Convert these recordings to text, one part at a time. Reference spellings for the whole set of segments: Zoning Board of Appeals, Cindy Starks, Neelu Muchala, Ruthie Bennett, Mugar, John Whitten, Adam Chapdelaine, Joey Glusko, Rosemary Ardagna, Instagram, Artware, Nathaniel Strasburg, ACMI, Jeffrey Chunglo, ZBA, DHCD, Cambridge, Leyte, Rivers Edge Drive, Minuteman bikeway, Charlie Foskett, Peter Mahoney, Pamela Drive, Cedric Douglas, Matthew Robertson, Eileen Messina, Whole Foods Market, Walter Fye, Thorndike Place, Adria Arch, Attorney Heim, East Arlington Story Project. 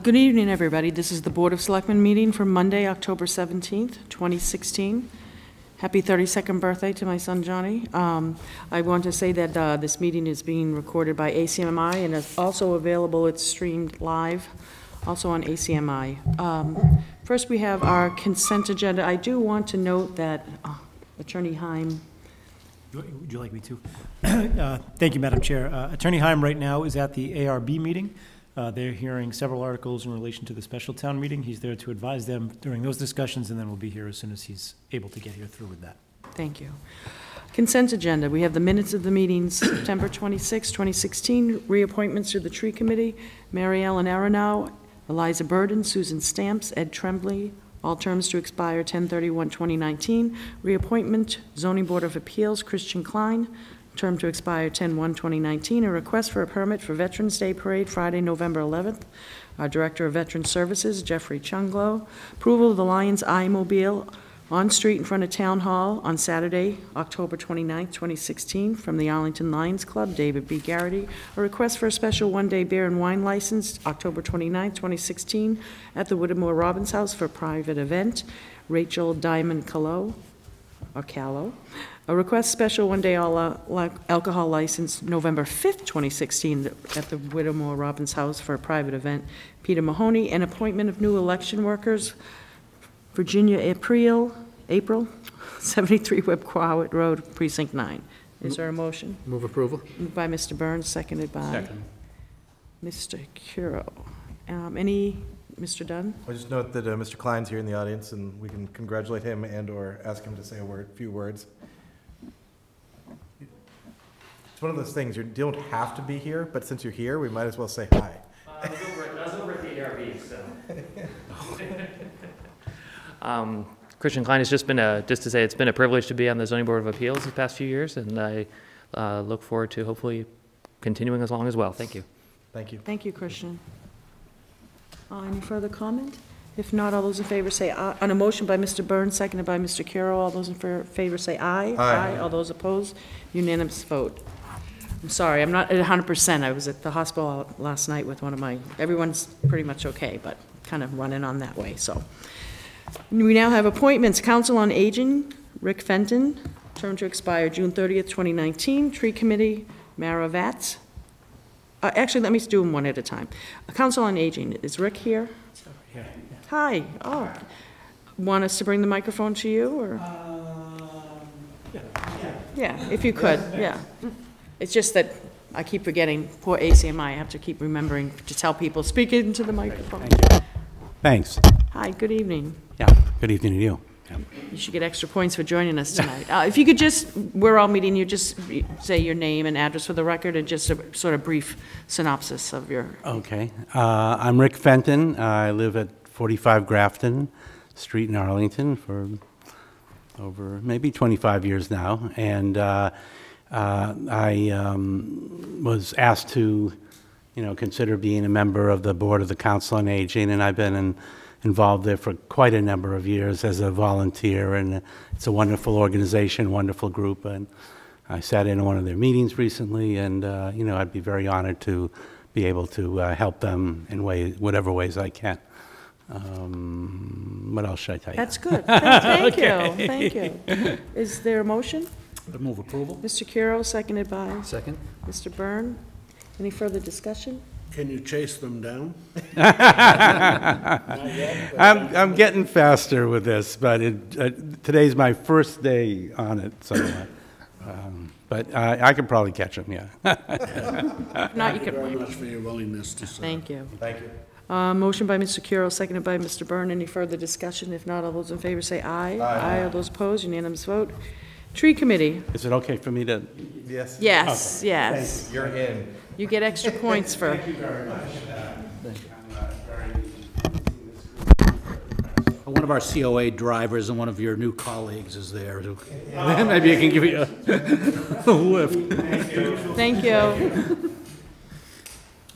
Good evening, everybody. This is the Board of Selectmen meeting for Monday, October 17th, 2016. Happy 32nd birthday to my son, Johnny. I want to say that this meeting is being recorded by ACMI and is also available. It's streamed live, also on ACMI. First, we have our consent agenda. I do want to note that Attorney Heim. Would you like me to? Thank you, Madam Chair. Attorney Heim right now is at the ARB meeting. They're hearing several articles in relation to the special town meeting. He's there to advise them during those discussions, and then we'll be here as soon as he's able to get here through with that. Thank you. Consent agenda. We have the minutes of the meetings, September 26, 2016, reappointments to the Tree Committee, Mary Ellen Aranow, Eliza Burden, Susan Stamps, Ed Trembley, all terms to expire 10/31/2019, reappointment, Zoning Board of Appeals, Christian Klein, term to expire 10/1/2019, a request for a permit for Veterans Day Parade, Friday, November 11th. Our Director of Veteran Services, Jeffrey Chunglo. Approval of the Lions Eye Mobile on street in front of Town Hall on Saturday, October 29th, 2016, from the Arlington Lions Club, David B. Garrity. A request for a special one-day beer and wine license, October 29th, 2016, at the Whittemore Robbins House for a private event, Rachel Diamond-Callow, or Callow. A request special one-day all alcohol license November 5th, 2016 at the Whittemore Robbins House for a private event, Peter Mahoney. An appointment of new election workers, Virginia April, 73 Webquat Road, Precinct 9. Is there a motion? Move approval. Moved by Mr. Burns, seconded by Mr. Curo. Mr. Dunn? I just note that Mr. Klein's here in the audience, and we can congratulate him and or ask him to say a few words. One of those things you don't have to be here, but since you're here, we might as well say hi. I was over at the ARB, so. Christian Klein, has just been just to say it's been a privilege to be on the Zoning Board of Appeals the past few years, and I look forward to hopefully continuing as long as well. Thank you. Thank you. Thank you, Christian. Any further comment? If not, all those in favor say aye. On a motion by Mr. Burns, seconded by Mr. Curo, all those in favor say aye. Aye. All those opposed, unanimous vote. I'm sorry, I'm not at 100%. I was at the hospital last night with one of my, everyone's pretty much okay, but kind of running on that way, so. We now have appointments. Council on Aging, Rick Fenton, term to expire June 30th, 2019. Tree Committee, Mara Vatz. Actually, let me do them one at a time. Council on Aging, is Rick here? Yeah. Hi. Oh. Want us to bring the microphone to you, or? Yeah, if you could, yeah. It's just that I keep forgetting, poor ACMI, I have to keep remembering to tell people, speak into the microphone. Thank you. Thanks. Hi, good evening. Yeah, good evening to you. Yeah. You should get extra points for joining us tonight. If you could just, we're all meeting, you just say your name and address for the record and just a sort of brief synopsis of your... Okay. I'm Rick Fenton. I live at 45 Grafton Street in Arlington for over maybe 25 years now, and... I was asked to, consider being a member of the Board of the Council on Aging, and I've been involved there for quite a number of years as a volunteer, and it's a wonderful organization, wonderful group, and I sat in one of their meetings recently, and, I'd be very honored to be able to help them in whatever ways I can. What else should I tell you? That's good. Thank okay. you. Thank you. Is there a motion? I move approval. Mr. Curo, seconded by? Second. Mr. Byrne. Any further discussion? Can you chase them down? Yet, I'm getting faster with this, but today's my first day on it, so I could probably catch them, yeah. Not you can very much for your willingness to serve. Thank you. Thank you. Motion by Mr. Curo, seconded by Mr. Byrne. Any further discussion? If not, all those in favor say aye. Aye. Aye. All those opposed, unanimous vote. Tree Committee. Is it okay for me to? Yes. Yes, okay. Yes. You're in. You get extra points for. Thank you very much. One of our COA drivers and one of your new colleagues is there. Oh, maybe I can give you a lift. Thank you.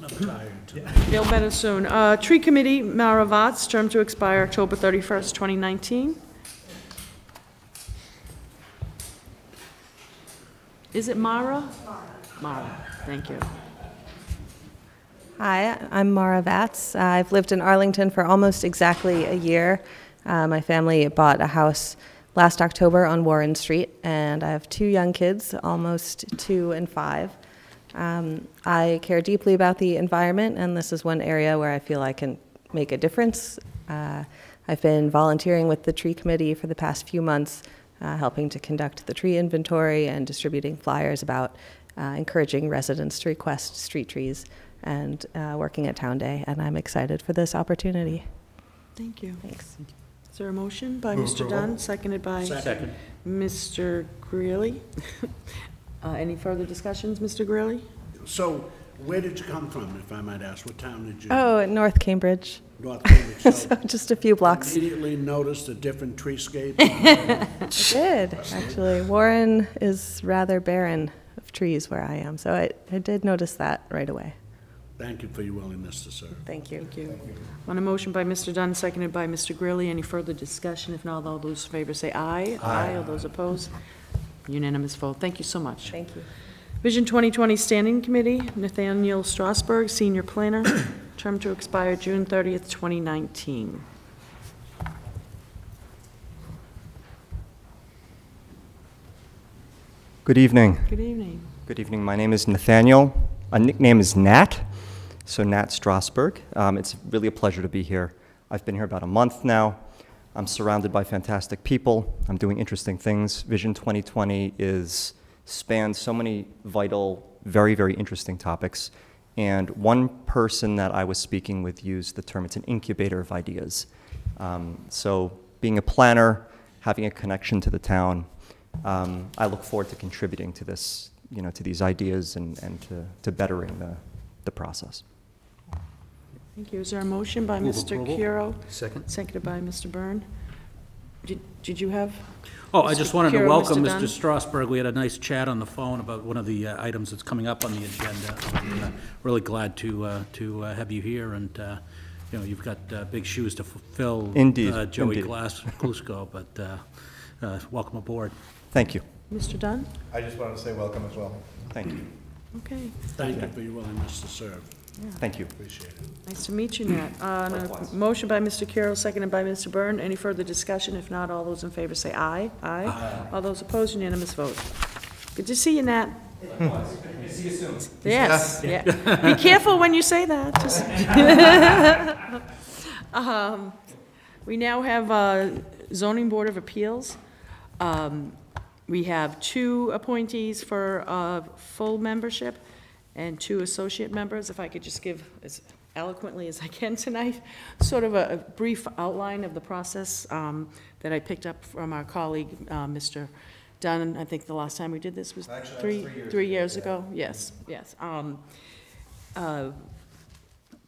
I'm tired too. Feel better soon. Tree Committee, Mara Vatz, term to expire October 31st, 2019. Is it Mara? Mara. Thank you. Hi, I'm Mara Vatz. I've lived in Arlington for almost exactly a year. My family bought a house last October on Warren Street, and I have two young kids, almost 2 and 5. I care deeply about the environment, and this is one area where I feel I can make a difference. I've been volunteering with the tree committee for the past few months, helping to conduct the tree inventory and distributing flyers about encouraging residents to request street trees, and working at Town Day, and I'm excited for this opportunity. Thank you. Thanks. Is there a motion by Mr. Dunn, seconded by Mr. Greeley? Any further discussions, Mr. Greeley? So, where did you come from, if I might ask? What town did you? Oh, in North Cambridge. North Cambridge. So, just a few blocks. Immediately noticed a different treescape. I did, actually. Warren is rather barren of trees where I am, so I did notice that right away. Thank you for your willingness to serve. Thank you. Thank you. Thank you. On a motion by Mr. Dunn, seconded by Mr. Greeley, any further discussion? If not, all those in favor say aye. Aye. All those opposed? Unanimous vote. Thank you so much. Thank you. Vision 2020 Standing Committee, Nathaniel Strasburg, Senior Planner, term to expire June 30th, 2019. Good evening. Good evening. Good evening. My name is Nathaniel. My nickname is Nat. So Nat Strasburg. It's really a pleasure to be here. I've been here about a month now. I'm surrounded by fantastic people. I'm doing interesting things. Vision 2020 spans so many vital, very, very interesting topics. And one person that I was speaking with used the term, it's an incubator of ideas. So being a planner, having a connection to the town, I look forward to contributing to this, to these ideas and to bettering the process. Thank you. Is there a motion by Mr. Kiro? Second. Seconded by Mr. Byrne. Did you have? Oh, I just wanted to welcome Mr. Strasburg. We had a nice chat on the phone about one of the items that's coming up on the agenda. And, really glad to have you here, and you've got big shoes to fill. Indeed. Joey Glusko, but welcome aboard. Thank you. Mr. Dunn? I just wanted to say welcome as well. Thank you. Okay. Thank you for your willingness to serve. Yeah. Thank you. Appreciate it. Nice to meet you, Nat. A motion by Mr. Carroll, seconded by Mr. Byrne. Any further discussion? If not, all those in favor say aye. Aye. Aye. All those opposed, unanimous vote. Good to see you, Nat. Good to see you soon. Yes. Yeah. Yeah. Be careful when you say that. Just we now have Zoning Board of Appeals. We have 2 appointees for full membership and 2 associate members. If I could just give, as eloquently as I can tonight, sort of a brief outline of the process that I picked up from our colleague, Mr. Dunn. I think the last time we did this was actually, three years ago. Yeah. Yes, yes.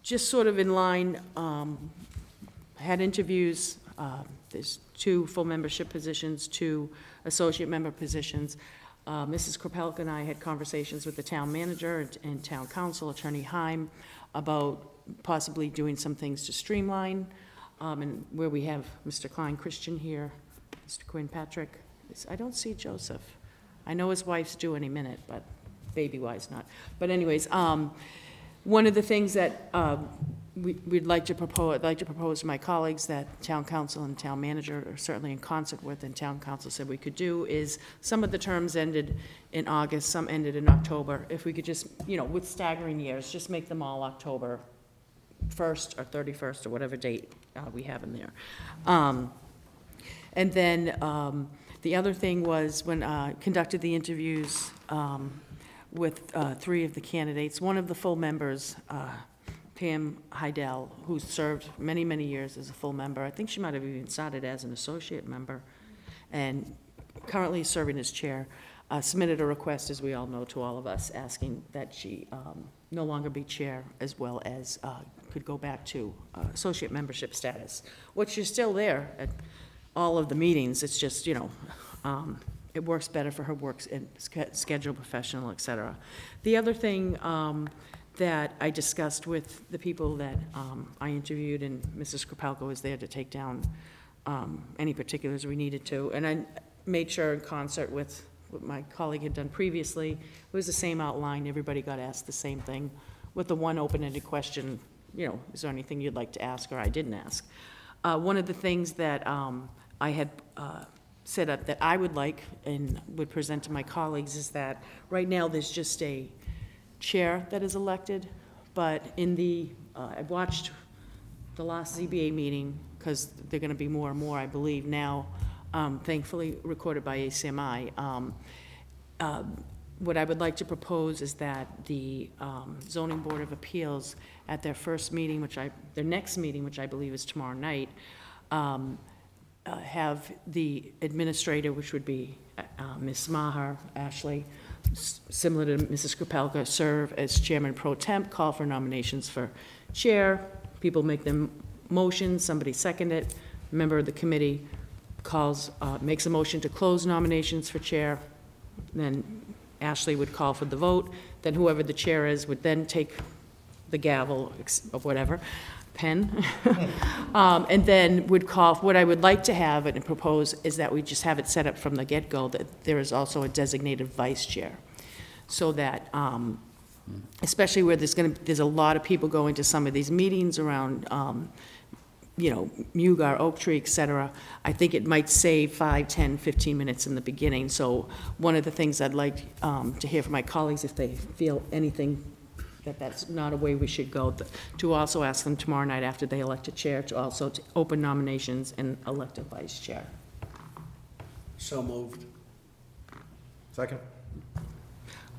Just sort of in line, I had interviews. There's 2 full membership positions, 2 associate member positions. Mrs. Kropelk and I had conversations with the town manager and town council, Attorney Heim, about possibly doing some things to streamline, and where we have Mr. Klein Christian here, Mr. Quinn Patrick. I don't see Joseph. I know his wife's due any minute, but baby wife's not. But anyways, one of the things that I'd like to propose to my colleagues that town council and town manager are certainly in concert with, and town council said we could do, is some of the terms ended in August, some ended in October. If we could just, with staggering years, just make them all October 1st or 31st or whatever date we have in there. And then the other thing was when I conducted the interviews with 3 of the candidates, one of the full members, Pam Heidel, who served many, many years as a full member. I think she might have even started as an associate member, and currently serving as chair, submitted a request, as we all know, to all of us, asking that she no longer be chair, as well as could go back to associate membership status, which is still there at all of the meetings. It's just, it works better for her work and schedule, professional, et cetera. The other thing that I discussed with the people that I interviewed, and Mrs. Kropelko was there to take down any particulars we needed to, and I made sure in concert with what my colleague had done previously, it was the same outline, everybody got asked the same thing, with the one open-ended question, you know, is there anything you'd like to ask or I didn't ask? One of the things that I had set up that I would like and would present to my colleagues is that right now there's just a chair that is elected, but in the, I watched the last ZBA meeting, because they're going to be more and more, I believe, now, thankfully recorded by ACMI. What I would like to propose is that the Zoning Board of Appeals at their first meeting, which their next meeting, which I believe is tomorrow night, have the administrator, which would be Ms. Maher, Ashley, similar to Mrs. Krupelka, serve as chairman pro temp, call for nominations for chair, people make them motion, somebody second it, member of the committee calls, makes a motion to close nominations for chair, then Ashley would call for the vote, then whoever the chair is would then take the gavel of whatever, pen, and then would call. What I would like to have and propose is that we just have it set up from the get-go that there is also a designated vice chair, so that especially where there's a lot of people going to some of these meetings around you know, Mugar, Oak Tree, et cetera. I think it might save 5, 10, 15 minutes in the beginning. So one of the things I'd like to hear from my colleagues, if they feel anything that that's not a way we should go, to also ask them tomorrow night after they elect a chair to also to open nominations and elect a vice chair. So moved. Second.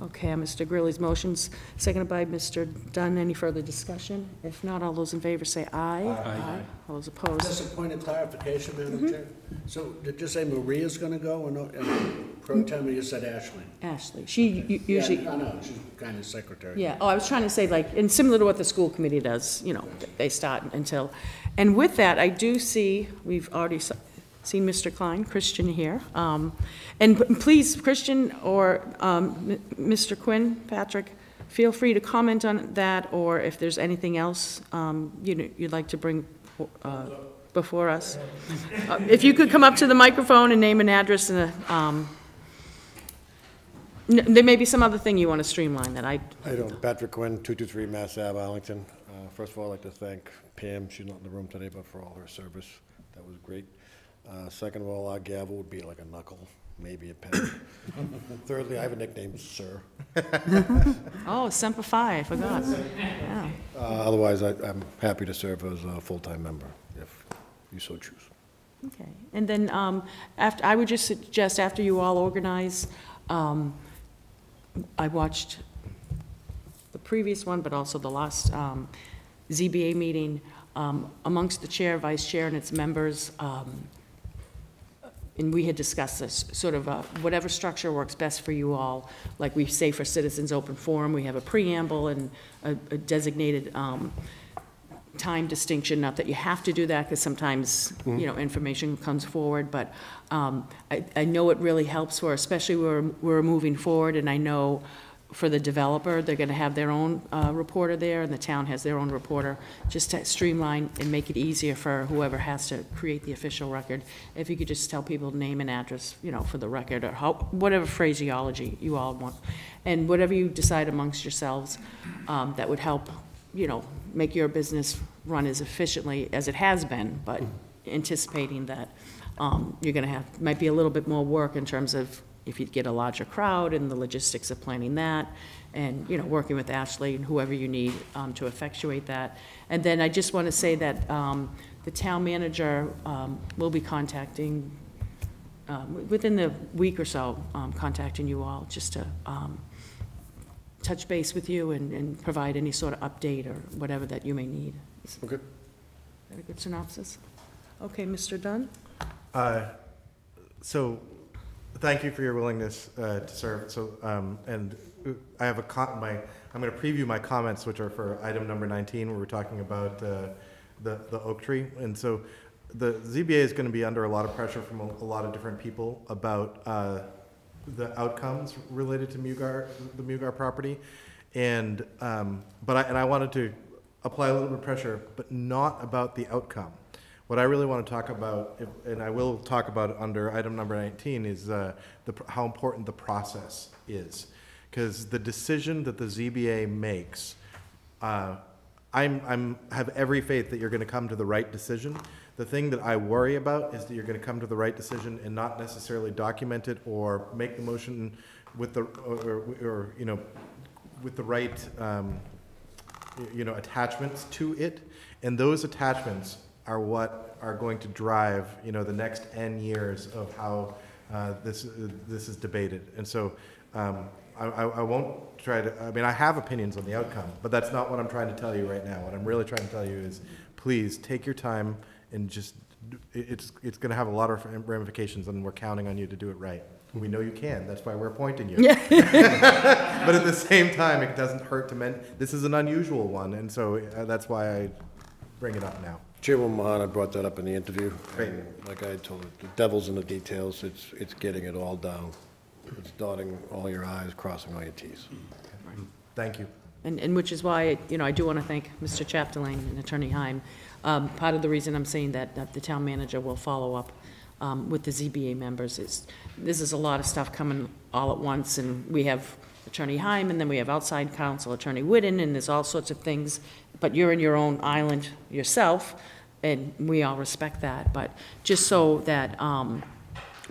Okay, Mr. Grilli's motions, seconded by Mr. Dunn. Any further discussion? If not, all those in favor say aye. Aye. All those opposed. Just a point of clarification, Madam Chair. So did you say Maria's going to go, or no? Pro tem, you said Ashley. Ashley. She usually. Yeah, I know. She's kind of secretary. Yeah. Oh, I was trying to say, like, and similar to what the school committee does. You know, they start until, and with that, I do see we've already seen Mr. Klein, Christian here, and please, Christian or Mr. Quinn, Patrick, feel free to comment on that, or if there's anything else you know, you'd like to bring before us. If you could come up to the microphone and name an address, and a, there may be some other thing you want to streamline that I don't. Patrick Quinn, 223 Mass Ave, Arlington. First of all, I'd like to thank Pam. She's not in the room today, but for all her service, that was great. Second of all, our gavel would be like a knuckle, maybe a pen. Thirdly, I have a nickname, Sir. Oh, Semper Fi, I forgot. Yeah. Otherwise, I'm happy to serve as a full-time member, if you so choose. Okay. And then after, I would just suggest, after you all organize, I watched the previous one, but also the last ZBA meeting. Amongst the chair, vice chair, and its members, and we had discussed this, sort of whatever structure works best for you all. Like we say for Citizens Open Forum, we have a preamble and a designated time distinction. Not that you have to do that, because sometimes you know, information comes forward, but I know it really helps for, especially we're moving forward, and I know for the developer, they're going to have their own reporter there, and the town has their own reporter, just to streamline and make it easier for whoever has to create the official record. If you could just tell people name and address, you know, for the record, or how, whatever phraseology you all want, and whatever you decide amongst yourselves, that would help, you know, make your business run as efficiently as it has been. But anticipating that you're going to have might be a little bit more work in terms of, if you'd get a larger crowd and the logistics of planning that, and you know, working with Ashley and whoever you need to effectuate that. And then I just want to say that the town manager will be contacting within the week or so, contacting you all just to touch base with you and provide any sort of update or whatever that you may need. Okay. Is that a good synopsis? Okay, Mr. Dunn. So. Thank you for your willingness to serve. So, and I have a I'm going to preview my comments, which are for item number 19, where we're talking about the oak tree. And so, the ZBA is going to be under a lot of pressure from a lot of different people about the outcomes related to Mugar, the Mugar property, and I wanted to apply a little bit of pressure, but not about the outcome. What I really want to talk about, and I will talk about it under item number 19, is how important the process is. Because the decision that the ZBA makes I have every faith that you're going to come to the right decision. The thing that I worry about is that you're going to come to the right decision and not necessarily document it or make the motion with the or you know, with the right you know, attachments to it, and those attachments are what are going to drive, you know, the next N years of how this is debated. And so I won't try to, I mean, I have opinions on the outcome, but that's not what I'm trying to tell you right now. What I'm really trying to tell you is, please take your time and just, it's going to have a lot of ramifications, and we're counting on you to do it right. We know you can. That's why we're appointing you. Yeah. But at the same time, it doesn't hurt to mention, this is an unusual one, and so that's why I bring it up now. Chairman Mahana brought that up in the interview. Great. And like I told you, the devil's in the details. It's getting it all down. It's dotting all your I's, crossing all your T's. Okay. Thank you. And which is why, you know, I do want to thank Mr. Chapdelaine and Attorney Heim. Part of the reason I'm saying that, the town manager will follow up with the ZBA members is this is a lot of stuff coming all at once, and we have Attorney Heim, and then we have outside counsel, Attorney Whitten, and there's all sorts of things, but you're in your own island yourself, and we all respect that. But just so that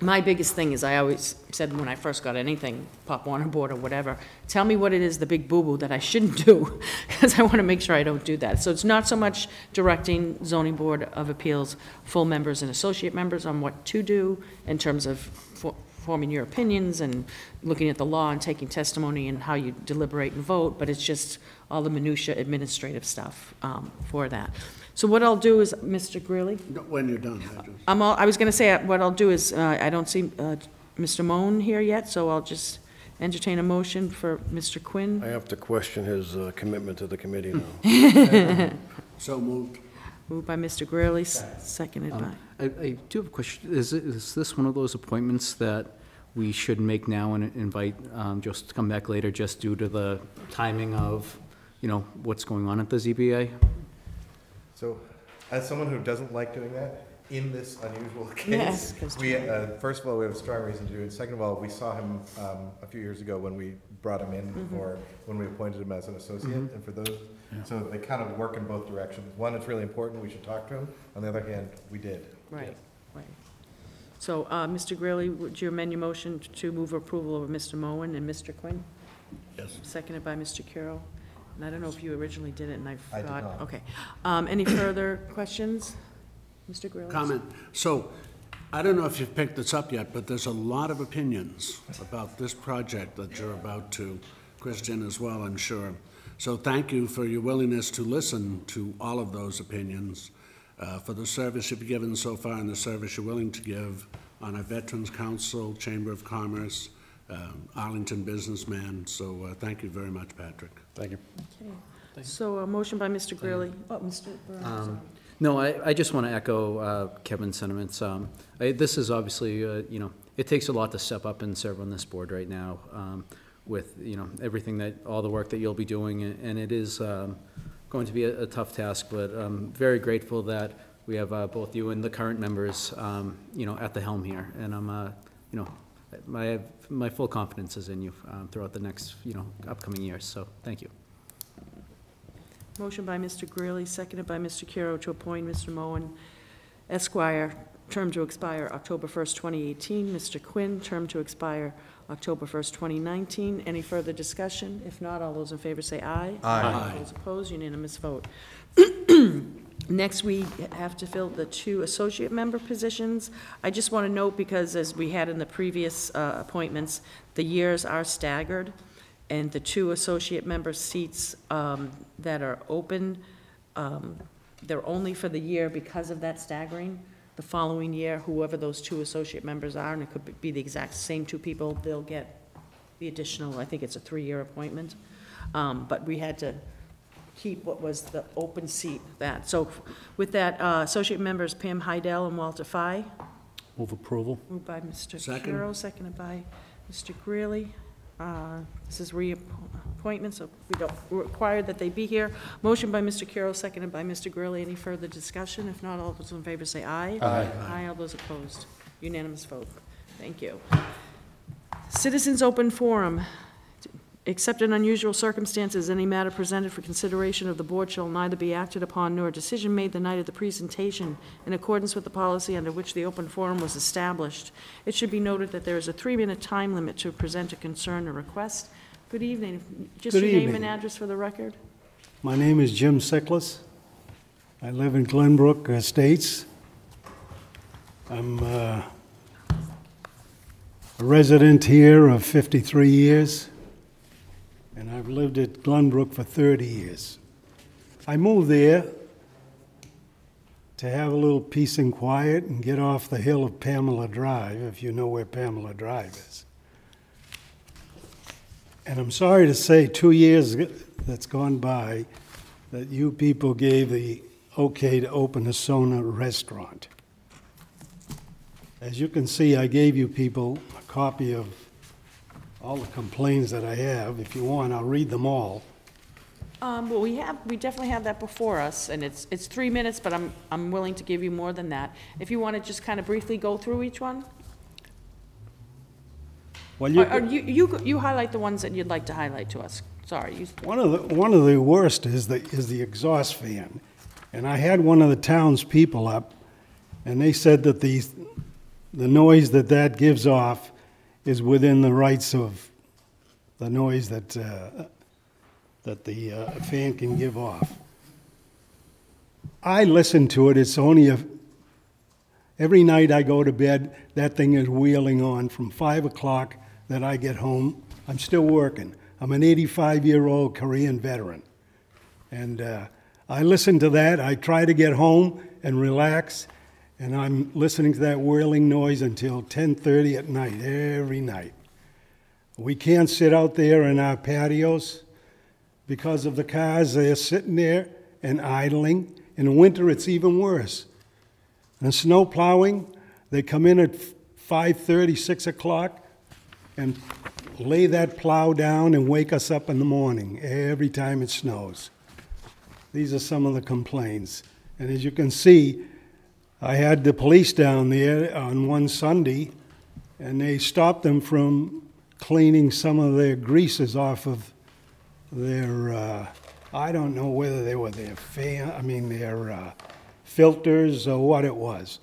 my biggest thing is, I always said when I first got anything, Pop Warner Board or whatever, tell me what it is, the big boo-boo that I shouldn't do, because I want to make sure I don't do that. So it's not so much directing Zoning Board of Appeals, full members and associate members, on what to do in terms of forming your opinions and looking at the law and taking testimony and how you deliberate and vote, but it's just all the minutia administrative stuff for that. So what I'll do is, Mr. Greeley? When you're done. I was going to say what I'll do is, I don't see Mr. Moan here yet, so I'll just entertain a motion for Mr. Quinn. I have to question his commitment to the committee now. So moved. Moved by Mr. Greeley, seconded by. I do have a question. Is this one of those appointments that we should make now and invite just to come back later, just due to the timing of, you know, what's going on at the ZBA? So, as someone who doesn't like doing that, in this unusual case, yes, we first of all, we have a strong reason to do it. Second of all, we saw him a few years ago when we brought him in, or when we appointed him as an associate. And for those, so they kind of work in both directions. One, it's really important. We should talk to him. On the other hand, we did. Right, right. So, Mr. Greeley, would you amend your motion to move approval of Mr. Moen and Mr. Quinn? Yes. Seconded by Mr. Carroll. I don't know if you originally did it, and I forgot. Okay. Any further questions, Mr. Grills? Comment. So, I don't know if you've picked this up yet, but there's a lot of opinions about this project that you're about to, Christian, as well, I'm sure. So, thank you for your willingness to listen to all of those opinions, for the service you've given so far, and the service you're willing to give on our Veterans Council, Chamber of Commerce, Arlington businessman. So thank you very much, Patrick. Thank you. Okay. So a motion by Mr. Greeley. Oh, Mr. Burns, no, I just want to echo Kevin's sentiments. This is obviously, you know, it takes a lot to step up and serve on this board right now, with, you know, everything that, all the work that you'll be doing, and it is going to be a tough task, but I'm very grateful that we have both you and the current members, you know, at the helm here, and I'm, you know, my full confidence is in you throughout the next, you know, upcoming years. So thank you. Motion by Mr. Greeley, seconded by Mr. Curo, to appoint Mr. Moen, Esquire, term to expire October 1st, 2018. Mr. Quinn, term to expire October 1st, 2019. Any further discussion? If not, all those in favor say aye. Aye. Aye. Those opposed, unanimous vote. Next, we have to fill the 2 associate member positions. I just want to note, because as we had in the previous appointments, the years are staggered, and the 2 associate member seats that are open, they're only for the year because of that staggering. The following year, whoever those 2 associate members are, and it could be the exact same 2 people, they'll get the additional, I think it's a 3-year appointment. But we had to keep what was the open seat that. So with that, associate members Pam Heidel and Walter Fye. Move approval. Moved by Mr. Curo, seconded by Mr. Greeley. This is reappointment, so we don't require that they be here. Motion by Mr. Curo, seconded by Mr. Greeley. Any further discussion? If not, all those in favor say aye. Aye. Aye. All those opposed. Unanimous vote. Thank you. Citizens Open Forum. Except in unusual circumstances, any matter presented for consideration of the board shall neither be acted upon nor a decision made the night of the presentation in accordance with the policy under which the open forum was established. It should be noted that there is a 3-minute time limit to present a concern or request. Good evening. Just your name and address for the record. My name is Jim Sickless. I live in Glenbrook Estates. I'm a resident here of 53 years. And I've lived at Glenbrook for 30 years. I moved there to have a little peace and quiet and get off the hill of Pamela Drive, if you know where Pamela Drive is. And I'm sorry to say, 2 years that's gone by, that you people gave the okay to open a Sona restaurant. As you can see, I gave you people a copy of all the complaints that I have. If you want, I'll read them all. Well, we definitely have that before us, and it's 3 minutes, but I'm willing to give you more than that. If you want to just kind of briefly go through each one. Well, you highlight the ones that you'd like to highlight to us. Sorry. One of the worst is the exhaust fan, and I had one of the town's people up, and they said that the noise that gives off is within the rights of the noise that the fan can give off. I listen to it. It's only every night I go to bed, that thing is wheeling on from 5 o'clock that I get home. I'm still working. I'm an 85-year-old Korean veteran. And I listen to that. I try to get home and relax. And I'm listening to that whirling noise until 10:30 at night, every night. We can't sit out there in our patios because of the cars. They're sitting there and idling. In the winter, it's even worse. And snow plowing, they come in at 5:30, 6 o'clock, and lay that plow down and wake us up in the morning every time it snows. These are some of the complaints. And as you can see, I had the police down there on one Sunday, and they stopped them from cleaning some of their greases off of their, I don't know whether they were their fan, I mean their filters or what it was.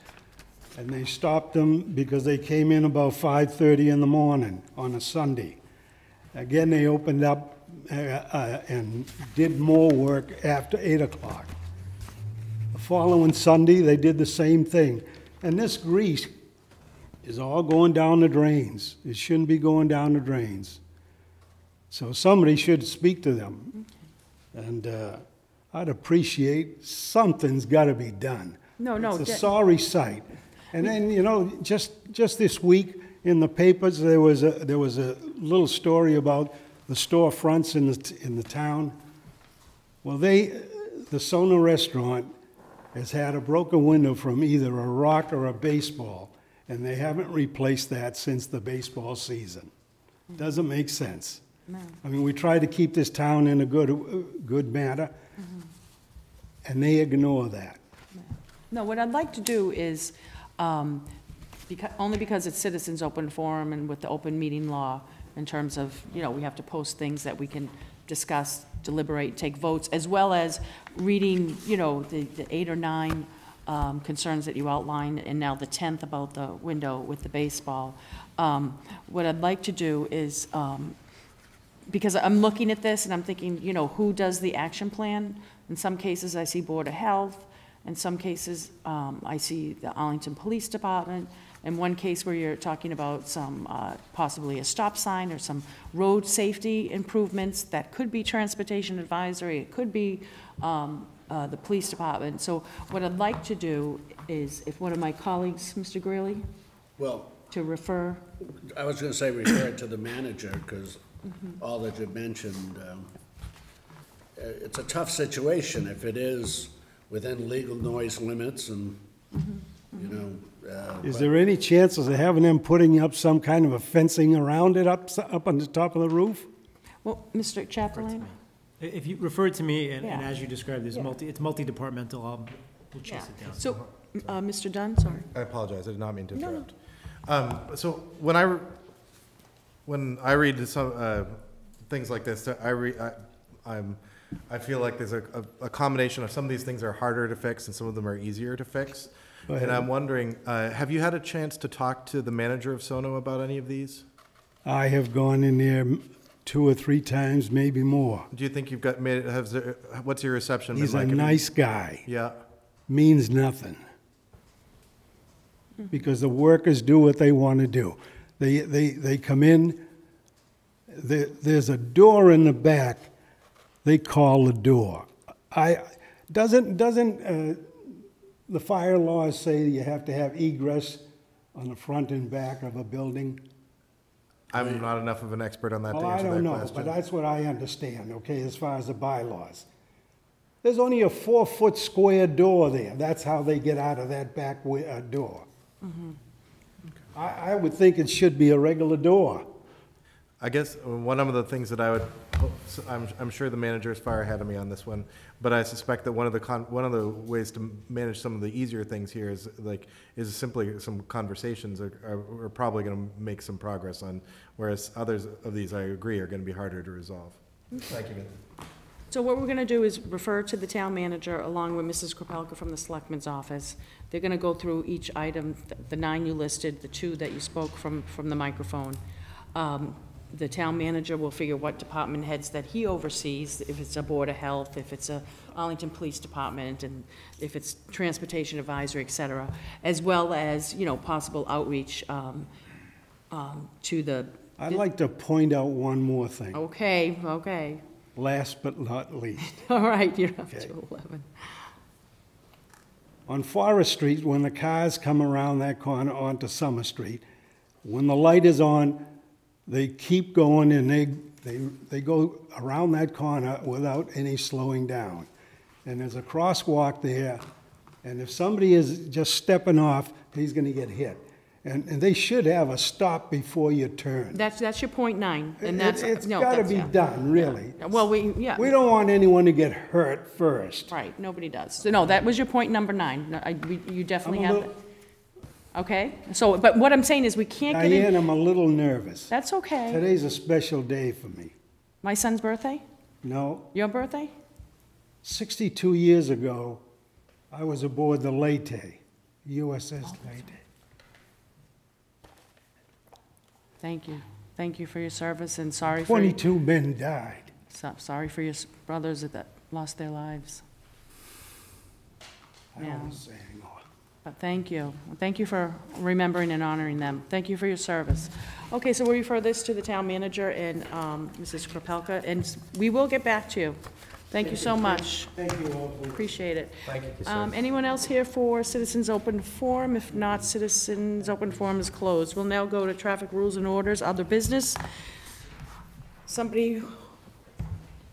And they stopped them because they came in about 5:30 in the morning on a Sunday. Again, they opened up and did more work after 8 o'clock. Following Sunday, they did the same thing. And this grease is all going down the drains. It shouldn't be going down the drains. So somebody should speak to them. Okay. And I'd appreciate something's got to be done. No. It's a sorry sight. And then, you know, just this week in the papers, there was a little story about the storefronts in the town. Well, the Sona restaurant has had a broken window from either a rock or a baseball, and they haven't replaced that since the baseball season. Doesn't make sense. No. I mean, we try to keep this town in a good manner, and they ignore that. No, what I'd like to do is, only because it's citizens' open forum and with the open meeting law, in terms of, you know, we have to post things that we can discuss, deliberate, take votes, as well as reading, you know, the 8 or 9 concerns that you outlined, and now the 10th about the window with the baseball. What I'd like to do is, because I'm looking at this and I'm thinking, you know, who does the action plan? In some cases I see Board of Health. In some cases I see the Arlington Police Department. In one case where you're talking about some possibly a stop sign or some road safety improvements, that could be transportation advisory, it could be the police department. So what I'd like to do is, if one of my colleagues, Mr. Greeley, well, to refer. I was going to say refer it to the manager, because all that you mentioned, it's a tough situation if it is within legal noise limits and, you know, is there any chances of having them putting up some kind of a fencing around it up on the top of the roof? Well, Mr. Chaplain, if you refer it to me, and as you described, there's it's multi-departmental. We'll chase it down. So, Mr. Dunn, sorry. I apologize. I did not mean to interrupt. No. So when I read things like this. So I feel like there's a combination of some of these things are harder to fix and some of them are easier to fix. And I'm wondering, have you had a chance to talk to the manager of Sono about any of these? I have gone in there 2 or 3 times, maybe more. Do you think you've got made? Have there, what's your reception? He's been like? A nice guy. Yeah, means nothing because the workers do what they want to do. They come in. There's a door in the back. They call the door. Doesn't the fire laws say you have to have egress on the front and back of a building? I'm not enough of an expert on that to answer that question. I don't know, but that's what I understand, okay, as far as the bylaws. There's only a 4-foot square door there. That's how they get out of that back door. Mm-hmm. Okay. I would think it should be a regular door. I guess one of the things that I would, I'm sure the manager is far ahead of me on this one, but I suspect that one of the ways to manage some of the easier things here is simply some conversations are probably going to make some progress on, whereas others of these I agree are going to be harder to resolve. Thank you. So what we're going to do is refer to the town manager along with Mrs. Kropelka from the selectman's office. They're going to go through each item, the 9 you listed, the 2 that you spoke from the microphone. The town manager will figure what department heads that he oversees, if it's a Board of Health, if it's a Arlington Police Department, and if it's Transportation Advisory, et cetera, as well as, you know, possible outreach to the... I'd like to point out one more thing. Okay, okay. Last but not least. All right, you're up to 11. On Forest Street, when the cars come around that corner onto Summer Street, when the light is on, they keep going and they go around that corner without any slowing down. And there's a crosswalk there, and if somebody is just stepping off, he's going to get hit. And they should have a stop before you turn. That's your point 9, and that's it's no, got to be done, really. Yeah. Well, we don't want anyone to get hurt first. Right, nobody does. So no, that was your point number 9. No, you definitely have that. Okay, so, but what I'm saying is we can't get in. Diane, I'm a little nervous. That's okay. Today's a special day for me. My son's birthday? No. Your birthday? 62 years ago, I was aboard the Leyte, USS Leyte. Thank you. Thank you for your service, and sorry 22 for 22 men died. Sorry for your brothers that lost their lives. I won't say anymore. But thank you. Thank you for remembering and honoring them. Thank you for your service. Okay, so we'll refer this to the town manager and Mrs. Kropelka, and we will get back to you. Thank you so much. Thank you all. Appreciate it. Thank you. Anyone else here for Citizens Open Forum? If not, Citizens Open Forum is closed. We'll now go to traffic rules and orders, other business. Somebody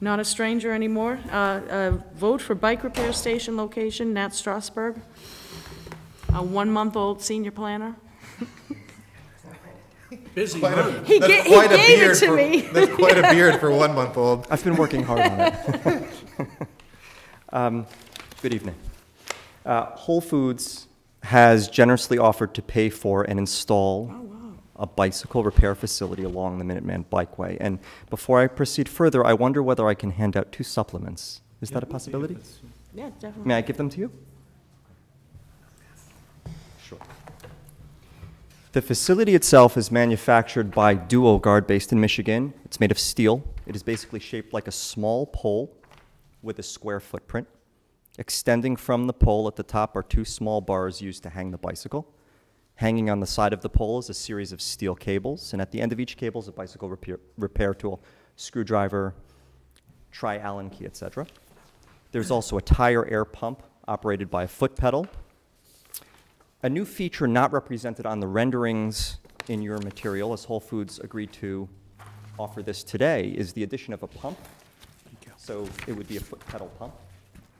not a stranger anymore. Vote for bike repair station location, Nat Strasburg. A 1-month-old senior planner. Busy. He gave it to me. That's quite a beard for 1-month-old. I've been working hard on it. Good evening. Whole Foods has generously offered to pay for and install a bicycle repair facility along the Minuteman bikeway. And before I proceed further, I wonder whether I can hand out 2 supplements. Is that a possibility? Yeah, definitely. May I give them to you? The facility itself is manufactured by DuoGuard, based in Michigan. It's made of steel. It is basically shaped like a small pole with a square footprint. Extending from the pole at the top are 2 small bars used to hang the bicycle. Hanging on the side of the pole is a series of steel cables, and at the end of each cable is a bicycle repair tool, screwdriver, tri-Allen key, etc. There's also a tire air pump operated by a foot pedal. A new feature not represented on the renderings in your material, as Whole Foods agreed to offer this today, is the addition of a pump. So it would be a foot pedal pump.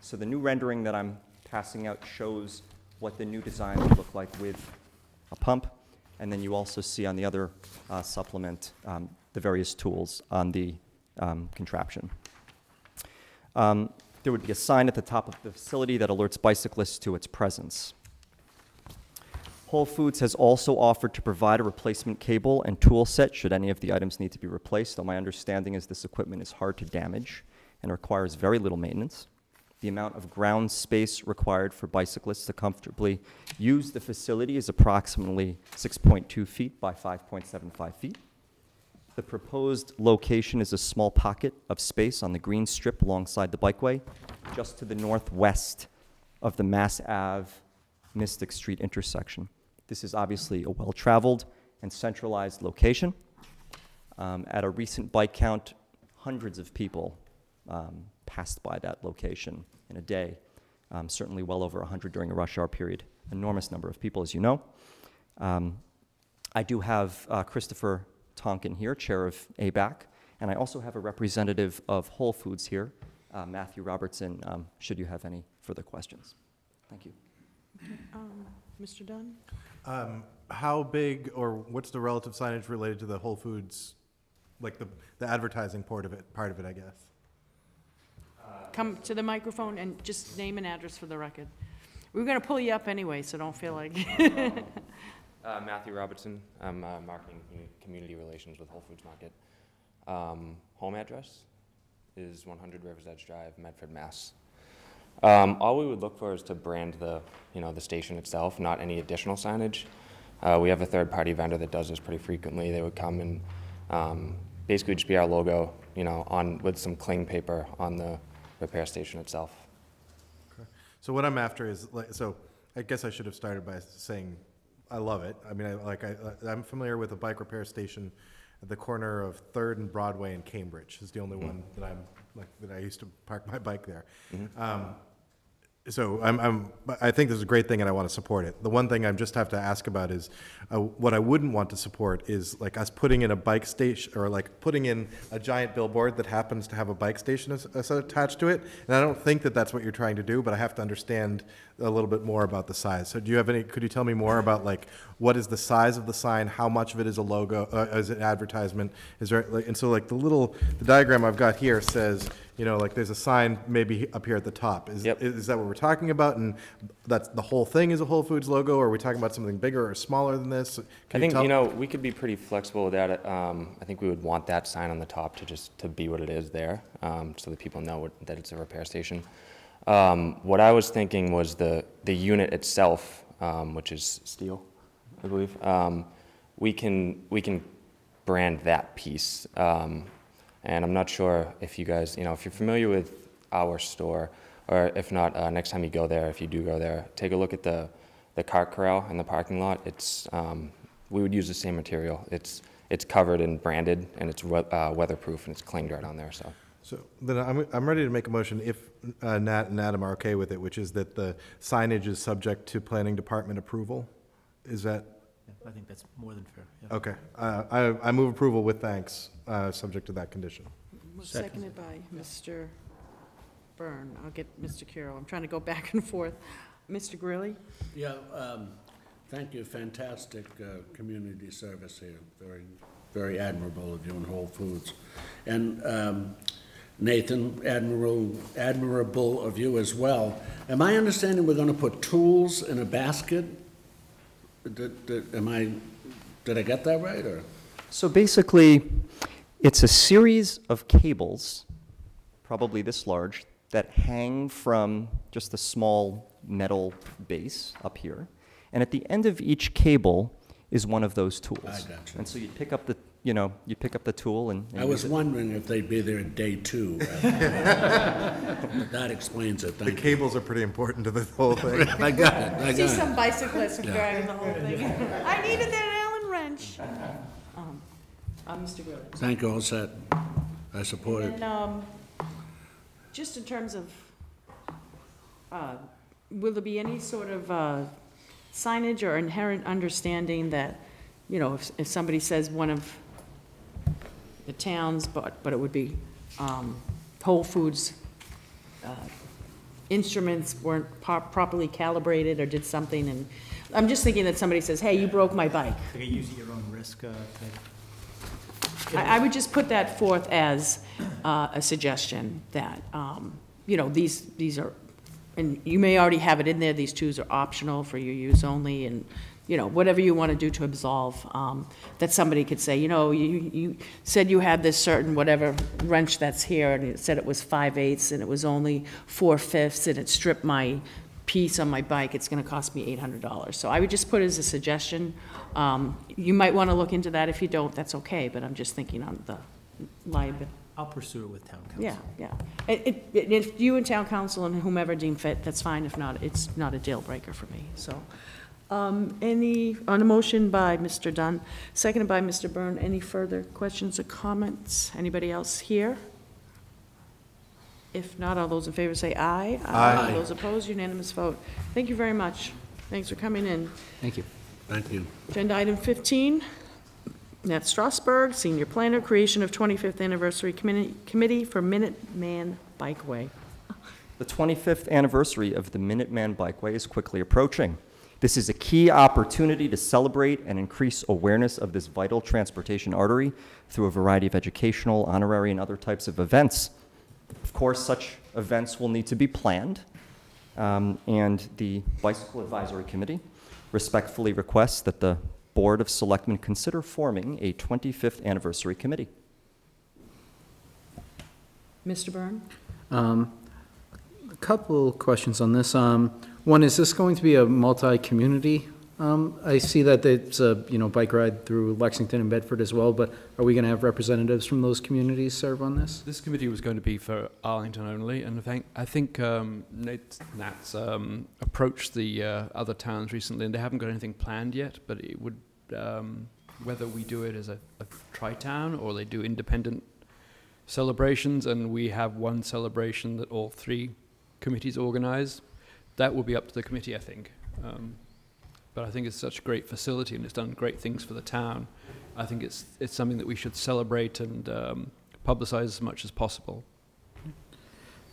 So the new rendering that I'm passing out shows what the new design would look like with a pump. And then you also see on the other supplement the various tools on the contraption. There would be a sign at the top of the facility that alerts bicyclists to its presence. Whole Foods has also offered to provide a replacement cable and tool set should any of the items need to be replaced, though my understanding is this equipment is hard to damage and requires very little maintenance. The amount of ground space required for bicyclists to comfortably use the facility is approximately 6.2 feet by 5.75 feet. The proposed location is a small pocket of space on the green strip alongside the bikeway, just to the northwest of the Mass Ave Mystic Street intersection. This is obviously a well-traveled and centralized location. At a recent bike count, hundreds of people passed by that location in a day, certainly well over 100 during a rush hour period. Enormous number of people, as you know. I do have Christopher Tonkin here, chair of ABAC, and I also have a representative of Whole Foods here, Matthew Robertson, should you have any further questions. Thank you. Mr. Dunn? How big, or what's the relative signage related to the Whole Foods, like the advertising part of it, I guess? Come to the microphone and just name an address for the record. We're going to pull you up anyway, so don't feel like... Matthew Robertson. I'm marketing community relations with Whole Foods Market. Home address is 100 Rivers Edge Drive, Medford, Mass. All we would look for is to brand the station itself, not any additional signage. We have a third-party vendor that does this pretty frequently. They would come and basically just be our logo, with some cling paper on the repair station itself. Okay. So what I'm after is, so I guess I should have started by saying I love it. I mean, I'm familiar with a bike repair station at the corner of 3rd and Broadway in Cambridge. It's the only one that I used to park my bike there. So I think this is a great thing, and I want to support it. The one thing I just have to ask about is what I wouldn't want to support is us putting in a bike station, or putting in a giant billboard that happens to have a bike station attached to it. And I don't think that that's what you're trying to do, but I have to understand a little bit more about the size. So do you have any? Could you tell me more about what is the size of the sign? How much of it is a logo? Is it advertisement? Is there? And so the diagram I've got here says, there's a sign maybe up here at the top. Is that what we're talking about? And that's the whole thing is a Whole Foods logo? Or are we talking about something bigger or smaller than this? I think, we could be pretty flexible with that. I think we would want that sign on the top to be what it is there, so that people know that it's a repair station. What I was thinking was the unit itself, which is steel, I believe. We can brand that piece. And I'm not sure if you guys, if you're familiar with our store, or if not, next time you go there, if you do go there, take a look at the cart corral in the parking lot. It's, we would use the same material. It's covered and branded, and it's weatherproof, and it's clinged right on there, so. So then I'm ready to make a motion if Nat and Adam are okay with it, which is that the signage is subject to planning department approval. Is that? I think that's more than fair. Yeah. Okay. I move approval with thanks, subject to that condition. Seconded by Mr. Byrne. I'll get Mr. Carroll. I'm trying to go back and forth. Mr. Greeley? Yeah. Thank you. Fantastic community service here. Very, very admirable of you and Whole Foods. And Nathan, admirable of you as well. Am I understanding we're going to put tools in a basket? Did I get that right? Or? So basically, it's a series of cables, probably this large, that hang from just a small metal base up here. And at the end of each cable is one of those tools. I got you. And so you'd pick up the, you pick up the tool and I was wondering if they'd be there at day 2. That explains it. The cables are pretty important to the whole thing. I got it. I see some bicyclists driving the whole thing. I needed that Allen wrench. Mr. Willard. Thank you. All set. I support it. And just in terms of, will there be any sort of signage or inherent understanding that, if somebody says one of the towns, but it would be Whole Foods instruments weren't properly calibrated or did something, and I'm just thinking that somebody says, hey, you broke my bike. Like a use at your own risk type. I would just put that forth as a suggestion that, these are, and you may already have it in there, these tools are optional for your use only, and you know, whatever you want to do to absolve, that somebody could say, you know, you said you had this certain whatever wrench that's here, and it said it was 5/8 and it was only 4/5, and it stripped my piece on my bike. It's going to cost me $800. So I would just put it as a suggestion. You might want to look into that. If you don't, that's okay, but I'm just thinking on the liability. I'll pursue it with town council. Yeah, yeah. If you and town council and whomever deem fit, that's fine. If not, it's not a deal breaker for me. So, on a motion by Mr. Dunn, seconded by Mr. Byrne, any further questions or comments? Anybody else here? If not, all those in favor say aye. Aye. All those opposed, unanimous vote. Thank you very much. Thanks for coming in. Thank you. Thank you. Agenda item 15. Nat Strasburg, Senior Planner, creation of 25th Anniversary Committee for Minuteman Bikeway. The 25th anniversary of the Minuteman Bikeway is quickly approaching. This is a key opportunity to celebrate and increase awareness of this vital transportation artery through a variety of educational, honorary, and other types of events. Of course, such events will need to be planned, and the Bicycle Advisory Committee respectfully requests that the Board of Selectmen consider forming a 25th anniversary committee. Mr. Byrne? A couple questions on this. One, is this going to be a multi-community? I see that it's a bike ride through Lexington and Bedford as well, but are we going to have representatives from those communities serve on this? This committee was going to be for Arlington only, and I think Nat's approached the other towns recently, and they haven't got anything planned yet, but it would, whether we do it as a tri-town or they do independent celebrations, and we have one celebration that all three committees organize, that will be up to the committee, I think. But I think it's such a great facility, and it's done great things for the town. I think it's something that we should celebrate and publicize as much as possible.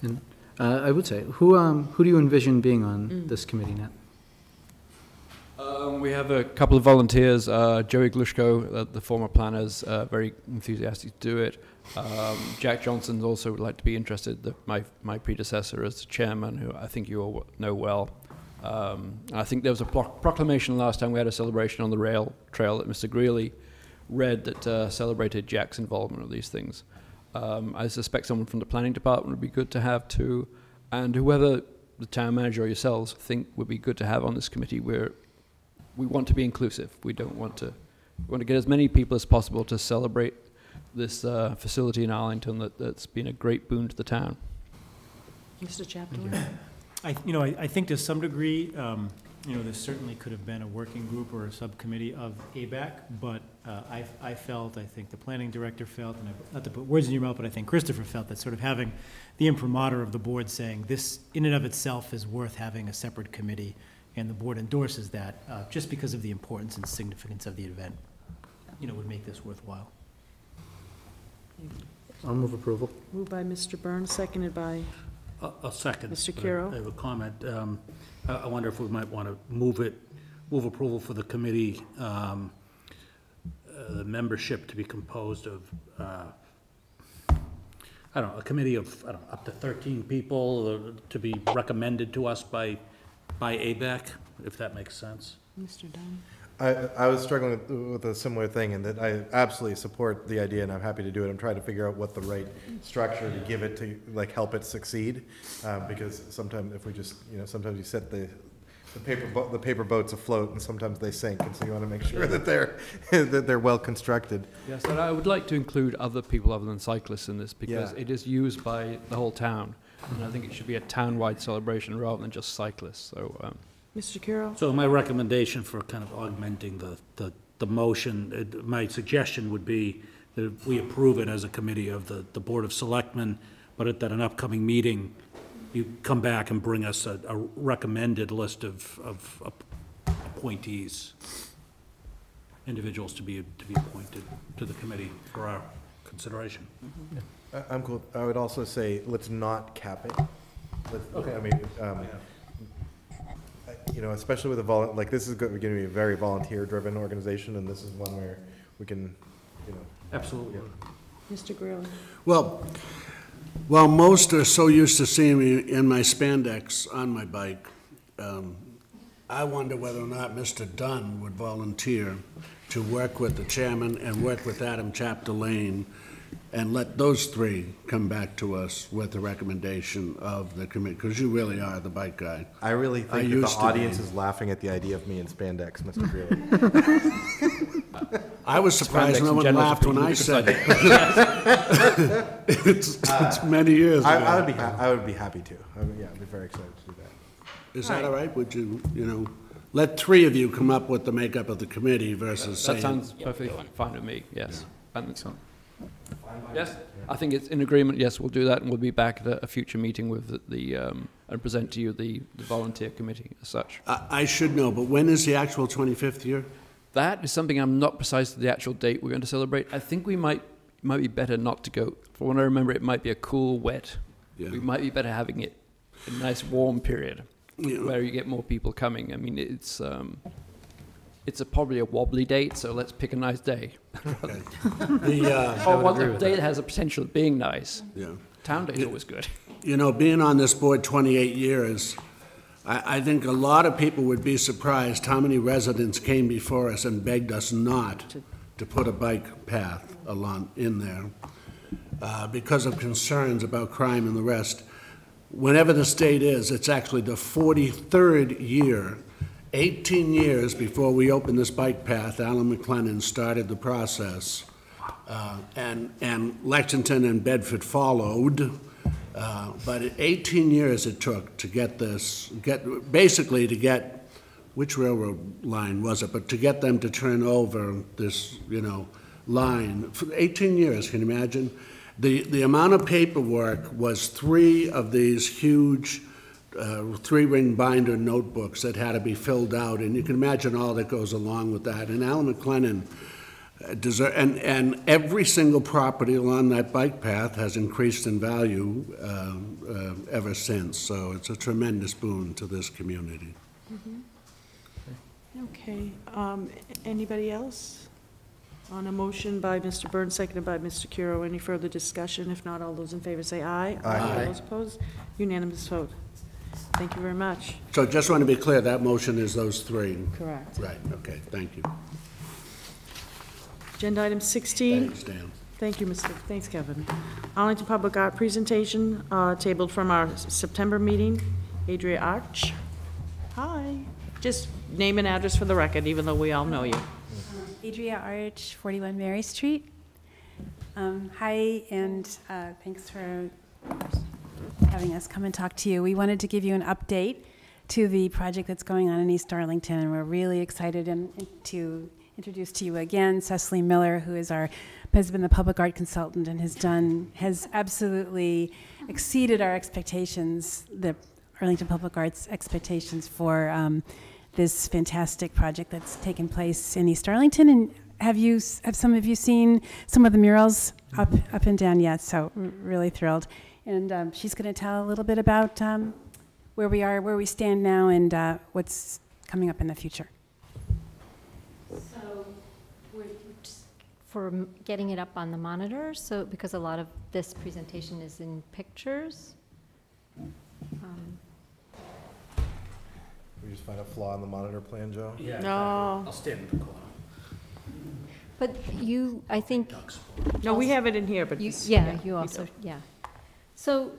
And I would say, who do you envision being on this committee, Nat? We have a couple of volunteers. Joey Glushko, the former planner, is very enthusiastic to do it. Jack Johnson also would like to be interested. My predecessor as chairman, who I think you all know well. I think there was a proclamation last time we had a celebration on the rail trail that Mr. Greeley read that celebrated Jack's involvement with these things. I suspect someone from the planning department would be good to have too, and whoever the town manager or yourselves think would be good to have on this committee. We want to be inclusive. We want to get as many people as possible to celebrate this facility in Arlington that's been a great boon to the town. Mr. Chapman. I think to some degree, this certainly could have been a working group or a subcommittee of ABAC, but I felt, I think the planning director felt, and not to put words in your mouth, but I think Christopher felt that sort of having the imprimatur of the board saying this in and of itself is worth having a separate committee, and the board endorses that just because of the importance and significance of the event, would make this worthwhile. I'll move approval. Moved by Mr. Byrne, seconded by... A second. Mr. Kiro. I have a comment. I wonder if we might want to move approval for the committee, the membership to be composed of, a committee of, up to 13 people to be recommended to us by ABAC, if that makes sense. Mr. Dunn. I was struggling with a similar thing, and that I absolutely support the idea, and I'm happy to do it. I'm trying to figure out what the right structure to give it to, help it succeed, because sometimes if we just, sometimes you set the paper boats afloat, and sometimes they sink, and so you want to make sure that they're well constructed. Yes, and I would like to include other people other than cyclists in this, because it is used by the whole town, and I think it should be a town-wide celebration rather than just cyclists. So. Mr. Carroll? So my recommendation for kind of augmenting the motion, my suggestion would be that we approve it as a committee of the Board of Selectmen, but at an upcoming meeting, you come back and bring us a recommended list of appointees, individuals to be appointed to the committee for our consideration. Mm-hmm. Yeah. I'm cool. I would also say let's not cap it. Okay. I mean. Especially with this is going to be a very volunteer-driven organization, and this is one where we can, Absolutely. Yeah. Mr. Greeley. Well, while most are so used to seeing me in my spandex on my bike, I wonder whether or not Mr. Dunn would volunteer to work with the chairman and work with Adam Chapdelaine and let those three come back to us with a recommendation of the committee, because you really are the bike guy. I really think that the audience is laughing at the idea of me in spandex, Mr. Greeley. I was surprised no one laughed when I said it. It's many years ago. I would be happy to. I mean, yeah, I'd be very excited to do that. Is that all right? Would you, let three of you come up with the makeup of the committee versus saying... That sounds perfectly fine to me, yes. Yeah. That sounds... Yes, I think it's in agreement. Yes, we'll do that, and we'll be back at a future meeting with and present to you the volunteer committee as such. I should know, but when is the actual 25th year? That is something I'm not precise to the actual date we're going to celebrate. I think we might be better not to go. From what I remember, it might be a cool, wet. Yeah. We might be better having it a nice, warm period where you get more people coming. I mean, it's probably a wobbly date, so let's pick a nice day. Okay. The date that has a potential of being nice. Yeah. Town day is always good. Being on this board 28 years, I think a lot of people would be surprised how many residents came before us and begged us not to put a bike path along in there because of concerns about crime and the rest. Whenever the state is, it's actually the 43rd year. 18 years before we opened this bike path, Alan McLennan started the process, and Lexington and Bedford followed. But 18 years it took to get this, basically to get which railroad line was it? But to get them to turn over this, line for 18 years. Can you imagine? The amount of paperwork was three of these huge. Three-ring binder notebooks that had to be filled out, and you can imagine all that goes along with that. And Alan McLennan, and every single property along that bike path has increased in value ever since. So it's a tremendous boon to this community. Mm-hmm. Okay. Anybody else? On a motion by Mr. Burns, seconded by Mr. Curo, any further discussion? If not, all those in favor say aye. Aye. All those opposed? Unanimous vote. Thank you very much. So just want to be clear, that motion is those three. Correct. Right, okay, thank you. Agenda item 16. Thanks, Dan. Thank you, thanks, Kevin. Arlington Public Art presentation, tabled from our September meeting. Adria Arch. Hi. Just name and address for the record, even though we all know you. Adria Arch, 41 Mary Street. Hi, and thanks for having us come and talk to you. We wanted to give you an update to the project that's going on in East Arlington, and we're really excited to introduce to you again Cecily Miller, who has been the public art consultant and has absolutely exceeded our expectations, the Arlington Public Arts expectations for this fantastic project that's taken place in East Arlington. And have some of you seen some of the murals up and down yet? So really thrilled. And she's going to tell a little bit about where we are, where we stand now, and what's coming up in the future. So we're just for getting it up on the monitor, so because a lot of this presentation is in pictures. We just find a flaw in the monitor plan, Joe? Yeah, exactly. No. I'll stand in the corner. But you, I think... No, we have it in here, but... You also, yeah. So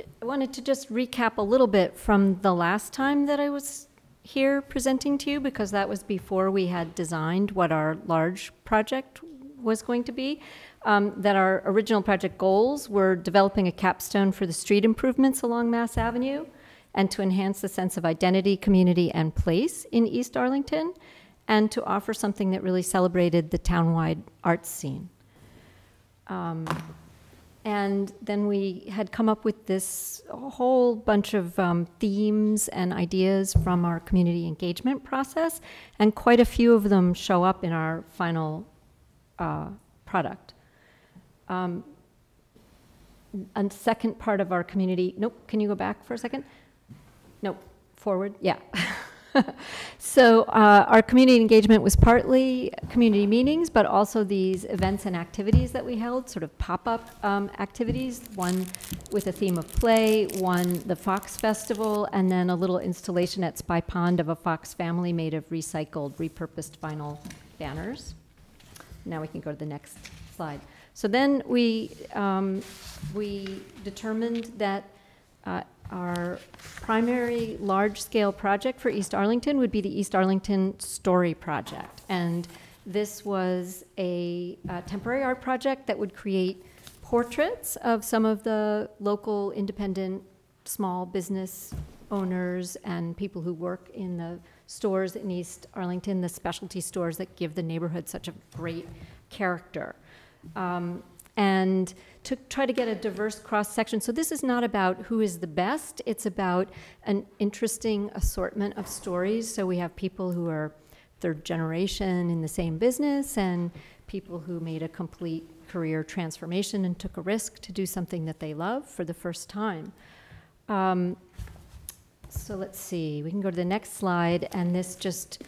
I wanted to just recap a little bit from the last time that I was here presenting to you, because that was before we had designed what our large project was going to be, that our original project goals were developing a capstone for the street improvements along Mass Avenue and to enhance the sense of identity, community, and place in East Arlington, and to offer something that really celebrated the townwide arts scene. And then we had come up with this whole bunch of themes and ideas from our community engagement process, and quite a few of them show up in our final product. And second part of our community, nope, can you go back for a second? Nope, forward, yeah. So our community engagement was partly community meetings, but also these events and activities that we held, sort of pop-up activities, one with a theme of play, one the Fox Festival, and then a little installation at Spy Pond of a Fox family made of recycled, repurposed vinyl banners. Now we can go to the next slide. So then we determined that our primary large-scale project for East Arlington would be the East Arlington Story Project. And this was a temporary art project that would create portraits of some of the local independent small business owners and people who work in the stores in East Arlington, the specialty stores that give the neighborhood such a great character. And to try to get a diverse cross-section. So this is not about who is the best, it's about an interesting assortment of stories. So we have people who are third generation in the same business and people who made a complete career transformation and took a risk to do something that they love for the first time. So let's see, we can go to the next slide, and this just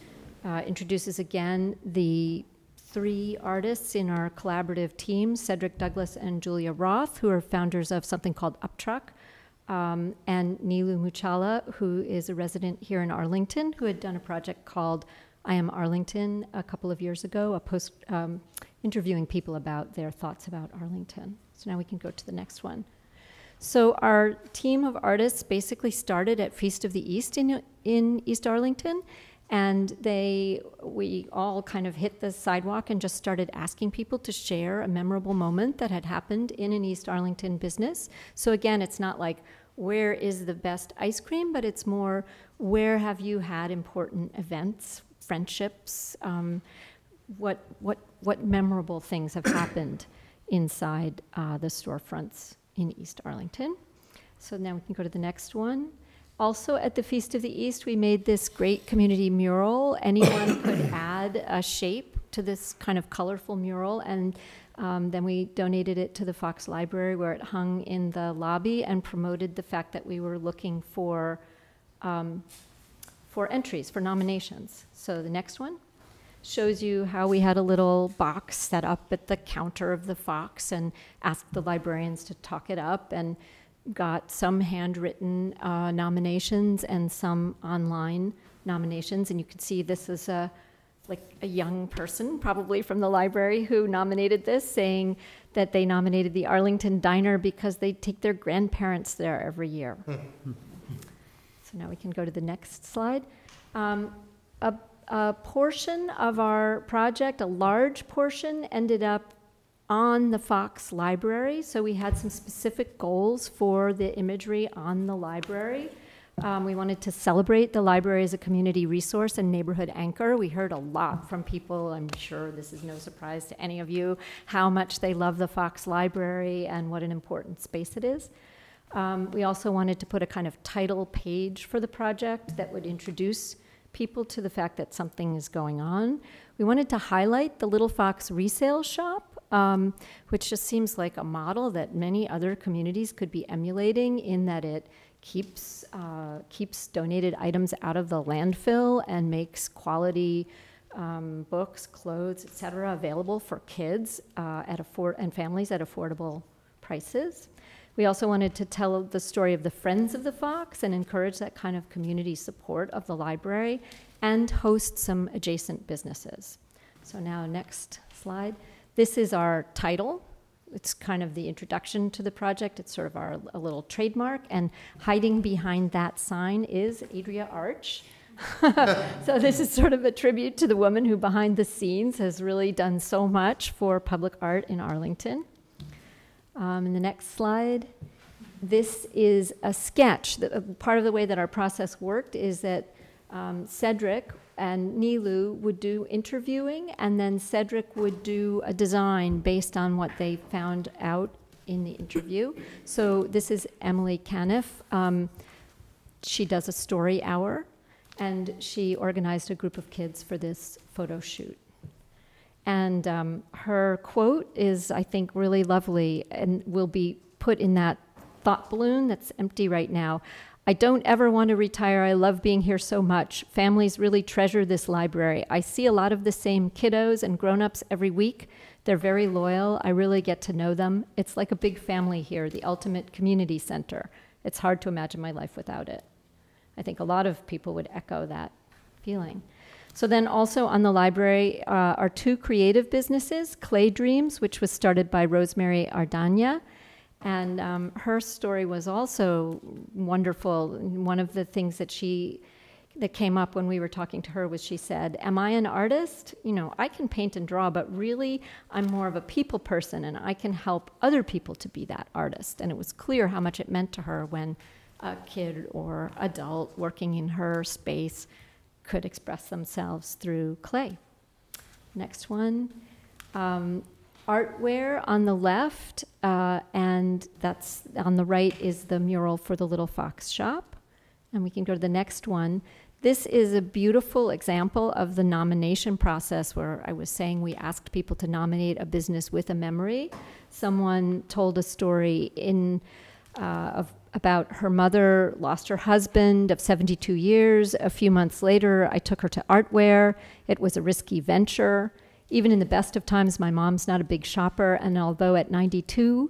introduces again the three artists in our collaborative team, Cedric Douglas and Julia Roth, who are founders of something called UpTruck, and Neelu Muchala, who is a resident here in Arlington, who had done a project called I Am Arlington a couple of years ago, a post interviewing people about their thoughts about Arlington. So now we can go to the next one. So our team of artists basically started at Feast of the East in East Arlington, and we all kind of hit the sidewalk and just started asking people to share a memorable moment that had happened in an East Arlington business. So again, it's not like where is the best ice cream, but it's more where have you had important events, friendships, what memorable things have happened inside the storefronts in East Arlington. So now we can go to the next one. Also at the Feast of the East, we made this great community mural. Anyone could add a shape to this kind of colorful mural, and then we donated it to the Fox Library where it hung in the lobby and promoted the fact that we were looking for entries, for nominations. So the next one shows you how we had a little box set up at the counter of the Fox and asked the librarians to talk it up, and got some handwritten nominations and some online nominations. And you can see this is like a young person, probably from the library, who nominated this, saying that they nominated the Arlington Diner because they take their grandparents there every year. So now we can go to the next slide. A portion of our project, a large portion, ended up on the Fox Library. So we had some specific goals for the imagery on the library. We wanted to celebrate the library as a community resource and neighborhood anchor. We heard a lot from people, I'm sure this is no surprise to any of you, how much they love the Fox Library and what an important space it is. We also wanted to put a kind of title page for the project that would introduce people to the fact that something is going on. We wanted to highlight the Little Fox resale shop, which just seems like a model that many other communities could be emulating, in that it keeps donated items out of the landfill and makes quality books, clothes, etc. available for kids and families at affordable prices. We also wanted to tell the story of the Friends of the Fox and encourage that kind of community support of the library, and host some adjacent businesses. So now next slide. This is our title. It's kind of the introduction to the project. It's sort of a little trademark, and hiding behind that sign is Adria Arch. So this is sort of a tribute to the woman who behind the scenes has really done so much for public art in Arlington. And the next slide. This is a sketch. Part of the way that our process worked is that Cedric and Neelu would do interviewing, and then Cedric would do a design based on what they found out in the interview. So this is Emily Caniff. She does a story hour, and she organized a group of kids for this photo shoot. And her quote is, I think, really lovely and will be put in that thought balloon that's empty right now. I don't ever want to retire. I love being here so much. Families really treasure this library. I see a lot of the same kiddos and grown-ups every week. They're very loyal. I really get to know them. It's like a big family here, the ultimate community center. It's hard to imagine my life without it. I think a lot of people would echo that feeling. So then also on the library are two creative businesses, Clay Dreams, which was started by Rosemary Ardagna. And her story was also wonderful. One of the things that that came up when we were talking to her was she said, am I an artist? You know, I can paint and draw, but really I'm more of a people person and I can help other people to be that artist. And it was clear how much it meant to her when a kid or adult working in her space could express themselves through clay. Next one. Artware on the left, and that's on the right is the mural for the Little Fox Shop. And we can go to the next one. This is a beautiful example of the nomination process where I was saying we asked people to nominate a business with a memory. Someone told a story about her mother lost her husband of 72 years. A few months later, I took her to Artware. It was a risky venture. Even in the best of times, my mom's not a big shopper, and although at 92,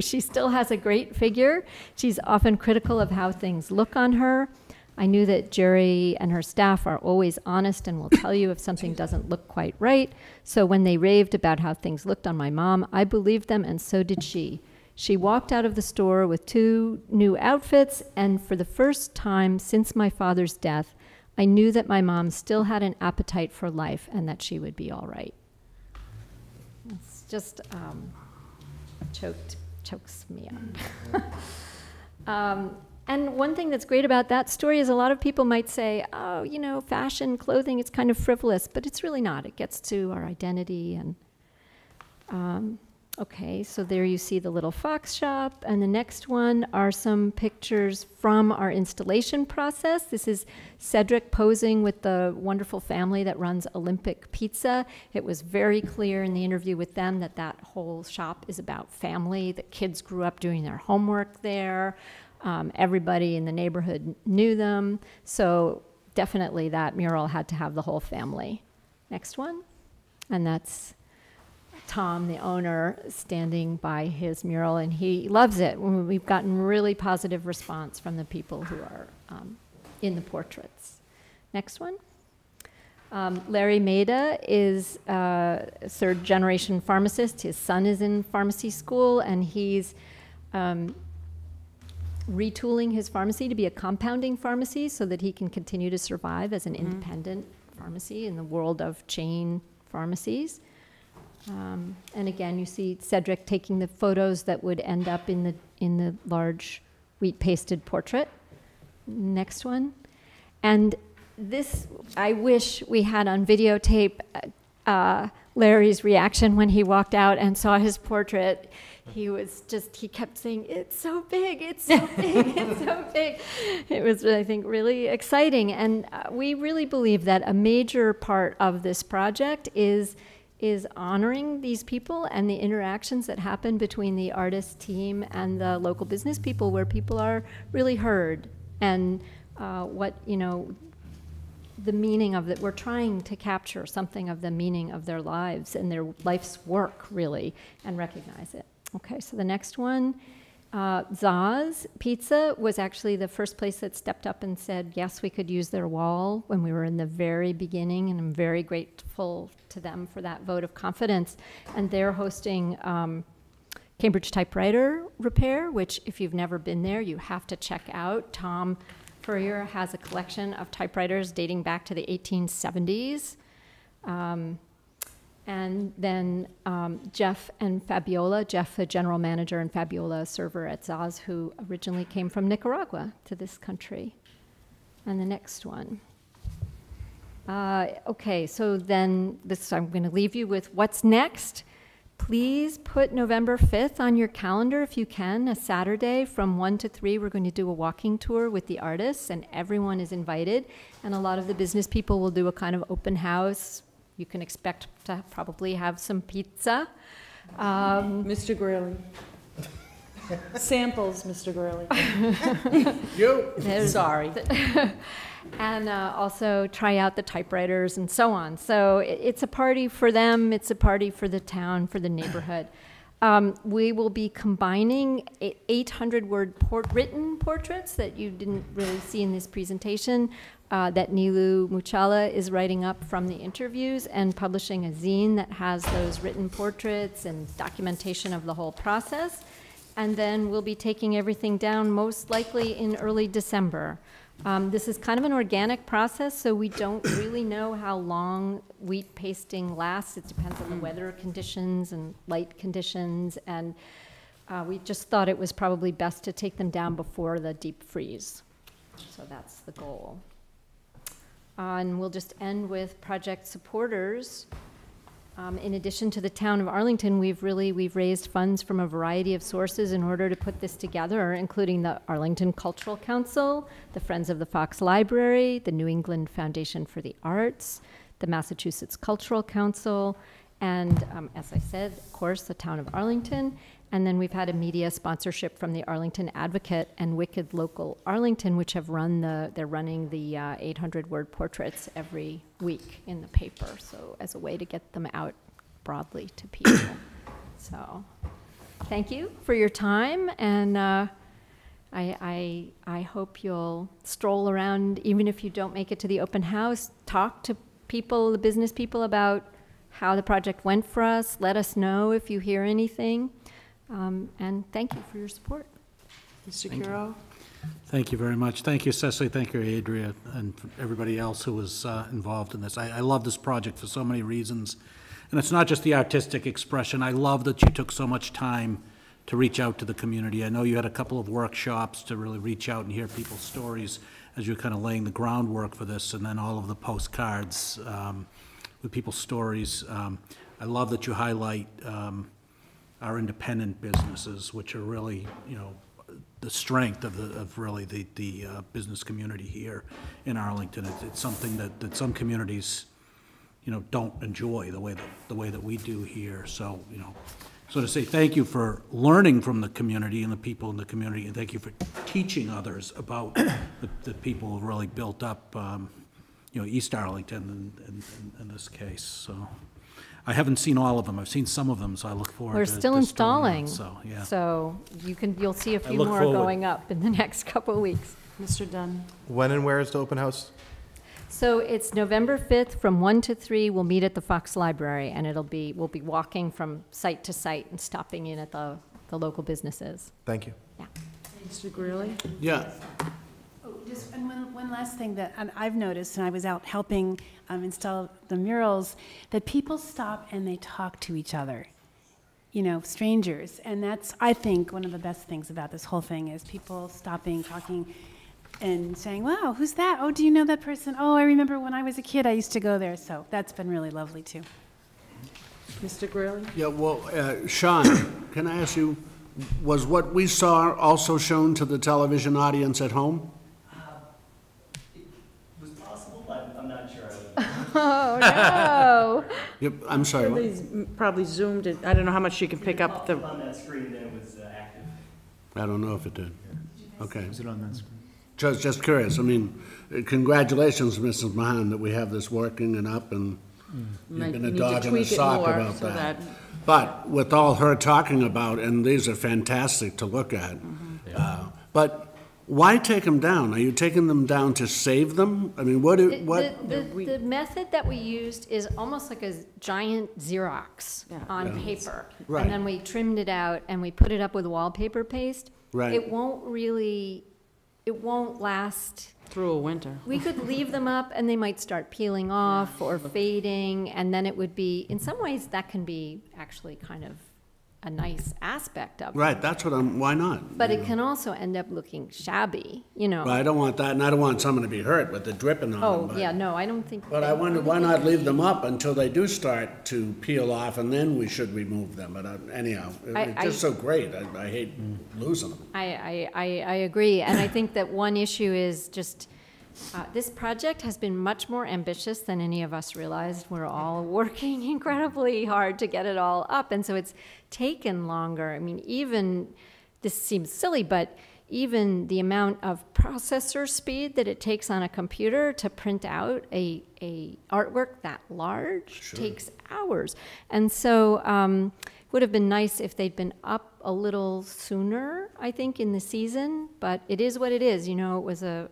she still has a great figure. She's often critical of how things look on her. I knew that Jerry and her staff are always honest and will tell you if something doesn't look quite right. So when they raved about how things looked on my mom, I believed them, and so did she. She walked out of the store with two new outfits, and for the first time since my father's death, I knew that my mom still had an appetite for life and that she would be all right. It's just chokes me up. And one thing that's great about that story is a lot of people might say, oh, you know, fashion, clothing, it's kind of frivolous, but it's really not. It gets to our identity. And okay, so there you see the Little Fox Shop, and the next one are some pictures from our installation process. This is Cedric posing with the wonderful family that runs Olympic Pizza. It was very clear in the interview with them that that whole shop is about family, that kids grew up doing their homework there. Everybody in the neighborhood knew them, so definitely that mural had to have the whole family. Next one, and that's Tom, the owner, standing by his mural, and he loves it. We've gotten really positive response from the people who are in the portraits. Next one. Larry Maida is a third-generation pharmacist. His son is in pharmacy school, and he's retooling his pharmacy to be a compounding pharmacy so that he can continue to survive as an independent pharmacy in the world of chain pharmacies. And again, you see Cedric taking the photos that would end up in the large wheat-pasted portrait. Next one. And this, I wish we had on videotape Larry's reaction when he walked out and saw his portrait. He kept saying, it's so big, it's so big, it's so big. It was, I think, really exciting. And we really believe that a major part of this project is honoring these people and the interactions that happen between the artist team and the local business people, where people are really heard, and the meaning of that. We're trying to capture something of the meaning of their lives and their life's work, really, and recognize it. Okay, so the next one. Zaz Pizza was actually the first place that stepped up and said, yes, we could use their wall when we were in the very beginning, and I'm very grateful to them for that vote of confidence. And they're hosting Cambridge Typewriter Repair, which if you've never been there, you have to check out. Tom Furrier has a collection of typewriters dating back to the 1870s. And then Jeff and Fabiola, Jeff the general manager and Fabiola a server at Zaz, who originally came from Nicaragua to this country. And the next one. Okay, so then I'm gonna leave you with what's next. Please put November 5th on your calendar if you can, a Saturday from 1 to 3. We're going to do a walking tour with the artists, and everyone is invited. And a lot of the business people will do a kind of open house. You can expect to probably have some pizza. Mr. Greeley. Samples, Mr. Gurley. You. Sorry. And also try out the typewriters and so on. So it's a party for them. It's a party for the town, for the neighborhood. We will be combining 800-word written portraits that you didn't really see in this presentation that Neelu Muchala is writing up from the interviews and publishing a zine that has those written portraits and documentation of the whole process. And then we'll be taking everything down most likely in early December. This is kind of an organic process, so we don't really know how long wheat pasting lasts. It depends on the weather conditions and light conditions, and we just thought it was probably best to take them down before the deep freeze. So that's the goal. And we'll just end with project supporters. In addition to the town of Arlington, we've raised funds from a variety of sources in order to put this together, including the Arlington Cultural Council, the Friends of the Fox Library, the New England Foundation for the Arts, the Massachusetts Cultural Council, and as I said, of course, the town of Arlington. And then we've had a media sponsorship from the Arlington Advocate and Wicked Local Arlington, which have run the, they're running the 800-word portraits every week in the paper, so as a way to get them out broadly to people. So thank you for your time, and I hope you'll stroll around, even if you don't make it to the open house, talk to people, the business people, about how the project went for us. Let us know if you hear anything. And thank you for your support. Mr. Curo. Thank you very much. Thank you, Cecily. Thank you, Adria, and everybody else who was involved in this. I love this project for so many reasons. And it's not just the artistic expression. I love that you took so much time to reach out to the community. I know you had a couple of workshops to really reach out and hear people's stories as you're kind of laying the groundwork for this, and then all of the postcards with people's stories. I love that you highlight our independent businesses, which are really, you know, the strength of the really the business community here in Arlington. It's something that some communities, you know, don't enjoy the way that we do here. So, you know, so to say thank you for learning from the community and the people in the community, and thank you for teaching others about the people who really built up, you know, East Arlington in this case. So. I haven't seen all of them. I've seen some of them, so I look forward. We're still installing, so yeah. So you'll see a few more going up in the next couple of weeks. Mr. Dunn. When and where is the open house? So it's November 5th from 1 to 3. We'll meet at the Fox Library, and it'll be we'll be walking from site to site and stopping in at the local businesses. Thank you. Yeah. Mr. Greeley. Yeah. Just one last thing that I've noticed, and I was out helping install the murals, that people stop and they talk to each other, you know, strangers. And that's, I think, one of the best things about this whole thing is people stopping, talking, and saying, wow, who's that? Oh, do you know that person? Oh, I remember when I was a kid, I used to go there. So that's been really lovely, too. Mr. Greeley? Yeah, well, Sean, can I ask you, was what we saw also shown to the television audience at home? Oh, no. Yep, I'm sorry. Probably zoomed it. I don't know how much you can pick up the... on that screen that it was active. I don't know if it did. Yeah. Okay. Was it on that screen? Just curious. I mean, congratulations, Mrs. Mahan, that we have this working and up, and you've been a dog in a sock about that. But with all her talking about, and these are fantastic to look at, yeah. But... why take them down? Are you taking them down to save them? I mean, what? The method that we used is almost like a giant Xerox on paper. Right. And then we trimmed it out and we put it up with wallpaper paste. Right. It won't last through a winter. We could leave them up and they might start peeling off or fading, and then it would be, in some ways that can be actually kind of a nice aspect of it. Right, that's what I'm, why not? But it can also end up looking shabby, you know. Well, I don't want that, and I don't want someone to be hurt with the dripping on them. Oh, yeah, no, I don't think... But I wonder, why not leave them up until they do start to peel off, and then we should remove them. But anyhow, it's just so great. I hate losing them. I agree, and I think that one issue is just... this project has been much more ambitious than any of us realized. We're all working incredibly hard to get it all up, and so it's taken longer. I mean, even this seems silly, but even the amount of processor speed that it takes on a computer to print out a artwork that large takes hours. And so it would have been nice if they'd been up a little sooner, I think, in the season. But it is what it is. You know, it was a,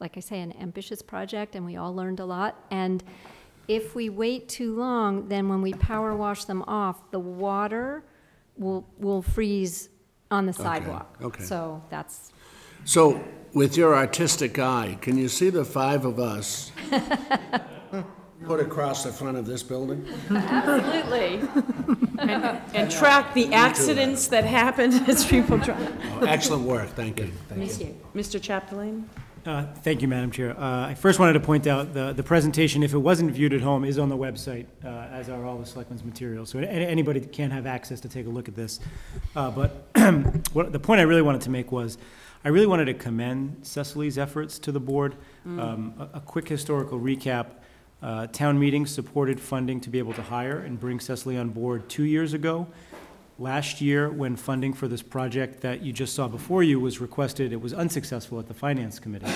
like I say, an ambitious project, and we all learned a lot. And if we wait too long, then when we power wash them off, the water will freeze on the sidewalk. Okay. So that's. So with your artistic eye, can you see the five of us put across the front of this building? Absolutely. and track the accidents that happened as people drive. Oh, excellent work. Thank you. Thank you. Mr. Chapdelaine? Thank you, Madam Chair. I first wanted to point out the presentation, if it wasn't viewed at home, is on the website, as are all the selectmen's materials. So anybody can have access to take a look at this. But the point I really wanted to make was, I really wanted to commend Cecily's efforts to the board. A quick historical recap. Town meeting supported funding to be able to hire and bring Cecily on board 2 years ago. Last year, when funding for this project that you just saw before you was requested, it was unsuccessful at the Finance Committee.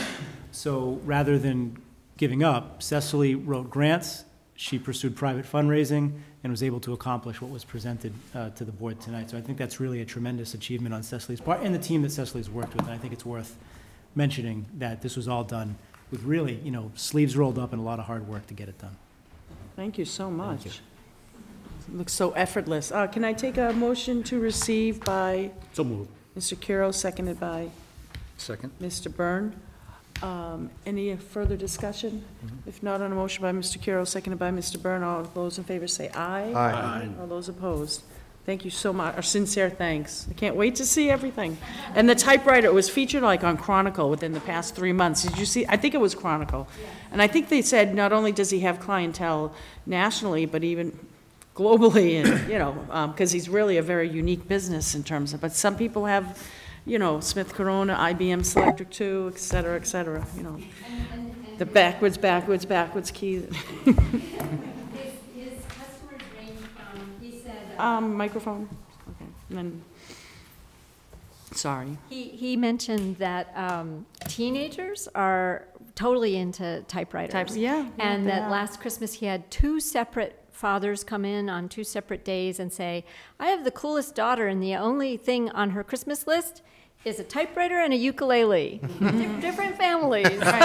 So rather than giving up, Cecily wrote grants, she pursued private fundraising, and was able to accomplish what was presented to the board tonight. So I think that's really a tremendous achievement on Cecily's part and the team that Cecily's worked with. And I think it's worth mentioning that this was all done with really, you know, sleeves rolled up and a lot of hard work to get it done. Thank you so much. Thank you. Looks so effortless. Can I take a motion to receive by Mr. Curo, seconded by Mr. Byrne? Any further discussion? If not, on a motion by Mr. Curo, seconded by Mr. Byrne, all those in favor say aye. Aye. All those opposed? Thank you so much. Our sincere thanks. I can't wait to see everything. And the typewriter was featured like on Chronicle within the past 3 months. Did you see? I think it was Chronicle. Yeah. And I think they said not only does he have clientele nationally, but even globally, and you know, because he's really a very unique business in terms of, but some people have, you know, Smith Corona, IBM Selectric 2, et cetera, you know, the backwards key. his customers range from, he said, microphone, okay, and then, sorry. He mentioned that teenagers are totally into typewriters. Yeah. And that last Christmas he had two separate fathers come in on two separate days and say, I have the coolest daughter, and the only thing on her Christmas list is a typewriter and a ukulele. Different families. Right?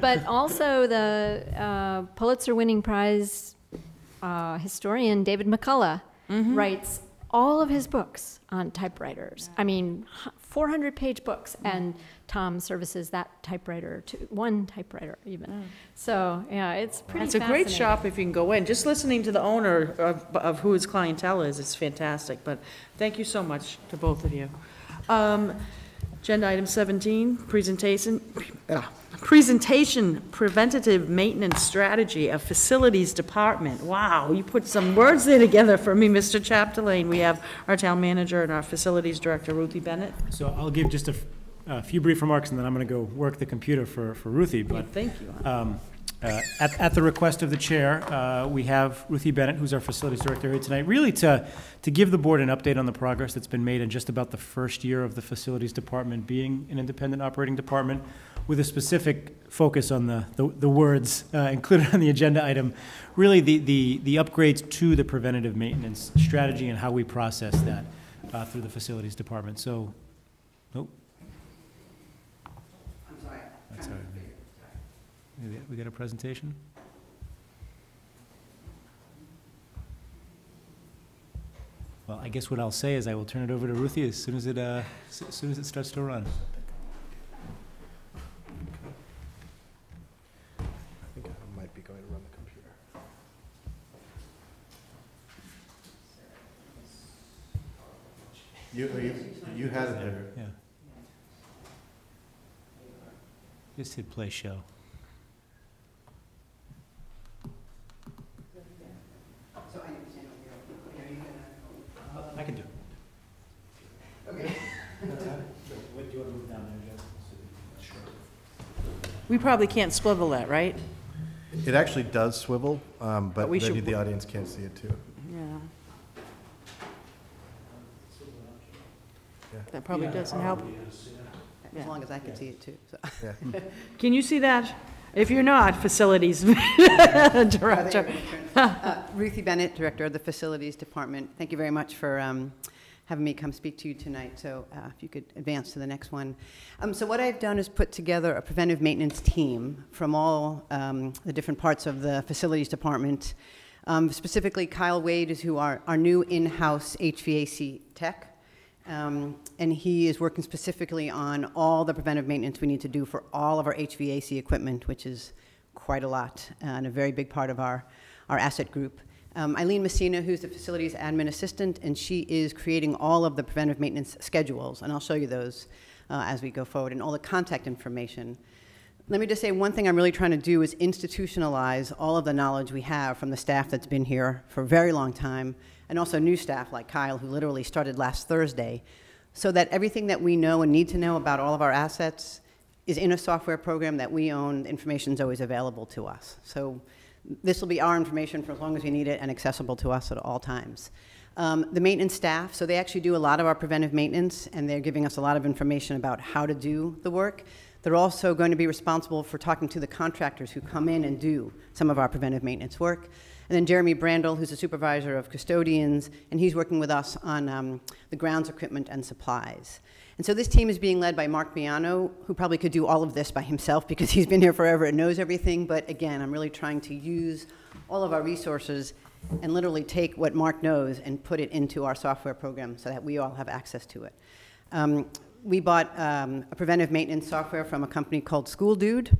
But also the Pulitzer winning prize historian David McCullough writes all of his books on typewriters. I mean, 400-page books, and Tom services that typewriter, one typewriter even. So yeah, it's pretty fascinating. It's a great shop if you can go in. Just listening to the owner of who his clientele is fantastic. But thank you so much to both of you. Agenda item 17, presentation preventative maintenance strategy of facilities department. Wow, you put some words there together for me, Mr. Chapdelaine. We have our town manager and our facilities director, Ruthie Bennett. So I'll give just a few brief remarks, and then I'm going to go work the computer for Ruthie. But thank you. At the request of the chair, we have Ruthie Bennett, who's our facilities director here tonight, really to give the board an update on the progress that's been made in just about the first year of the facilities department being an independent operating department, with a specific focus on the words included on the agenda item, really the upgrades to the preventative maintenance strategy and how we process that through the facilities department. So, I'm sorry. That's all right. We got a presentation? Well, I guess what I'll say is I will turn it over to Ruthie as soon as it starts to run. I think I might be going to run the computer. You had it there. Yeah. Just hit play show. I can do it. Okay. What do you want to move down there, Jeff? Sure. We probably can't swivel that, right? It actually does swivel, but maybe the audience can't see it too. Yeah. That probably doesn't help. As long as I can see it too. So. Yeah. Can you see that? If you're not, facilities director. Ruthie Bennett, director of the facilities department. Thank you very much for having me come speak to you tonight. So if you could advance to the next one. So what I've done is put together a preventive maintenance team from all the different parts of the facilities department. Specifically, Kyle Wade is who our new in-house HVAC tech. And he is working specifically on all the preventive maintenance we need to do for all of our HVAC equipment, which is quite a lot and a very big part of our asset group. Eileen Messina, who's the facilities admin assistant, and she is creating all of the preventive maintenance schedules, and I'll show you those as we go forward, and all the contact information. Let me just say one thing I'm really trying to do is institutionalize all of the knowledge we have from the staff that's been here for a very long time, and also new staff like Kyle, who literally started last Thursday, so that everything that we know and need to know about all of our assets is in a software program that we own. Information is always available to us. So this will be our information for as long as we need it and accessible to us at all times. The maintenance staff, so they actually do a lot of our preventive maintenance, and they're giving us a lot of information about how to do the work. They're also going to be responsible for talking to the contractors who come in and do some of our preventive maintenance work. And then Jeremy Brandel, who's a supervisor of custodians, and he's working with us on the grounds equipment and supplies. And so this team is being led by Mark Miano, who probably could do all of this by himself because he's been here forever and knows everything. But again, I'm really trying to use all of our resources and literally take what Mark knows and put it into our software program so that we all have access to it. We bought a preventive maintenance software from a company called School Dude,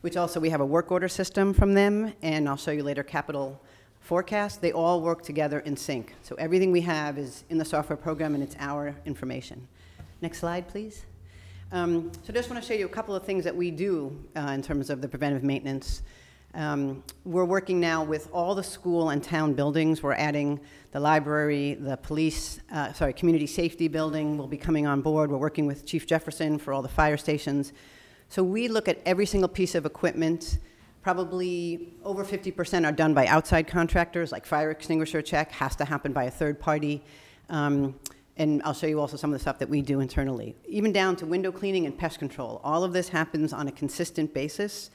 which also we have a work order system from them, and I'll show you later capital forecast. They all work together in sync. So everything we have is in the software program, and it's our information. Next slide, please. So just want to show you a couple of things that we do in terms of the preventive maintenance. We're working now with all the school and town buildings. We're adding the library, the police, community safety building will be coming on board. We're working with Chief Jefferson for all the fire stations. So we look at every single piece of equipment. Probably over 50% are done by outside contractors, like fire extinguisher check has to happen by a third party. And I'll show you also some of the stuff that we do internally, even down to window cleaning and pest control. All of this happens on a consistent basis.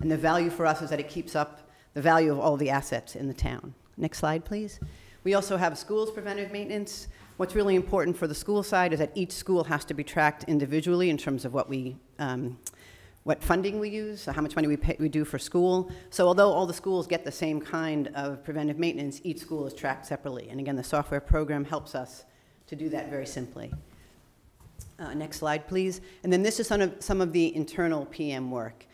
And the value for us is that it keeps up the value of all the assets in the town. Next slide, please. We also have schools preventive maintenance. What's really important for the school side is that each school has to be tracked individually in terms of what we, what funding we use, so how much money we do for school. So although all the schools get the same kind of preventive maintenance, each school is tracked separately. And again, the software program helps us to do that very simply. Next slide, please. And then this is some of the internal PM work.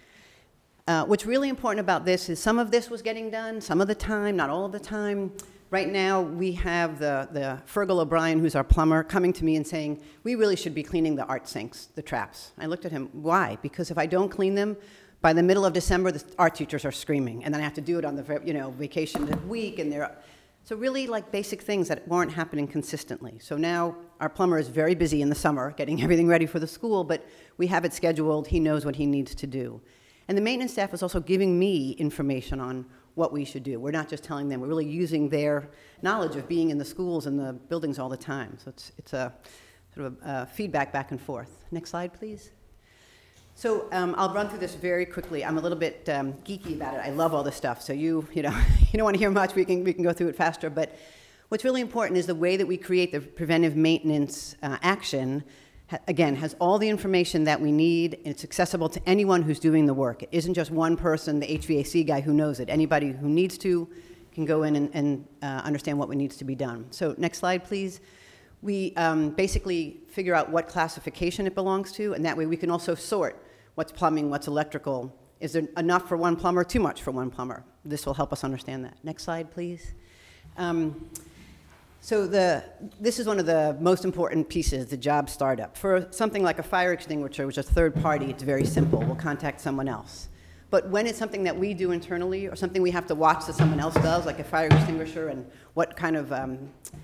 What's really important about this is some of this was getting done, some of the time, not all of the time. Right now, we have the Fergal O'Brien, who's our plumber, coming to me and saying, we really should be cleaning the art sinks, the traps. I looked at him, why? Because if I don't clean them, by the middle of December, the art teachers are screaming, and then I have to do it on the vacation week, and they're... So really, like, basic things that weren't happening consistently. So now our plumber is very busy in the summer getting everything ready for the school, but we have it scheduled. He knows what he needs to do. And the maintenance staff is also giving me information on what we should do. We're not just telling them. We're really using their knowledge of being in the schools and the buildings all the time. So it's a sort of a feedback back and forth. Next slide, please. So I'll run through this very quickly. I'm a little bit geeky about it. I love all this stuff. So you don't want to hear much. We can go through it faster. But what's really important is the way that we create the preventive maintenance action. Again, has all the information that we need, and it's accessible to anyone who's doing the work. It isn't just one person, the HVAC guy who knows it. Anybody who needs to can go in and understand what needs to be done. So next slide, please. We basically figure out what classification it belongs to, and that way we can also sort what's plumbing, what's electrical. Is there enough for one plumber, too much for one plumber? This will help us understand that. Next slide, please. So this is one of the most important pieces, the job startup. For something like a fire extinguisher, which is a third party, it's very simple. We'll contact someone else. But when it's something that we do internally or something we have to watch that someone else does, like a fire extinguisher and what kind of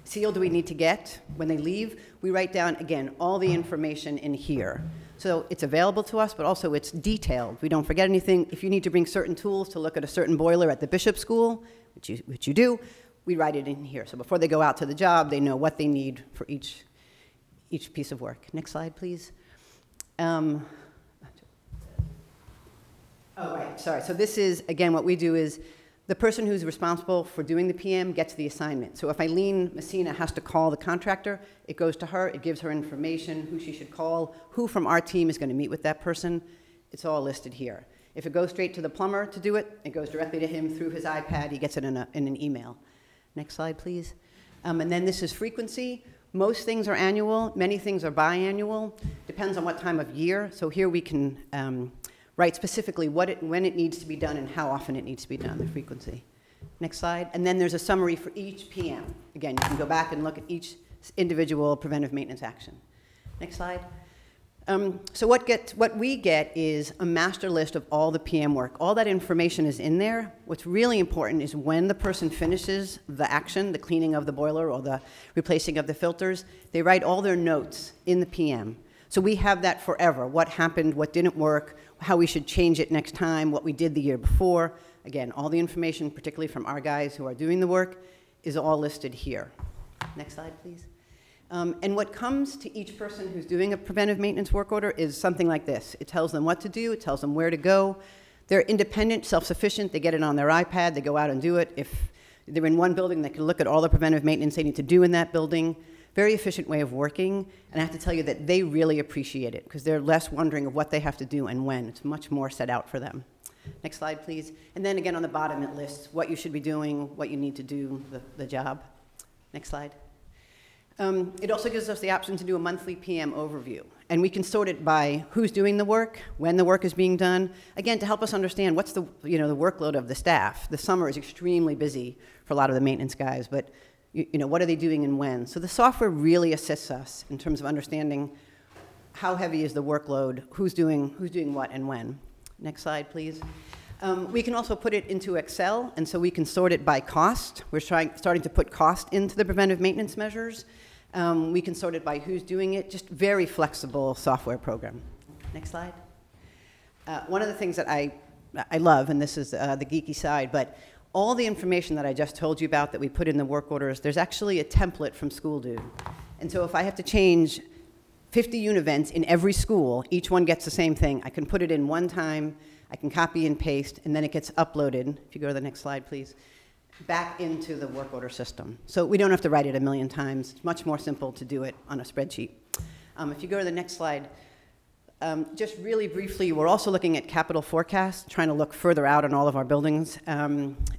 seal do we need to get when they leave, we write down, again, all the information in here. So it's available to us, but also it's detailed. We don't forget anything. If you need to bring certain tools to look at a certain boiler at the Bishop's School, which you do, we write it in here. So before they go out to the job, they know what they need for each each piece of work. Next slide, please. Oh, right, sorry. So this is, again, what we do is the person who's responsible for doing the PM gets the assignment. So if Eileen Messina has to call the contractor, it goes to her, it gives her information, who she should call, who from our team is going to meet with that person. It's all listed here. If it goes straight to the plumber to do it, it goes directly to him through his iPad. He gets it in an email. Next slide, please. And then this is frequency. Most things are annual. Many things are biannual. Depends on what time of year. So here we can write specifically what it, when it needs to be done and how often it needs to be done, the frequency. Next slide. And then there's a summary for each PM. Again, you can go back and look at each individual preventive maintenance action. Next slide. So what we get is a master list of all the PM work. All that information is in there. What's really important is when the person finishes the action, the cleaning of the boiler or the replacing of the filters, they write all their notes in the PM. So we have that forever. What happened, what didn't work, how we should change it next time, what we did the year before. Again, all the information, particularly from our guys who are doing the work, is all listed here. Next slide, please. And what comes to each person who's doing a preventive maintenance work order is something like this. It tells them what to do. It tells them where to go. They're independent, self-sufficient. They get it on their iPad. They go out and do it. If they're in one building, they can look at all the preventive maintenance they need to do in that building. Very efficient way of working. And I have to tell you that they really appreciate it because they're less wondering of what they have to do and when. It's much more set out for them. Next slide, please. And then again, on the bottom, it lists what you should be doing, what you need to do, the job. Next slide. It also gives us the option to do a monthly PM overview. And we can sort it by who's doing the work, when the work is being done. Again, to help us understand what's the, the workload of the staff. The summer is extremely busy for a lot of the maintenance guys, but what are they doing and when? So the software really assists us in terms of understanding how heavy is the workload, who's doing what and when. Next slide, please. We can also put it into Excel, and so we can sort it by cost. We're starting to put cost into the preventive maintenance measures. We can sort it by who's doing it, just very flexible software program. Next slide. One of the things that I love, and this is the geeky side, but all the information that I just told you about that we put in the work orders, there's actually a template from SchoolDo. And so if I have to change 50 unit events in every school, each one gets the same thing. I can put it in one time, I can copy and paste, and then it gets uploaded, if you go to the next slide, please, back into the work order system. So we don't have to write it a million times. It's much more simple to do it on a spreadsheet. If you go to the next slide, just really briefly, we're also looking at capital forecasts, trying to look further out on all of our buildings.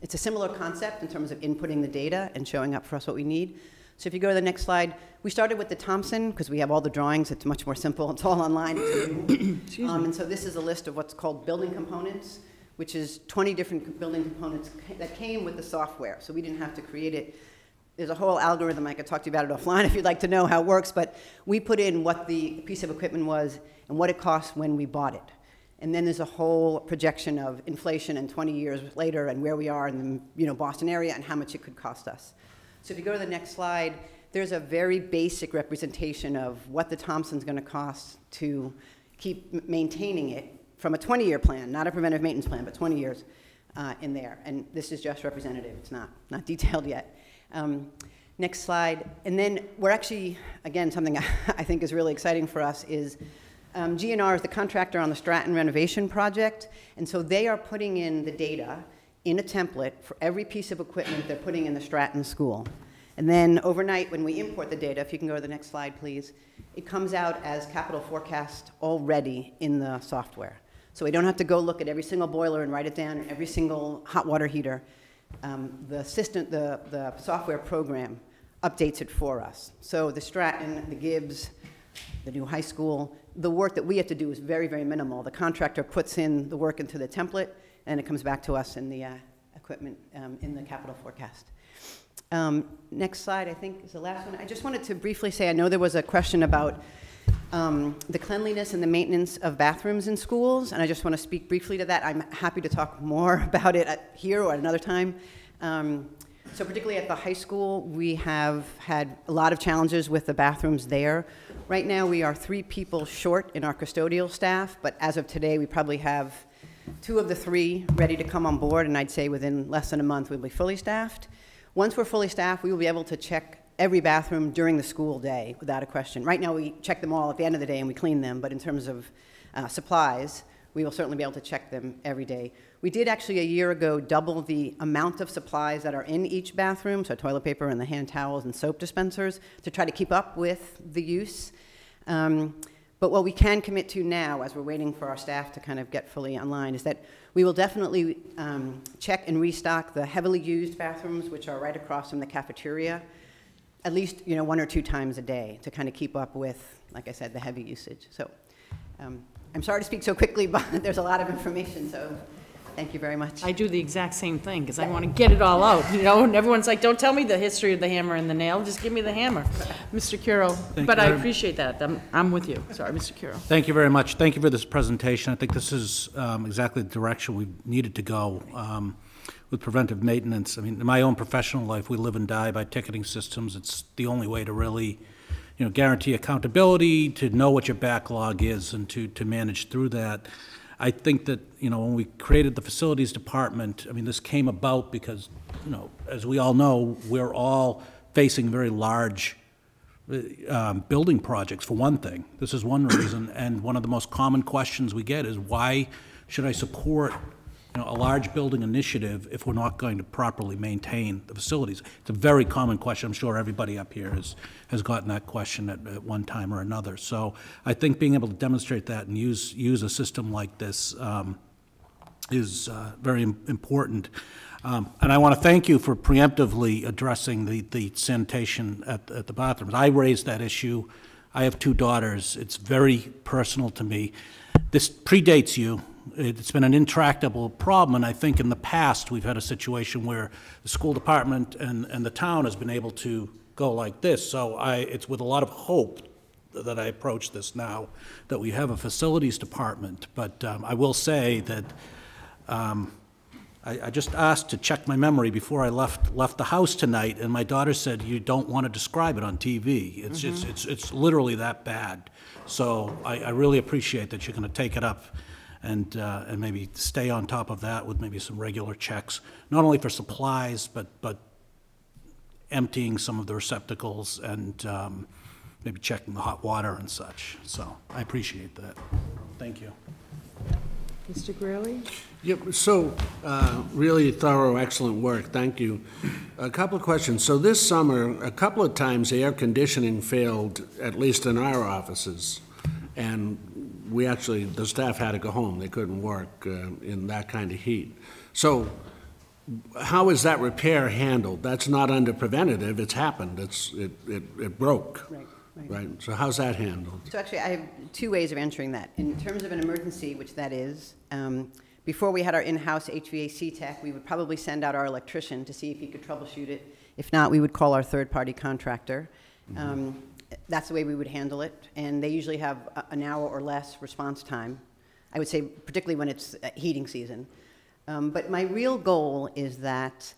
It's a similar concept in terms of inputting the data and showing up for us what we need. So if you go to the next slide, we started with the Thompson because we have all the drawings. It's much more simple. It's all online. And so this is a list of what's called building components, which is 20 different building components that came with the software. So we didn't have to create it. There's a whole algorithm. I could talk to you about it offline if you'd like to know how it works. But we put in what the piece of equipment was and what it cost when we bought it. And then there's a whole projection of inflation and 20 years later and where we are in the Boston area and how much it could cost us. So if you go to the next slide, there's a very basic representation of what the Thompson's going to cost to keep maintaining it from a 20-year plan, not a preventive maintenance plan, but 20 years in there. And this is just representative. It's not detailed yet. Next slide. And then we're actually, again, something I think is really exciting for us is GNR is the contractor on the Stratton renovation project. And so they are putting in the data in a template for every piece of equipment they're putting in the Stratton school. And then overnight, when we import the data, if you can go to the next slide, please, it comes out as capital forecast already in the software. So we don't have to go look at every single boiler and write it down, every single hot water heater. The software program updates it for us. So the Stratton, the Gibbs, the new high school, the work that we have to do is very, very minimal. The contractor puts in the work into the template, and it comes back to us in the equipment, in the capital forecast. Next slide, I think, is the last one. I just wanted to briefly say, I know there was a question about the cleanliness and the maintenance of bathrooms in schools, and I just want to speak briefly to that. I'm happy to talk more about it here or at another time. So particularly at the high school, we have had a lot of challenges with the bathrooms there. Right now, we are 3 people short in our custodial staff, but as of today, we probably have 2 of the 3 ready to come on board, and I'd say within less than a month, we'll be fully staffed. Once we're fully staffed, we will be able to check every bathroom during the school day without a question. Right now we check them all at the end of the day and we clean them, but in terms of supplies, we will certainly be able to check them every day. We did actually a year ago double the amount of supplies that are in each bathroom, so toilet paper and the hand towels and soap dispensers, to try to keep up with the use. But what we can commit to now, as we're waiting for our staff to kind of get fully online, is that we will definitely check and restock the heavily used bathrooms, which are right across from the cafeteria, at least, you know, 1 or 2 times a day to kind of keep up with, like I said, the heavy usage. So I'm sorry to speak so quickly, but there's a lot of information, so thank you very much. I do the exact same thing because I want to get it all out, you know, and everyone's like, don't tell me the history of the hammer and the nail, just give me the hammer. Mr. Curo, but I appreciate that. I'm with you. Sorry, Mr. Curo. Thank you very much. Thank you for this presentation. I think this is exactly the direction we needed to go with preventive maintenance. I mean, in my own professional life, we live and die by ticketing systems. It's the only way to really, you know, guarantee accountability, to know what your backlog is, and to manage through that. I think that, you know, when we created the facilities department, I mean, this came about because, you know, as we all know, we're all facing very large building projects, for one thing. This is one reason, and one of the most common questions we get is, why should I support, you know, a large building initiative if we're not going to properly maintain the facilities? It's a very common question. I'm sure everybody up here has gotten that question at one time or another. So I think being able to demonstrate that and use a system like this is very important. And I want to thank you for preemptively addressing the sanitation at the bathrooms. I raised that issue. I have 2 daughters. It's very personal to me. This predates you. It's been an intractable problem, and I think in the past we've had a situation where the school department and the town has been able to go like this. So it's with a lot of hope that I approach this now, that we have a facilities department. But I will say that I just asked to check my memory before I left the house tonight, and my daughter said, you don't want to describe it on TV. It's, mm-hmm. it's literally that bad. So I really appreciate that you're going to take it up and maybe stay on top of that with maybe some regular checks, not only for supplies, but emptying some of the receptacles and maybe checking the hot water and such. So I appreciate that. Thank you. Mr. Greeley? Yep, so really thorough, excellent work. Thank you. A couple of questions. So this summer, a couple of times the air conditioning failed, at least in our offices, and we actually, the staff had to go home. They couldn't work in that kind of heat. So how is that repair handled? That's not under preventative. It's happened. It broke. Right. So how's that handled? So actually, I have 2 ways of answering that. In terms of an emergency, which that is, before we had our in-house HVAC tech, we would probably send out our electrician to see if he could troubleshoot it. If not, we would call our third-party contractor. That's the way we would handle it, and they usually have an hour or less response time, I would say, particularly when it's heating season. But my real goal is that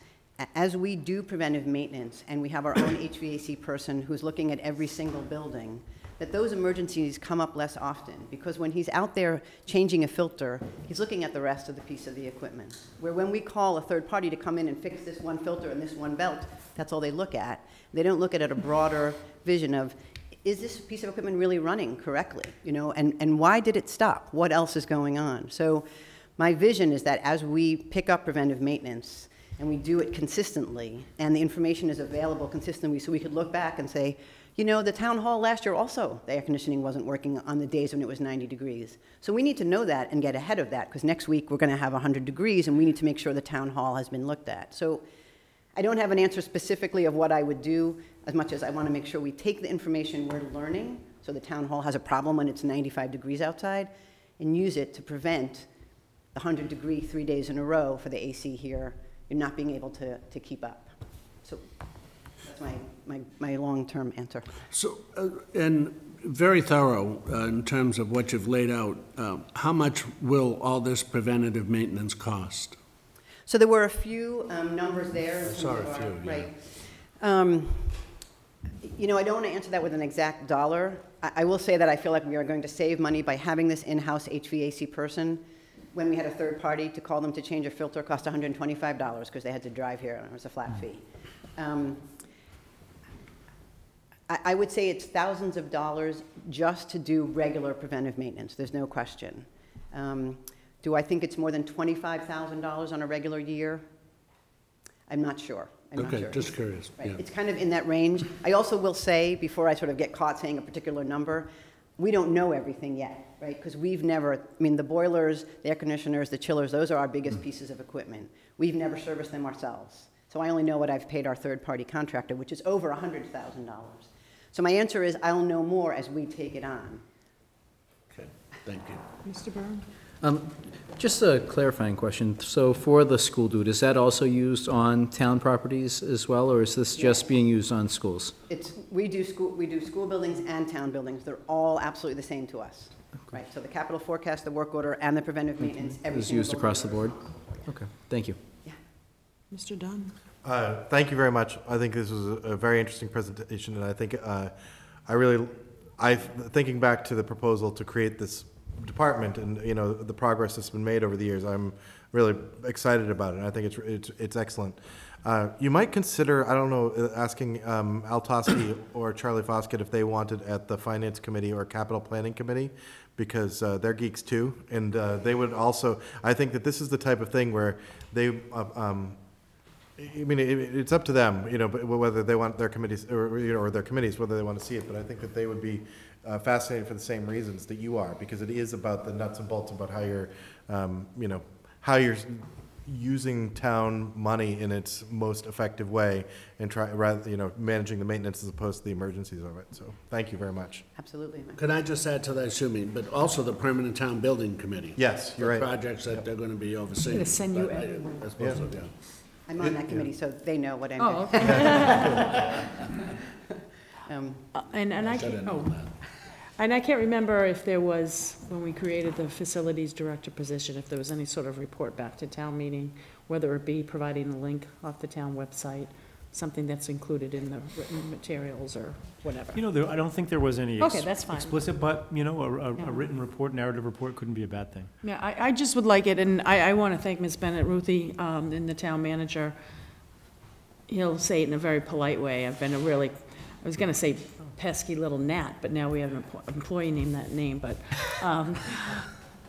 as we do preventive maintenance and we have our own HVAC person who's looking at every single building, that those emergencies come up less often, because when he's out there changing a filter, he's looking at the rest of the piece of the equipment. Where when we call a third party to come in and fix this one filter and this one belt, that's all they look at. They don't look at a broader vision of, is this piece of equipment really running correctly? You know, and why did it stop? What else is going on? So my vision is that as we pick up preventive maintenance and we do it consistently, and the information is available consistently, so we could look back and say, you know, the town hall last year also, the air conditioning wasn't working on the days when it was 90 degrees. So we need to know that and get ahead of that, because next week we're going to have 100 degrees, and we need to make sure the town hall has been looked at. So I don't have an answer specifically of what I would do, as much as I want to make sure we take the information we're learning, so the town hall has a problem when it's 95 degrees outside, and use it to prevent the 100-degree 3 days in a row for the AC here and not being able to keep up. So that's my long-term answer. So, and very thorough in terms of what you've laid out. How much will all this preventative maintenance cost? So there were a few numbers there. Sorry, a few, yeah. Right. You know, I don't want to answer that with an exact dollar. I will say that I feel like we are going to save money by having this in-house HVAC person. When we had a third party, to call them to change a filter cost $125 because they had to drive here and it was a flat fee. I would say it's thousands of dollars just to do regular preventive maintenance. There's no question. Do I think it's more than $25,000 on a regular year? I'm not sure. I'm not sure. Just curious. Right. Yeah. It's kind of in that range. I also will say, before I sort of get caught saying a particular number, we don't know everything yet, right? Because we've never, the boilers, the air conditioners, the chillers, those are our biggest pieces of equipment. We've never serviced them ourselves. So I only know what I've paid our third-party contractor, which is over $100,000. So my answer is I'll know more as we take it on. Okay, thank you. Mr. Byrne? Just a clarifying question. So for the school dude, is that also used on town properties as well, or is this just being used on schools? We do school buildings and town buildings. They're all absolutely the same to us. Okay. Right. So the capital forecast, the work order, and the preventive maintenance, everything is used across the board. Okay. Thank you. Yeah. Mr. Dunn. Thank you very much. I think this was a very interesting presentation, and I think thinking back to the proposal to create this department and the progress that's been made over the years, I'm really excited about it. And I think it's excellent. You might consider, I don't know, asking Al Toski or Charlie Foskett if they wanted at the Finance Committee or Capital Planning Committee, because they're geeks too, and they would also. I think that this is the type of thing where they. It's up to them, whether they want their committees or their committees, whether they want to see it. But I think that they would be fascinated for the same reasons that you are, because it is about the nuts and bolts about how you're, how you're using town money in its most effective way, and managing the maintenance as opposed to the emergencies of it. So thank you very much. Absolutely. Can I just add to that, assuming, but also the permanent town building committee? Yes, you're right. Projects that they're going to be overseeing. I'm going to send you. I suppose so. Yeah. I'm on that committee, so they know what I'm doing. Oh, okay. And I can't remember if there was, when we created the facilities director position, if there was any sort of report back to town meeting, whether it be providing the link off the town website, something that's included in the written materials or whatever. I don't think there was any explicit, but a written report, narrative report couldn't be a bad thing. Yeah, I just would like it, and I want to thank Ms. Bennett Ruthie and the town manager. He'll say it in a very polite way. I've been a really, I was going to say pesky little gnat, but now we have an employee named that name, but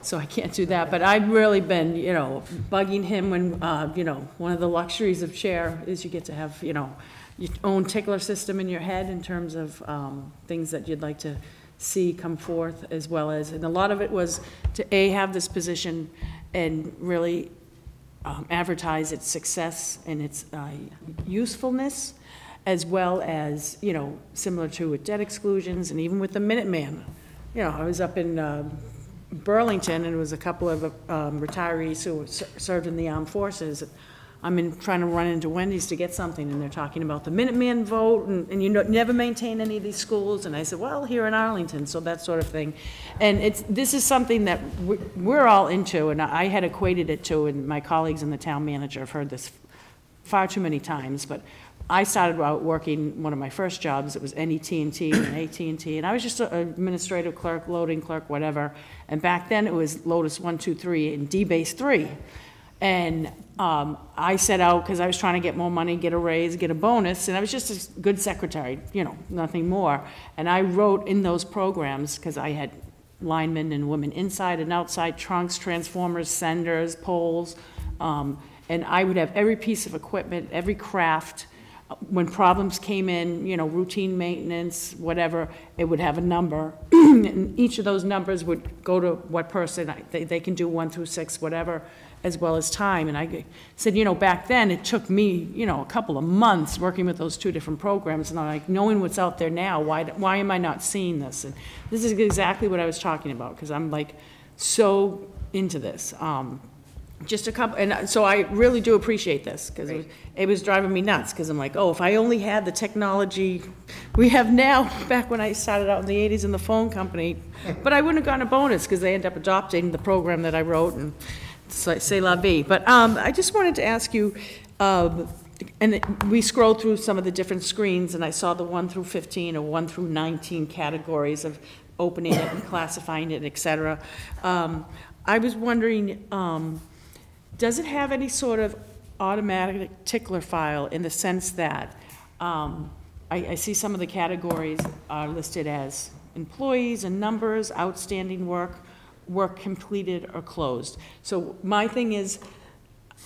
so I can't do that, but I've really been, bugging him when, one of the luxuries of chair is you get to have, your own tickler system in your head in terms of things that you'd like to see come forth, as well as, and a lot of it was to A, have this position and really advertise its success and its usefulness, as well as, similar to with debt exclusions and even with the Minuteman. I was up in Burlington, and it was a couple of retirees who served in the armed forces. I'm trying to run into Wendy's to get something, and they're talking about the Minuteman vote, and never maintain any of these schools. And I said, well, here in Arlington, so that sort of thing. And this is something that we're all into, and I had equated it to, and my colleagues and the town manager have heard this far too many times, but I started out working, one of my first jobs, it was NET&T and AT&T, and I was just an administrative clerk, loading clerk, whatever, and back then it was Lotus 1, 2, 3 and DBase 3, and I set out because I was trying to get more money, get a raise, get a bonus, and I was just a good secretary, nothing more, and I wrote in those programs because I had linemen and women inside and outside, trunks, transformers, senders, poles, and I would have every piece of equipment, every craft. When problems came in, routine maintenance, whatever, it would have a number. And each of those numbers would go to what person, they can do 1 through 6, whatever, as well as time. And I said, back then it took me, a couple of months working with those two different programs. And I'm like, knowing what's out there now, why am I not seeing this? And this is exactly what I was talking about, because I'm like so into this. Just a couple, and so I really do appreciate this, because it was driving me nuts, because I'm like, oh, if I only had the technology we have now, back when I started out in the 80s in the phone company, but I wouldn't have gotten a bonus, because they end up adopting the program that I wrote, and c'est la vie. But I just wanted to ask you, and we scrolled through some of the different screens, and I saw the 1 through 15 or 1 through 19 categories of opening it and classifying it, et cetera. I was wondering, does it have any sort of automatic tickler file in the sense that I see some of the categories are listed as employees and numbers, outstanding work, work completed or closed. So my thing is,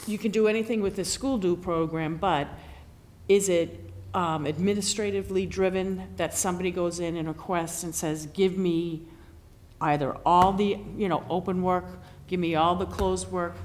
you can do anything with the school do program, but is it administratively driven that somebody goes in and requests and says, give me either all the, you know, open work, give me all the closed work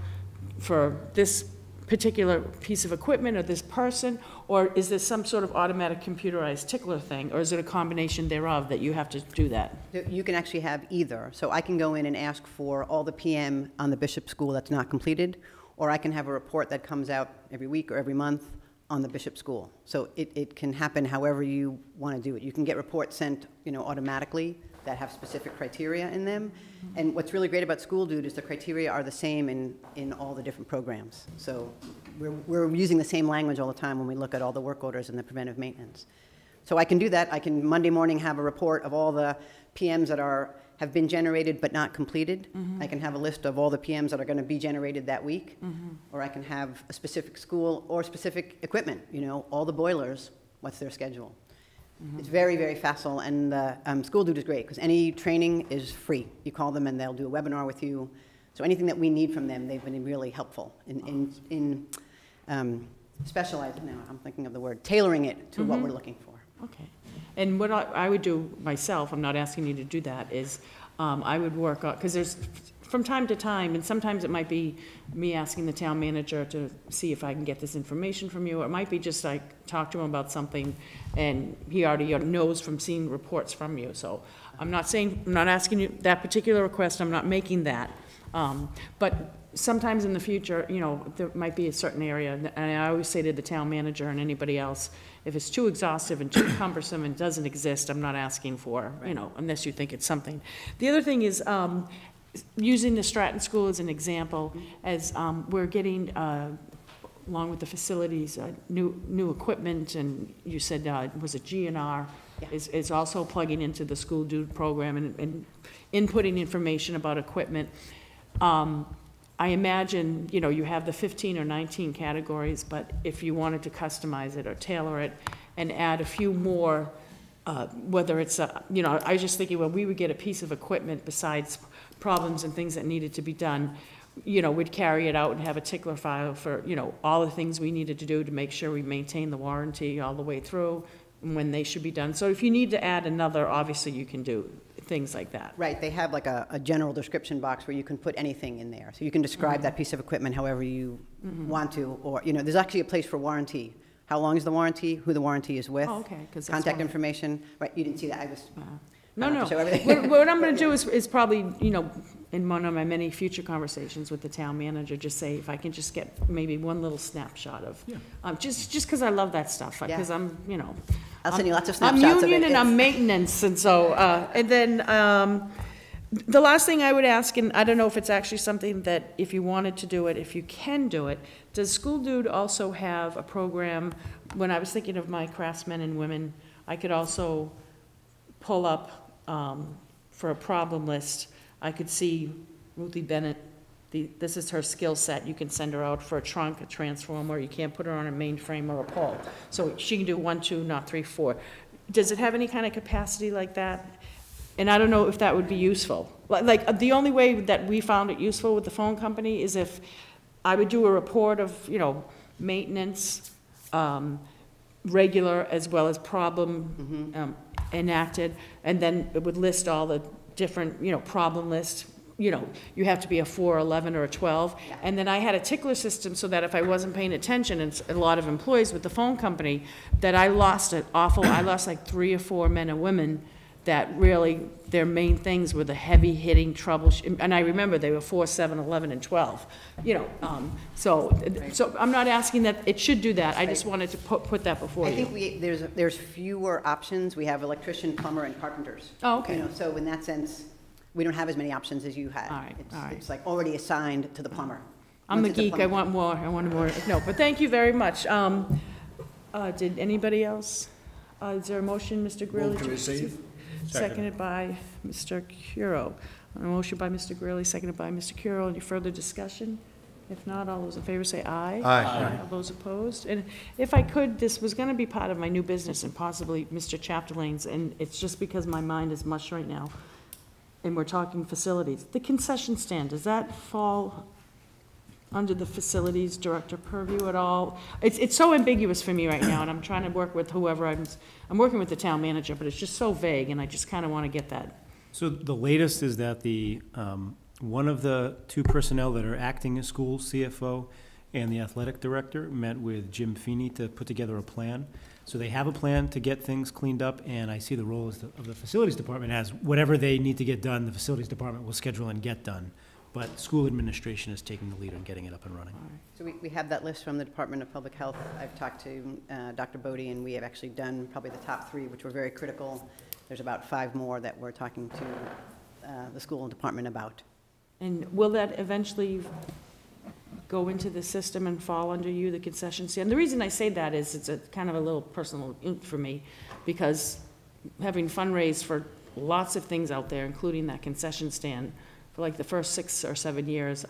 for this particular piece of equipment or this person, or is there some sort of automatic computerized tickler thing, or is it a combination thereof that you have to do that? You can actually have either. So I can go in and ask for all the PM on the Bishop School that's not completed, or I can have a report that comes out every week or every month on the Bishop School. So it can happen however you want to do it. You can get reports sent, you know, automatically that have specific criteria in them. And what's really great about School Dude is the criteria are the same in all the different programs. So we're using the same language all the time when we look at all the work orders and the preventive maintenance. So I can do that. I can Monday morning have a report of all the PMs that have been generated but not completed. Mm-hmm. I can have a list of all the PMs that are going to be generated that week. Mm-hmm. Or I can have a specific school or specific equipment, you know, all the boilers, what's their schedule. Mm-hmm. It's very, very facile, and the School Dude is great because any training is free. You call them and they'll do a webinar with you. So anything that we need from them, they've been really helpful in specializing, now I'm thinking of the word, tailoring it to mm-hmm. what we're looking for. Okay. And what I would do myself, I'm not asking you to do that, is I would work on, because there's from time to time, and sometimes it might be me asking the town manager to see if I can get this information from you, or it might be just like talk to him about something and he already knows from seeing reports from you. So I'm not asking you that particular request, I'm not making that. But sometimes in the future, you know, there might be a certain area, and I always say to the town manager and anybody else, if it's too exhaustive and too cumbersome and doesn't exist, I'm not asking for, you know, unless you think it's something. The other thing is, using the Stratton School as an example, as we're getting, along with the facilities, new equipment, and you said, was it GNR? Yeah. Is also plugging into the School Dude program and inputting information about equipment. I imagine, you know, you have the 15 or 19 categories, but if you wanted to customize it or tailor it and add a few more, whether it's, you know, I was just thinking, well, we would get a piece of equipment besides problems and things that needed to be done, you know, we'd carry it out and have a tickler file for, you know, all the things we needed to do to make sure we maintain the warranty all the way through and when they should be done. So if you need to add another, obviously you can do things like that. Right, they have like a general description box where you can put anything in there. So you can describe mm-hmm. that piece of equipment however you mm-hmm. want to, or, you know, there's actually a place for warranty. How long is the warranty, who the warranty is with, oh, okay, contact information. Right, you didn't see that, I was... No. What I'm going to do is probably, you know, in one of my many future conversations with the town manager, just say if I can just get maybe one little snapshot of, yeah. Just because I love that stuff, because yeah. I'm, you know, I'll send you lots of snapshots. I'm union and I'm maintenance, and so and then the last thing I would ask, and I don't know if it's actually something that if you wanted to do it, if you can do it, does School Dude also have a program? When I was thinking of my craftsmen and women, I could also pull up. For a problem list, I could see Ruthie Bennett, this is her skill set. You can send her out for a trunk, a transformer. You can't put her on a mainframe or a pole. So she can do 1, 2, not 3, 4. Does it have any kind of capacity like that? And I don't know if that would be useful. Like the only way that we found it useful with the phone company is if I would do a report of, you know, maintenance, regular as well as problem, mm-hmm. Enacted, and then it would list all the different, you know, problem lists. You know, you have to be a 4, 11, or a 12. Yeah. And then I had a tickler system so that if I wasn't paying attention, and a lot of employees with the phone company, that I lost an awful, I lost like 3 or 4 men and women that really their main things were the heavy hitting troubleshooting. And I remember they were 4, 7, 11, and 12. You know, so I'm not asking that it should do that. I just wanted to put that before you. I think there's fewer options. We have electrician, plumber, and carpenters. Oh, okay. You know, so in that sense, we don't have as many options as you had. All right. It's like already assigned to the plumber. I'm the geek. I want more. I want more. No, but thank you very much. Did anybody else? Is there a motion, Mr. Greeley? Move to receive. Seconded by Mr. Curo. A motion by Mr. Greeley, seconded by Mr. Curo. Any further discussion? If not, all those in favor say aye. Aye. Aye. All those opposed? And if I could, this was going to be part of my new business and possibly Mr. Chapdelane's, and it's just because my mind is mush right now, and we're talking facilities. The concession stand, does that fall under the facilities director purview at all? It's so ambiguous for me right now, and I'm trying to work with whoever I'm working with the town manager, but it's just so vague, and I just kind of want to get that. So the latest is that the one of the two personnel that are acting as school CFO and the athletic director met with Jim Feeney to put together a plan. So they have a plan to get things cleaned up, and I see the role of the facilities department as whatever they need to get done, the facilities department will schedule and get done. But school administration is taking the lead on getting it up and running. So we have that list from the Department of Public Health. I've talked to Dr. Bodie, and we have actually done probably the top three, which were very critical. There's about 5 more that we're talking to the school department about. And will that eventually go into the system and fall under you, the concession stand? The reason I say that is it's a kind of a little personal for me, because having fundraised for lots of things out there, including that concession stand, for like the first 6 or 7 years,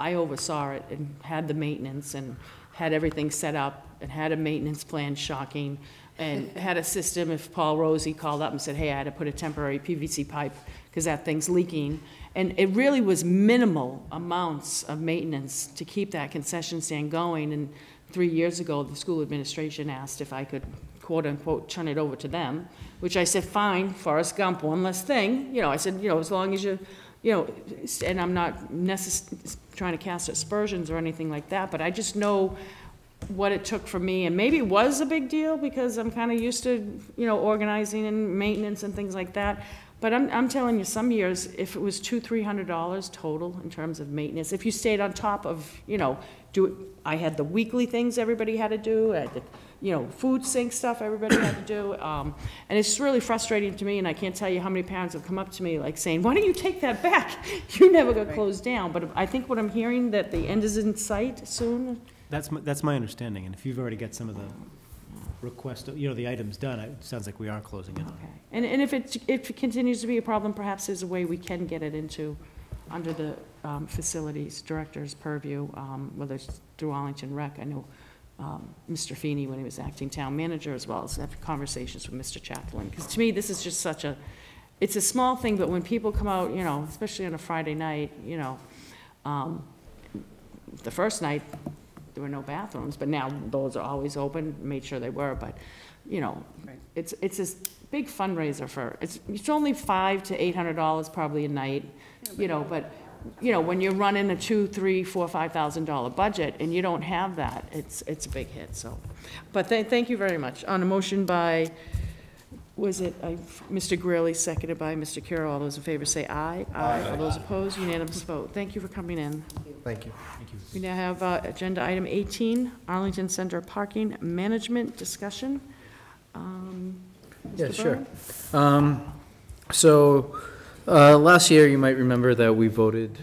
I oversaw it and had the maintenance and had everything set up and had a maintenance plan, shocking, and had a system if Paul Rosey called up and said, hey, I had to put a temporary PVC pipe because that thing's leaking. And it really was minimal amounts of maintenance to keep that concession stand going. And 3 years ago, the school administration asked if I could, quote unquote, turn it over to them, which I said, fine, Forrest Gump, one less thing. You know, I said, you know, as long as you, you know, and I'm not trying to cast aspersions or anything like that, but I just know what it took for me, and maybe it was a big deal because I'm kind of used to, you know, organizing and maintenance and things like that. But I'm telling you, some years, if it was $200–300 total in terms of maintenance, if you stayed on top of, you know, I had the weekly things everybody had to do, I had the, you know, food sink stuff everybody had to do, and it's really frustrating to me, and I can't tell you how many parents have come up to me like saying, why don't you take that back? You never got closed down. But I think what I'm hearing, that the end is in sight soon. That's my understanding, and if you've already got some of the request, you know, the items done, it sounds like we are closing in on it. And if it continues to be a problem, perhaps there's a way we can get it into under the facilities director's purview, whether it's through Arlington Rec. I know Mr. Feeney, when he was acting town manager, as well as have conversations with Mr. Chaplin, because to me this is just such a, it's a small thing, but when people come out, you know, especially on a Friday night, you know, the first night there were no bathrooms, but now those are always open, made sure they were, but, you know, it's this big fundraiser for, it's only $500 to $800 probably a night, you know, but, you know, when you're running a $200–5,000 budget and you don't have that, it's a big hit, so. But thank you very much. On a motion by, was it Mr. Greeley, seconded by Mr. Carroll, all those in favor say aye. Aye. All those opposed, unanimous vote. Thank you for coming in. Thank you. Thank you. We now have agenda item 18, Arlington Center Parking Management Discussion. Yeah, sure. Last year, you might remember that we voted,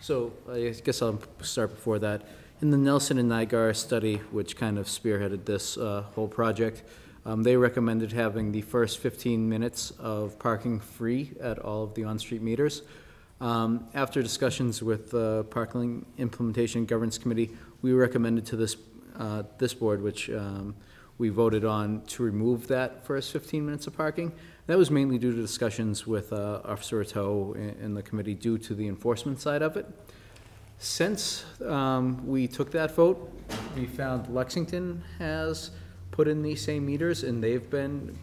so I guess I'll start before that. In the Nelson and Nygaard study, which kind of spearheaded this whole project, they recommended having the first 15 minutes of parking free at all of the on-street meters. After discussions with the Parking Implementation Governance Committee, we recommended to this board, which we voted on, to remove that first 15 minutes of parking. That was mainly due to discussions with Officer Atto and the committee due to the enforcement side of it. Since we took that vote, we found Lexington has put in these same meters, and they've been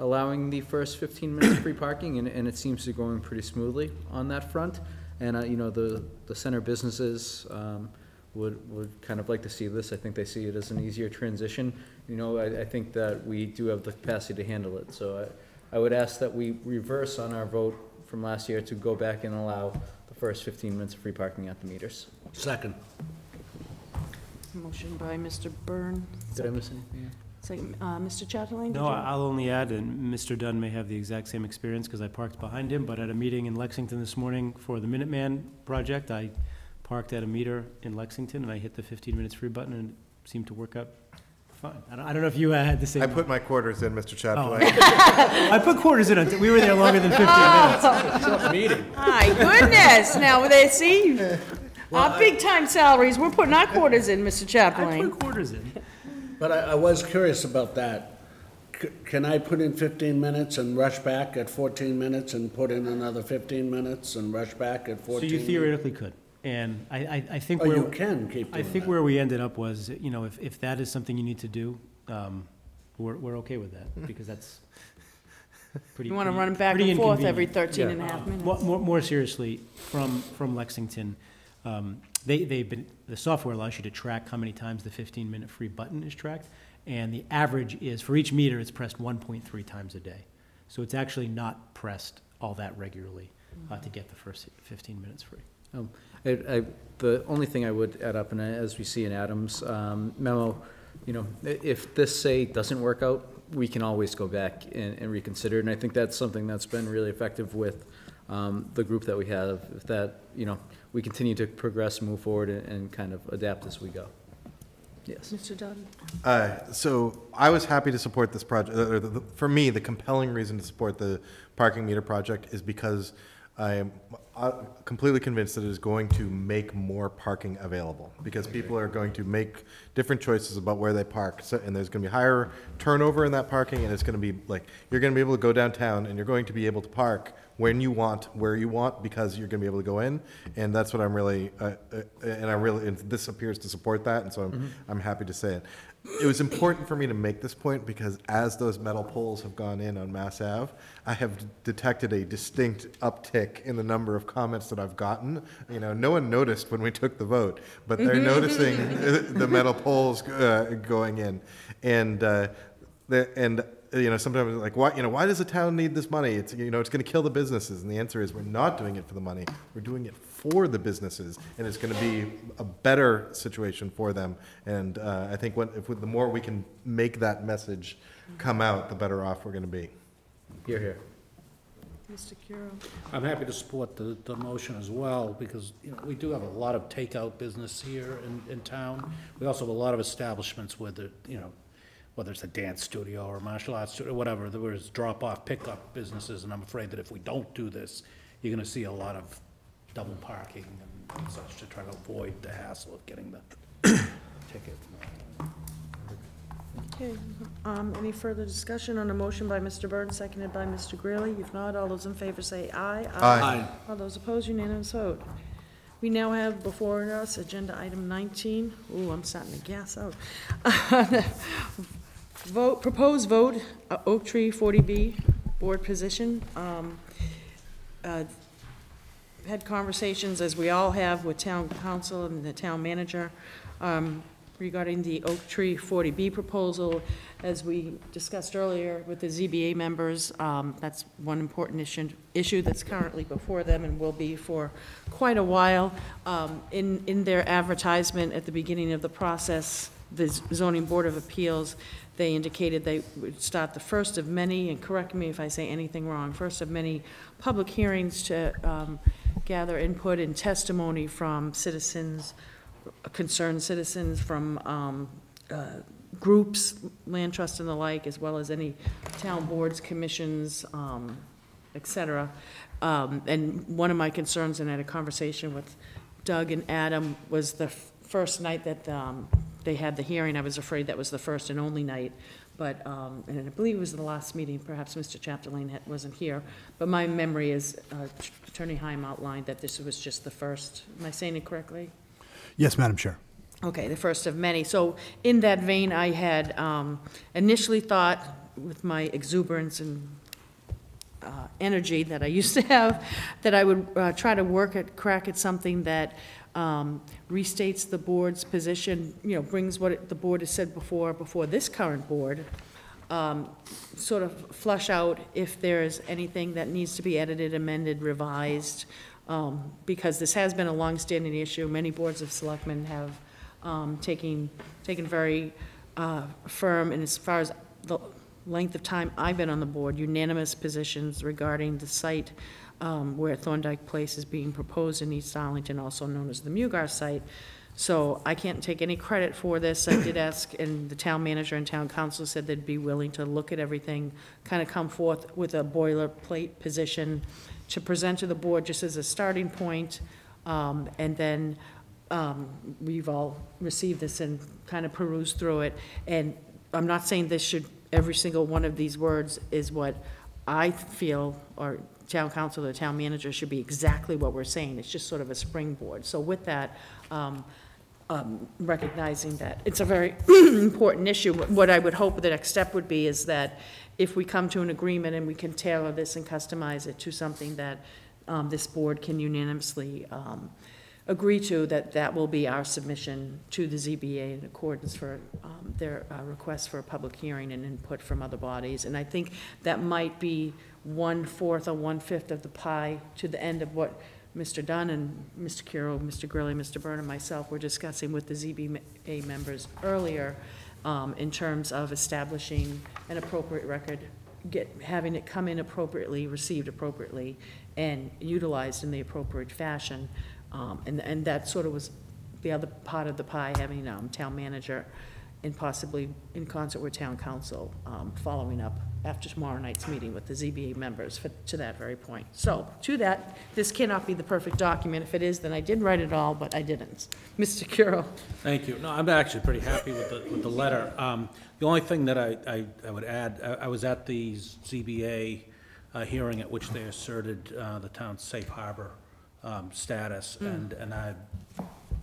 allowing the first 15 minutes of free parking, and it seems to be going pretty smoothly on that front. And you know, the center businesses would kind of like to see this. I think they see it as an easier transition. You know, I think that we do have the capacity to handle it. So I would ask that we reverse on our vote from last year to go back and allow the first 15 minutes of free parking at the meters. Second. Motion by Mr. Byrne. Did I miss anything? Yeah. Second, Mr. Chatelain? No, I'll only add, and Mr. Dunn may have the exact same experience because I parked behind him, but at a meeting in Lexington this morning for the Minuteman project, I parked at a meter in Lexington, and I hit the 15 minutes free button, and it seemed to work out fine. I don't know if you had the same. I put my quarters in, Mr. Chapdelaine. Oh. I put quarters in. We were there longer than 15 minutes. It's a meeting. My goodness. Now, they see. Well, big-time salaries. We're putting our quarters in, Mr. Chaplin. I put quarters in. But I was curious about that. Can I put in 15 minutes and rush back at 14 minutes and put in another 15 minutes and rush back at 14 minutes? So you theoretically could. And I think where you can keep doing that. Where we ended up was, you know, if that is something you need to do, we're okay with that, because that's pretty. You want to run back and forth every 13 and a half minutes. More seriously, from Lexington, the software allows you to track how many times the 15-minute free button is tracked, and the average is for each meter it's pressed 1.3 times a day, so it's actually not pressed all that regularly to get the first 15 minutes free. The only thing I would add up, and as we see in Adam's memo, you know, if this, say, doesn't work out, we can always go back and reconsider it. And I think that's something that's been really effective with the group that we have, if that, you know, we continue to progress, move forward, and kind of adapt as we go. Yes. Mr. Dunn. So I was happy to support this project. For me, the compelling reason to support the parking meter project is because I am completely convinced that it is going to make more parking available, because people are going to make different choices about where they park. So, and there's going to be higher turnover in that parking, and it's going to be like, you're going to be able to go downtown and you're going to be able to park when you want, where you want, because you're going to be able to go in. And that's what I'm really, and this appears to support that. And so I'm happy to say it. It was important for me to make this point because as those metal poles have gone in on Mass Ave, I have detected a distinct uptick in the number of comments that I've gotten. You know, no one noticed when we took the vote, but they're noticing the metal poles going in, and you know, sometimes like, why, you know, why does the town need this money? It's, you know, it's going to kill the businesses, and the answer is we're not doing it for the money. We're doing it for the businesses, and it's going to be a better situation for them. And I think the more we can make that message come out, the better off we're going to be. Hear, hear. Mr. Curo. I'm happy to support the motion as well, because, you know, we do have a lot of takeout business here in town. We also have a lot of establishments where the, you know, whether it's a dance studio or a martial arts studio, whatever, there was drop-off, pick-up businesses, and I'm afraid that if we don't do this, you're going to see a lot of double parking and such to try to avoid the hassle of getting the ticket. Okay. Any further discussion on a motion by Mr. Byrd, seconded by Mr. Greeley? If not, all those in favor say aye. Aye. Aye. All those opposed, unanimous vote. We now have before us agenda item 19. Ooh, I'm starting to gas out. Proposed vote, Oak Tree 40B board position. Had conversations, as we all have, with town council and the town manager regarding the Oak Tree 40B proposal. As we discussed earlier with the ZBA members, that's one important issue that's currently before them and will be for quite a while. In their advertisement at the beginning of the process, the Zoning Board of Appeals, they indicated they would start the first of many, and correct me if I say anything wrong, first of many public hearings to gather input and testimony from citizens, concerned citizens, from groups, land trust and the like, as well as any town boards, commissions, et cetera. And one of my concerns, and I had a conversation with Doug and Adam, was the first night that they had the hearing. I was afraid that was the first and only night, but and I believe it was the last meeting. Perhaps Mr. Chapdelaine wasn't here, but my memory is Attorney Heim outlined that this was just the first. Am I saying it correctly? Yes, Madam Chair. Okay, the first of many. So in that vein, I had initially thought, with my exuberance and energy that I used to have, that I would try to crack at something that restates the board's position, you know, brings what the board has said before this current board, sort of flush out if there's anything that needs to be edited, amended, revised, because this has been a long-standing issue. Many boards of selectmen have taken very firm, and as far as the length of time I've been on the board, unanimous positions regarding the site where Thorndike Place is being proposed in East Arlington, also known as the Mugar site. So I can't take any credit for this. I did ask, and the town manager and town council said they'd be willing to look at everything, kind of come forth with a boilerplate position to present to the board just as a starting point, and then we've all received this and kind of perused through it, and I'm not saying this should, every single one of these words is what I feel, or town council or town manager should be exactly what we're saying. It's just sort of a springboard. So with that, recognizing that it's a very important issue, what I would hope the next step would be is that if we come to an agreement and we can tailor this and customize it to something that this board can unanimously agree to, that that will be our submission to the ZBA in accordance for their request for a public hearing and input from other bodies. And I think that might be 1/4 or 1/5 of the pie to the end of what Mr. Dunn and Mr. Curo, Mr. Grilli, Mr. Byrne, and myself were discussing with the ZBA members earlier in terms of establishing an appropriate record, having it come in appropriately, received appropriately, and utilized in the appropriate fashion. And that sort of was the other part of the pie, having town manager and possibly in concert with town council following up after tomorrow night's meeting with the ZBA members to that very point. So to that, this cannot be the perfect document. If it is, then I did write it all, but I didn't. Mr. Curo. Thank you. No, I'm actually pretty happy with the letter. The only thing that I would add, I was at the ZBA hearing at which they asserted the town's safe harbor status, and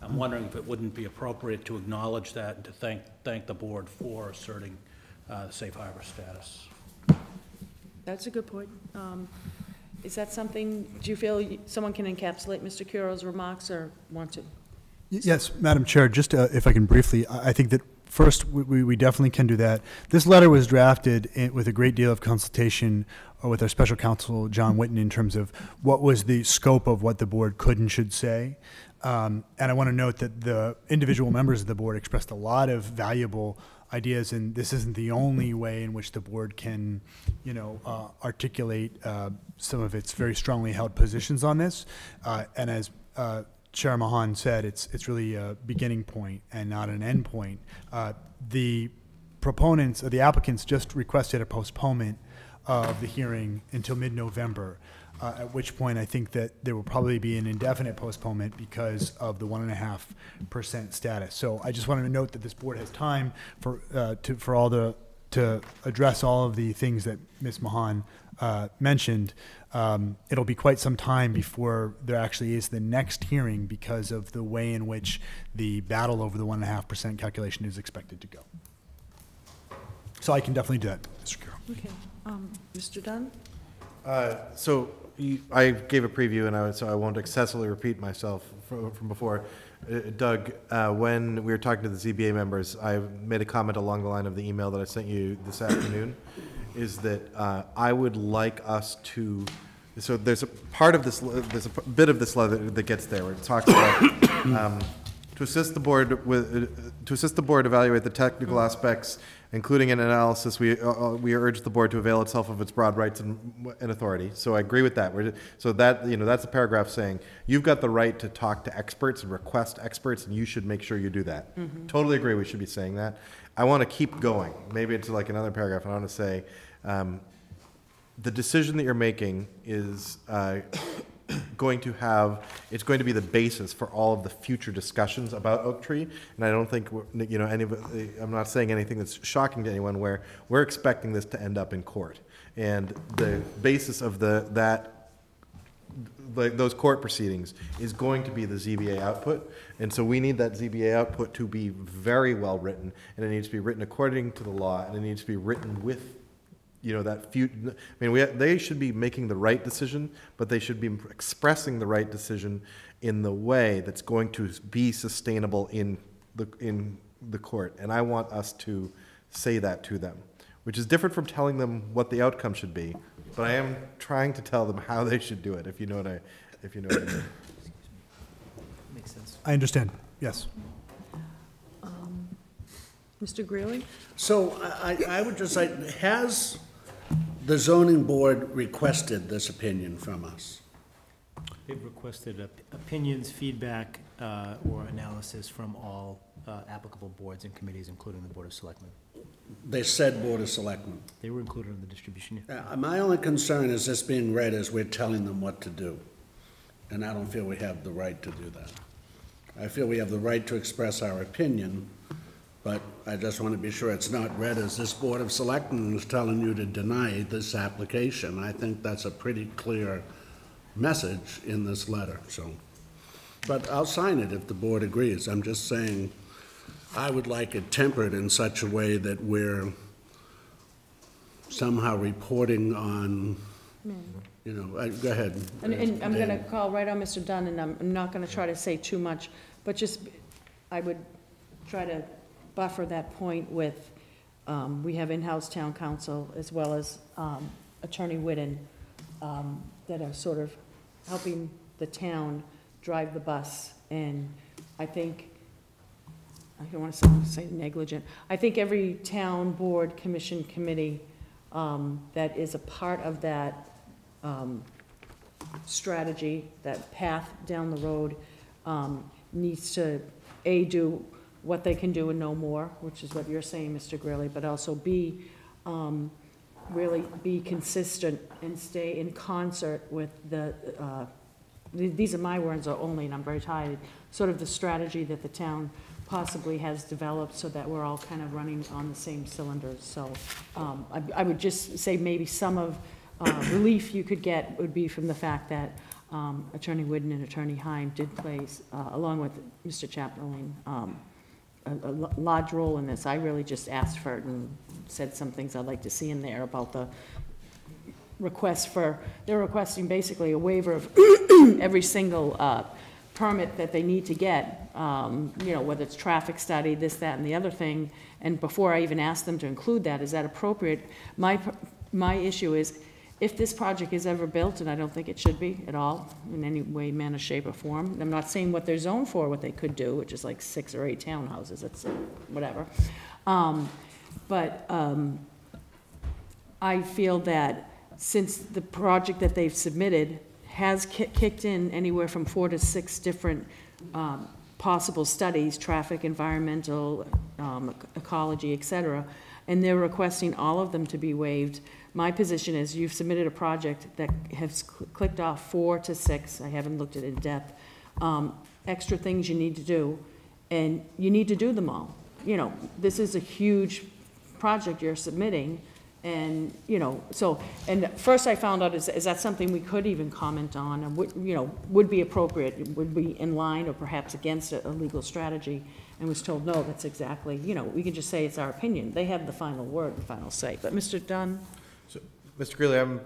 I'm wondering if it wouldn't be appropriate to acknowledge that and to thank the board for asserting the safe harbor status. That's a good point. Is that something, do you feel someone can encapsulate Mr. Curo's remarks or want to? Yes, Madam Chair, just if I can briefly, I think that first, we definitely can do that. This letter was drafted with a great deal of consultation with our special counsel, John Whitten, in terms of what was the scope of what the board could and should say. And I want to note that the individual members of the board expressed a lot of valuable ideas, and this isn't the only way in which the board can, you know, articulate some of its very strongly held positions on this. And as Chair Mahan said, it's really a beginning point and not an end point. The proponents or the applicants just requested a postponement of the hearing until mid-November, at which point I think that there will probably be an indefinite postponement because of the 1.5% status. So I just wanted to note that this board has time to address all of the things that Ms. Mahan mentioned. It'll be quite some time before there actually is the next hearing because of the way in which the battle over the 1.5% calculation is expected to go. So I can definitely do that, Mr. Curo. Okay, Mr. Dunn? I gave a preview, and so I won't excessively repeat myself from before. Doug, when we were talking to the ZBA members, I made a comment along the line of the email that I sent you this afternoon, is that I would like us to, so there's a part of this, there's a bit of this letter that gets there where it talks about to assist the board evaluate the technical aspects, including an analysis, we urge the board to avail itself of its broad rights and authority. So I agree with that. So that, you know, that's a paragraph saying you've got the right to talk to experts and request experts, and you should make sure you do that. Mm-hmm. Totally agree. We should be saying that. I want to keep going. Maybe into like another paragraph. I want to say the decision that you're making is it's going to be the basis for all of the future discussions about Oak Tree, and I don't think, you know, I'm not saying anything that's shocking to anyone where we're expecting this to end up in court, and the basis of those court proceedings is going to be the ZBA output, and so we need that ZBA output to be very well written, and it needs to be written according to the law, and it needs to be written with, you know, that few, I mean, they should be making the right decision, but they should be expressing the right decision in the way that's going to be sustainable in the court. And I want us to say that to them, which is different from telling them what the outcome should be. But I am trying to tell them how they should do it. If you know what I mean. Makes sense. I understand. Yes. Mr. Greeley? So I would just say, has the zoning board requested this opinion from us? They've requested opinions, feedback, or analysis from all applicable boards and committees, including the Board of Selectmen. They said Board of Selectmen. They were included in the distribution. My only concern is this being read as we're telling them what to do, and I don't feel we have the right to do that. I feel we have the right to express our opinion, but I just want to be sure it's not read as this Board of Selectmen is telling you to deny this application. I think that's a pretty clear message in this letter, so. But I'll sign it if the board agrees. I'm just saying I would like it tempered in such a way that we're somehow reporting on, you know, go ahead. And I'm going to call right on Mr. Dunn, and I'm not going to try to say too much, but just I would try to buffer that point with we have in-house town council as well as Attorney Whitten that are sort of helping the town drive the bus, and I think, I don't want to say negligent, I think every town board, commission, committee that is a part of that strategy, that path down the road, needs to A, do what they can do and no more, which is what you're saying, Mr. Greeley, but also B, really be consistent and stay in concert with the, these are my words only, and I'm very tired, sort of the strategy that the town possibly has developed so that we're all kind of running on the same cylinders. So I would just say maybe some of relief you could get would be from the fact that Attorney Whitten and Attorney Heim did play, along with Mr. Chaplin, a large role in this. I really just asked for it and said some things I'd like to see in there about the request for, they're requesting basically a waiver of every single permit that they need to get, you know, whether it's traffic study, this, that, and the other thing. And before I even asked them to include that, is that appropriate? My issue is, if this project is ever built, and I don't think it should be at all, in any way, manner, shape, or form, and I'm not saying what they're zoned for, what they could do, which is like 6 or 8 townhouses, it's whatever. I feel that since the project that they've submitted has kicked in anywhere from 4 to 6 different possible studies, traffic, environmental, ecology, et cetera, and they're requesting all of them to be waived. My position is you've submitted a project that has clicked off 4 to 6, I haven't looked at it in depth, extra things you need to do, and you need to do them all. You know, this is a huge project you're submitting. And, you know, so, and first I found out, is that something we could even comment on and would, you know, would be appropriate, would be in line or perhaps against a legal strategy, and was told, no, that's exactly, you know, we can just say it's our opinion. They have the final word and final say. But Mr. Dunn? So, Mr. Greeley, I'm,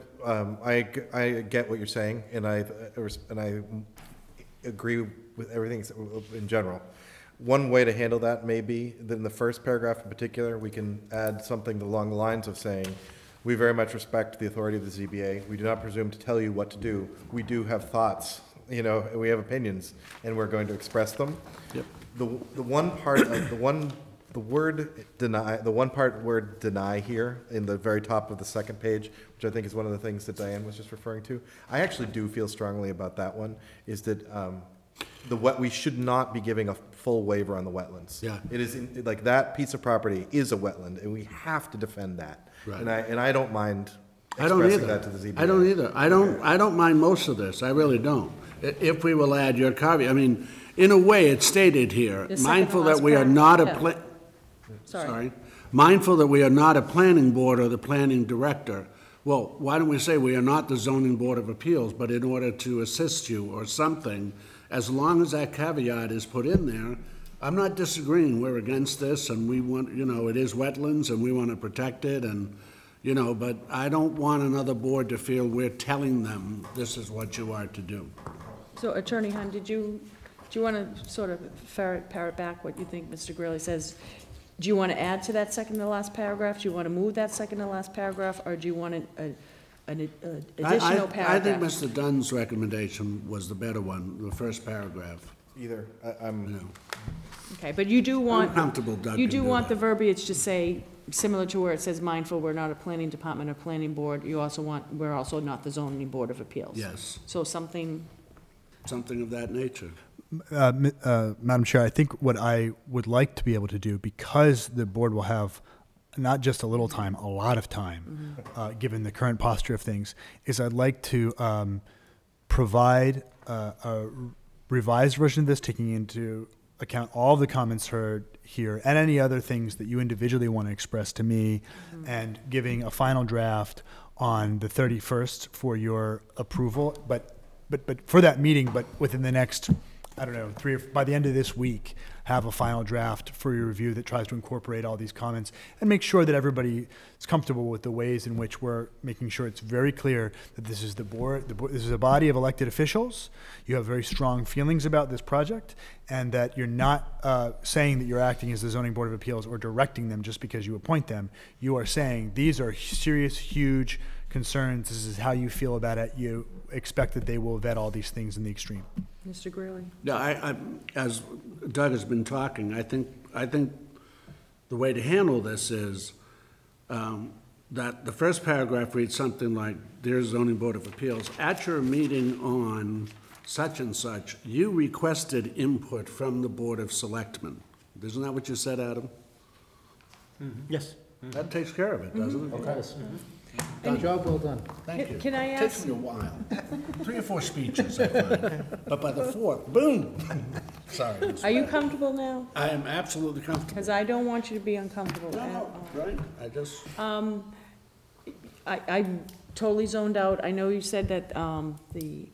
I get what you're saying, and I agree with everything in general. One way to handle that may be that in the first paragraph in particular, we can add something along the lines of saying, we very much respect the authority of the ZBA. We do not presume to tell you what to do. We do have thoughts, you know, we have opinions, and we're going to express them. Yep. The one part of the one part word deny here in the very top of the second page, which I think is one of the things that Diane was just referring to. I actually do feel strongly about that one, is that we should not be giving a full waiver on the wetlands. Yeah, it is in, like that piece of property is a wetland, and we have to defend that. Right. And I don't mind expressing that to the ZBA. I don't either. I don't mind most of this. I really don't. If we will add your caveat, I mean, in a way, it's stated here. Mindful that we are not a Mindful that we are not a planning board or the planning director. Well, why don't we say we are not the Zoning Board of Appeals, but in order to assist you or something. As long as that caveat is put in there, I'm not disagreeing. We're against this, and we want, you know, it is wetlands, and we want to protect it, and, you know, but I don't want another board to feel we're telling them this is what you are to do. So, Attorney Heim, do you want to sort of parrot back what you think Mr. Greeley says? Do you want to add to that second to last paragraph? Do you want to move that second to last paragraph, or do you want to? An additional paragraph. I think Mr. Dunn's recommendation was the better one, the first paragraph. Either. You know. Okay, but you do want, the verbiage to say, similar to where it says mindful, we're not a planning department or planning board, you also want, we're also not the Zoning Board of Appeals. Yes. So something. Something of that nature. Madam Chair, I think what I would like to be able to do, because the board will have not just a little time, a lot of time, given the current posture of things, is I'd like to provide a revised version of this, taking into account all the comments heard here and any other things that you individually want to express to me, mm-hmm. and giving a final draft on the 31st for your approval, but for that meeting, but within the next, I don't know, three or by the end of this week, have a final draft for your review that tries to incorporate all these comments and make sure that everybody is comfortable with the ways in which we're making sure it's very clear that this is the board, this is a body of elected officials. You have very strong feelings about this project, and that you're not saying that you're acting as the Zoning Board of Appeals or directing them just because you appoint them. You are saying these are serious, huge concerns. This is how you feel about it. You expect that they will vet all these things in the extreme. Mr. Greeley. Yeah, I, as Doug has been talking, I think the way to handle this is that the first paragraph reads something like, "Dear Zoning Board of Appeals, at your meeting on such and such, you requested input from the Board of Selectmen." Isn't that what you said, Adam? Mm-hmm. Yes. Mm-hmm. That takes care of it, doesn't it? Okay. Mm-hmm. Job well done. Thank you. Can I ask? It takes me a while. 3 or 4 speeches, I find. But by the 4th, boom. Sorry. Are you comfortable now? I am absolutely comfortable. Because I don't want you to be uncomfortable. No, right? I just. I'm totally zoned out. I know you said that the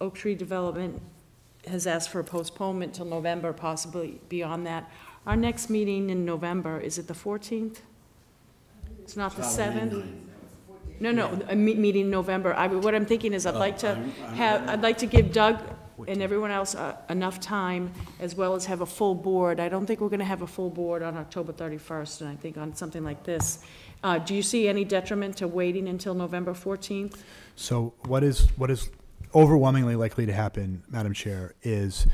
Oak Tree development has asked for a postponement till November, possibly beyond that. Our next meeting in November is it the 14th? It's not the 7th. No, a meeting in November. What I'm thinking is I'd like to give Doug and everyone else enough time, as well as have a full board. I don't think we're going to have a full board on October 31st, and I think on something like this. Do you see any detriment to waiting until November 14th? So what is overwhelmingly likely to happen, Madam Chair, is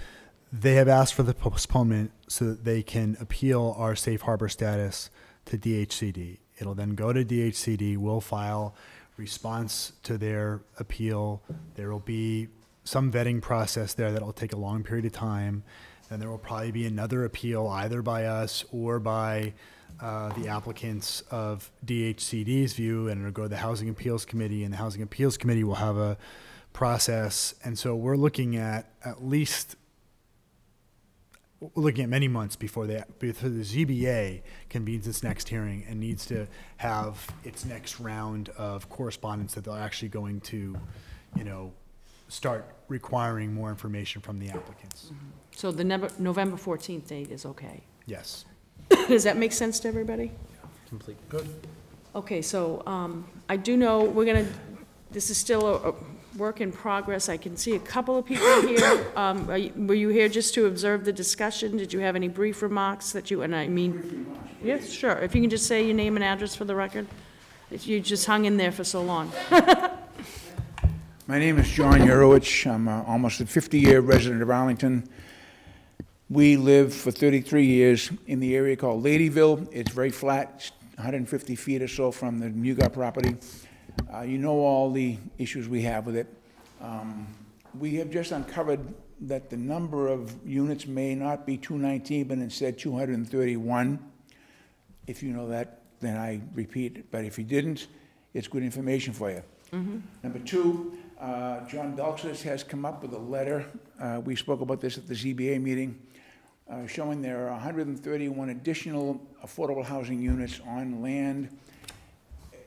they have asked for the postponement so that they can appeal our safe harbor status to DHCD. It'll then go to DHCD, we'll file response to their appeal. There will be some vetting process there that'll take a long period of time. Then there will probably be another appeal either by us or by the applicants of DHCD's view, and it'll go to the Housing Appeals Committee, and the Housing Appeals Committee will have a process. And so we're looking at many months before the ZBA convenes its next hearing and needs to have its next round of correspondence that they're actually going to, start requiring more information from the applicants. Mm-hmm. So the November 14th date is okay? Yes. Does that make sense to everybody? Yeah, completely. Good. Okay, so I do know this is still a work in progress. I can see a couple of people here. Were you here just to observe the discussion? Did you have any brief remarks that you, and I mean, yes, sure. If you can just say your name and address for the record. You just hung in there for so long. My name is John Urowich. I'm almost a 50-year resident of Arlington. We lived for 33 years in the area called Ladyville. It's very flat, it's 150 feet or so from the Muga property. All the issues we have with it. We have just uncovered that the number of units may not be 219, but instead 231. If you know that, then I repeat it. But if you didn't, it's good information for you. Mm-hmm. Number 2, John Belksis has come up with a letter. We spoke about this at the ZBA meeting, showing there are 131 additional affordable housing units on land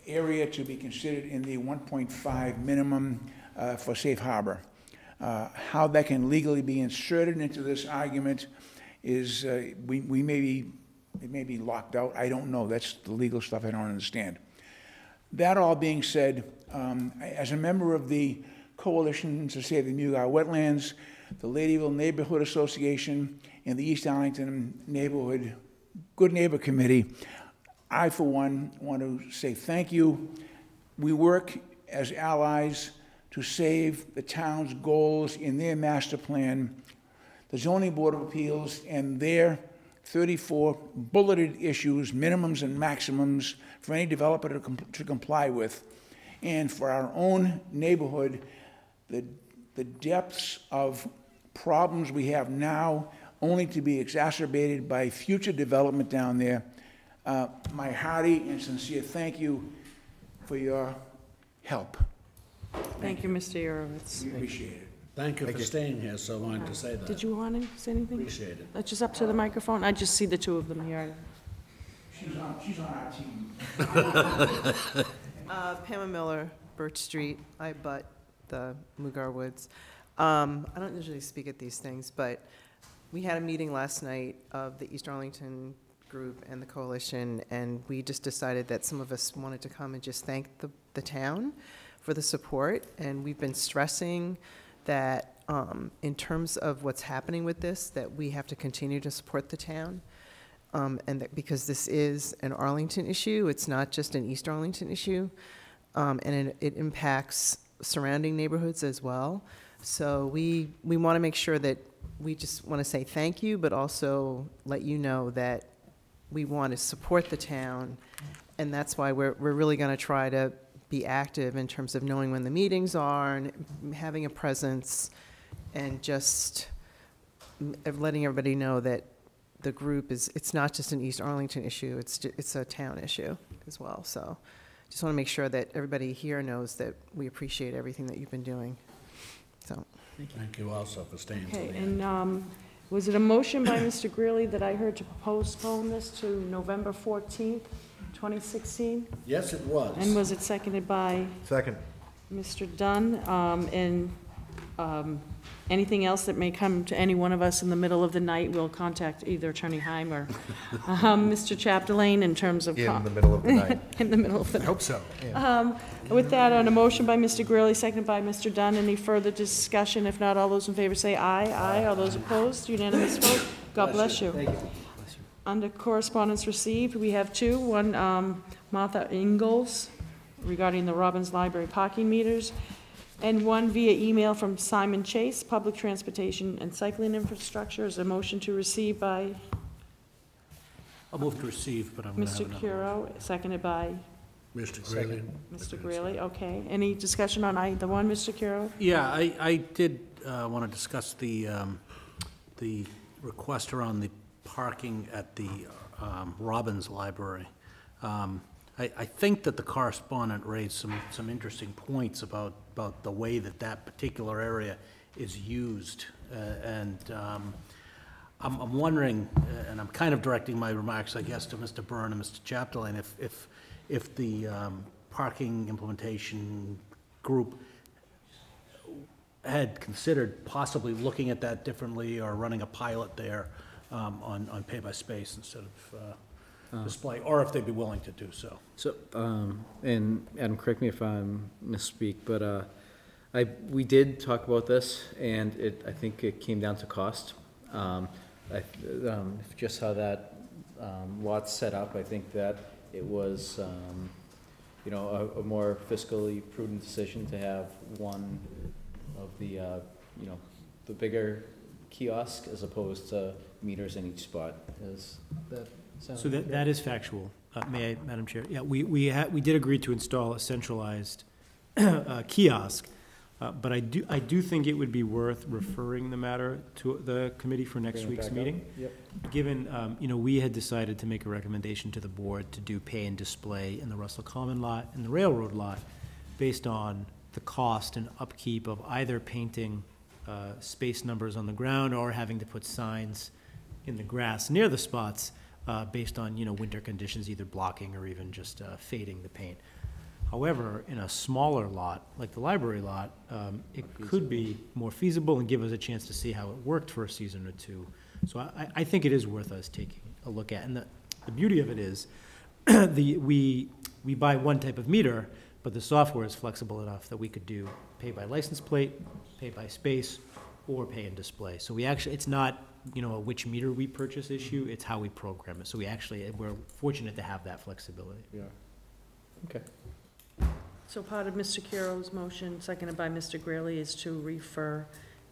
area to be considered in the 1.5 minimum for safe harbor. How that can legally be inserted into this argument is it may be locked out. I don't know. That's the legal stuff I don't understand. That all being said, as a member of the Coalition to Save the Mugar Wetlands, the Ladyville Neighborhood Association, and the East Arlington Neighborhood Good Neighbor Committee, I, for one, want to say thank you. We work as allies to save the town's goals in their master plan. The Zoning Board of Appeals and their 34 bulleted issues, minimums and maximums, for any developer to comply with. And for our own neighborhood, the depths of problems we have now only to be exacerbated by future development down there. My hearty and sincere thank you for your help. Thank you, Mr. Urowitz. We appreciate it. Thank you for staying here so long to say that. Did you want to say anything? Appreciate it. That's just up to the microphone. I just see the two of them here. She's on our team. Pamela Miller, Birch Street. I butt the Mugar Woods. I don't usually speak at these things, but we had a meeting last night of the East Arlington group and the coalition, and we just decided that some of us wanted to come and just thank the town for the support. And we've been stressing that in terms of what's happening with this, that we have to continue to support the town. And that because this is an Arlington issue, it's not just an East Arlington issue, and it impacts surrounding neighborhoods as well. So we want to make sure that we just want to say thank you, but also let you know that we want to support the town, and that's why we're really going to try to be active in terms of knowing when the meetings are and having a presence, and just letting everybody know that the group it's not just an East Arlington issue, it's a town issue as well. So just want to make sure that everybody here knows that we appreciate everything that you've been doing. So thank you also for staying. Okay, and was it a motion by Mr. Greeley that I heard to postpone this to November 14th, 2016? Yes, it was. And was it seconded by? Second. Mr. Dunn, anything else that may come to any one of us in the middle of the night, we'll contact either Attorney Heim or Mr. Chapdelaine in terms of... In the middle of the night. In the middle of the night. I hope so. Yeah. With that, on a motion by Mr. Greeley, seconded by Mr. Dunn, any further discussion? If not, all those in favor say aye. Aye. All those opposed? Unanimous vote. God bless you. Thank you. Bless you. Under correspondence received, we have two. One, Martha Ingalls regarding the Robbins Library parking meters, and one via email from Simon Chase, Public Transportation and Cycling Infrastructure. Is a motion to receive by? I'll move to receive, but I'm going to have another Mr. Curo, seconded by? Mr. Greeley. Mr. Greeley, okay. Any discussion on either one, Mr. Curo? Yeah, I did want to discuss the request around the parking at the Robbins Library. I think that the correspondent raised some interesting points about the way that particular area is used, and I'm wondering, and I'm kind of directing my remarks, I guess, to Mr. Byrne and Mr. Chapdelaine, if the parking implementation group had considered possibly looking at that differently or running a pilot there on pay by space instead of display, or if they'd be willing to do so. So, and Adam, correct me if I'm misspeak, but we did talk about this, and I think it came down to cost. Just how that lot's set up, I think that it was, you know, a more fiscally prudent decision to have one of the, you know, the bigger kiosk as opposed to meters in each spot. Is that? So that is factual. May I, Madam Chair? Yeah, we did agree to install a centralized kiosk, but I do think it would be worth referring the matter to the committee for next week's meeting. Yep. Given you know, we had decided to make a recommendation to the board to do pay and display in the Russell Common lot and the Railroad lot, based on the cost and upkeep of either painting space numbers on the ground or having to put signs in the grass near the spots. Based on, you know, winter conditions, either blocking or even just fading the paint. However, in a smaller lot like the library lot, it could be more feasible and give us a chance to see how it worked for a season or two. So I think it is worth us taking a look at. And the beauty of it is, we buy one type of meter, but the software is flexible enough that we could do pay by license plate, pay by space, or pay and display. So we actually, it's not, you know, which meter we purchase issue, it's how we program it. So we're fortunate to have that flexibility. Yeah. Okay. So part of Mr. Curo's motion, seconded by Mr. Greeley, is to refer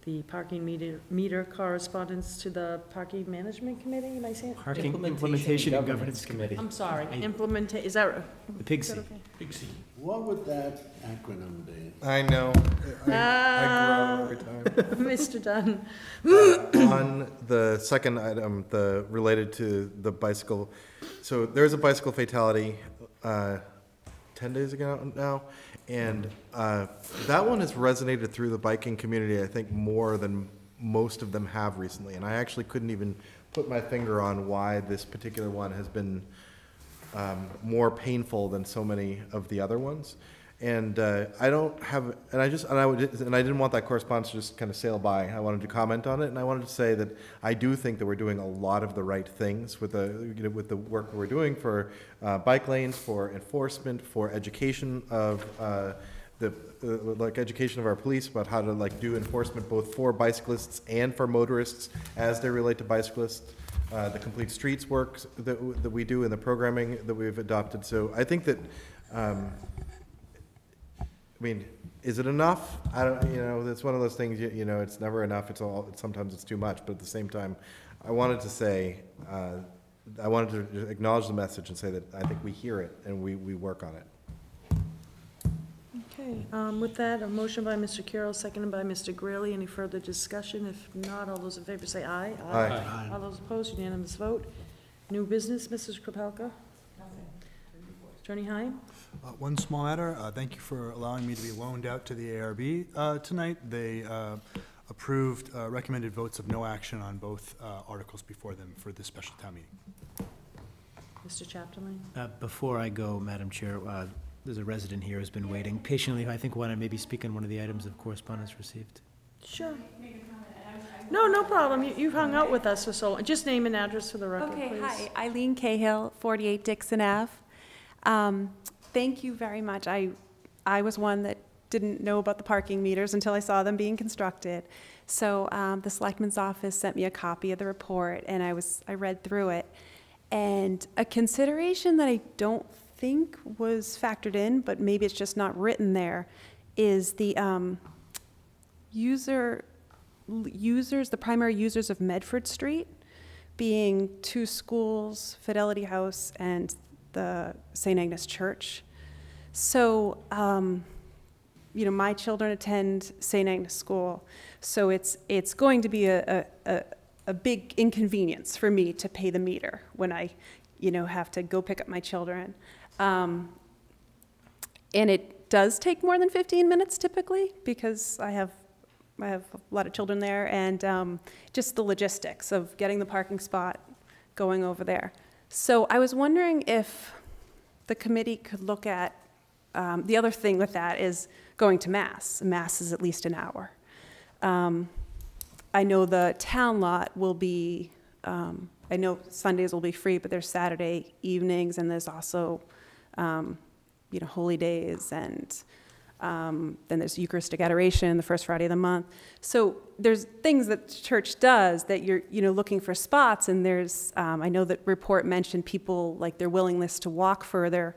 the parking meter correspondence to the Parking Management Committee. Am I saying Parking Implementation and Governance Committee. I'm sorry. Is that the PIGC? Okay? PIGC. What would that acronym be? I know. I grow over time. Mr. Dunn. On the second item, related to the bicycle. So there's a bicycle fatality 10 days ago now, and that one has resonated through the biking community, I think, more than most of them have recently, and I actually couldn't even put my finger on why this particular one has been more painful than so many of the other ones. And I don't have, and I just, and I would, and I didn't want that correspondence to just kind of sail by. I wanted to comment on it, and I wanted to say that I do think that we're doing a lot of the right things with the, you know, with the work we're doing for bike lanes, for enforcement, for education of like education of our police about how to like do enforcement both for bicyclists and for motorists as they relate to bicyclists. The complete streets work that we do and the programming that we've adopted. So I think that. I mean, is it enough? I don't, you know, it's one of those things, you know, it's never enough. It's all, sometimes it's too much, but at the same time, I wanted to say, I wanted to acknowledge the message and say that I think we hear it and we work on it. Okay, with that, a motion by Mr. Carroll, seconded by Mr. Greeley. Any further discussion? If not, all those in favor say aye. Aye. Aye. Aye. All those opposed, unanimous vote. New business, Mrs. Kropalka? Nothing. Attorney Heim? One small matter. Thank you for allowing me to be loaned out to the ARB tonight. They approved recommended votes of no action on both articles before them for this special town meeting. Mr. Chapdelaine? Before I go, Madam Chair, there's a resident here who's been waiting patiently. I think want to maybe speak on one of the items of correspondence received. Sure. No, no problem. You've hung out with us for so long. Just name and address for the record, okay, please. Hi. Eileen Cahill, 48 Dixon Ave. Thank you very much. I was one that didn't know about the parking meters until I saw them being constructed. So the selectman's office sent me a copy of the report, and I read through it. And a consideration that I don't think was factored in, but maybe it's just not written there, is the the primary users of Medford Street, being two schools, Fidelity House, and the St. Agnes Church. So, you know, my children attend St. Agnes School, so it's going to be a big inconvenience for me to pay the meter when I, you know, have to go pick up my children. And it does take more than 15 minutes typically, because I have a lot of children there, and just the logistics of getting the parking spot, going over there. So I was wondering if the committee could look at, the other thing with that is going to Mass. Mass is at least an hour. I know the town lot will be, I know Sundays will be free, but there's Saturday evenings, and there's also, you know, holy days, and then there's Eucharistic Adoration, the first Friday of the month. So there's things that the church does that you're, you know, looking for spots, and there's, I know that report mentioned people, like their willingness to walk further,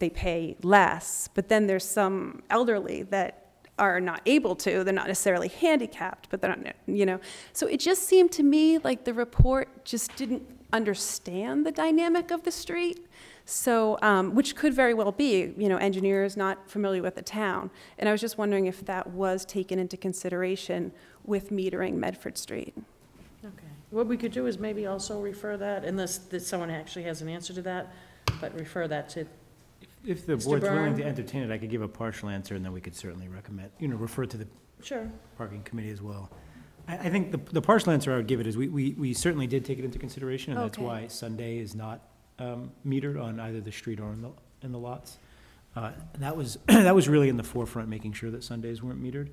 they pay less, but then there's some elderly that are not able to, they're not necessarily handicapped, but they're not, you know. So it just seemed to me like the report just didn't understand the dynamic of the street. So, which could very well be, you know, engineers not familiar with the town. And I was just wondering if that was taken into consideration with metering Medford Street. Okay. What we could do is maybe also refer that, unless that someone actually has an answer to that, but refer that to. If the board's willing to entertain it, I could give a partial answer, and then we could certainly recommend, you know, refer to the sure. Parking committee as well. I think the partial answer I would give it is we certainly did take it into consideration, and okay. That's why Sunday is not metered on either the street or in the lots. That was really in the forefront, making sure that Sundays weren't metered.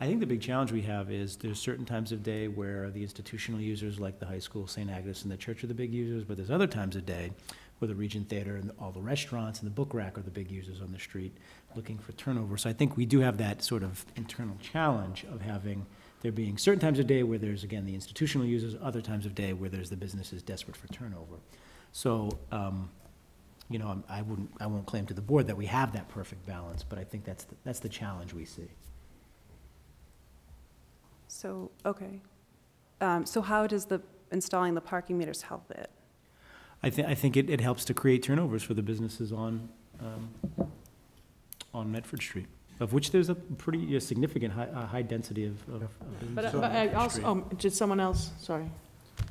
I think the big challenge we have is there's certain times of day where the institutional users, like the high school, St. Agnes, and the church are the big users, but there's other times of day where the Regent Theater and all the restaurants and the book rack are the big users on the street looking for turnover. So I think we do have that sort of internal challenge of having there being certain times of day where there's, again, the institutional users, other times of day where there's the businesses desperate for turnover. So, you know, I won't claim to the board that we have that perfect balance, but I think that's the challenge we see. So, okay. So how does installing the parking meters help it? I think it helps to create turnovers for the businesses on Medford Street, of which there's a pretty significant high density of businesses. But I also, did someone else, sorry.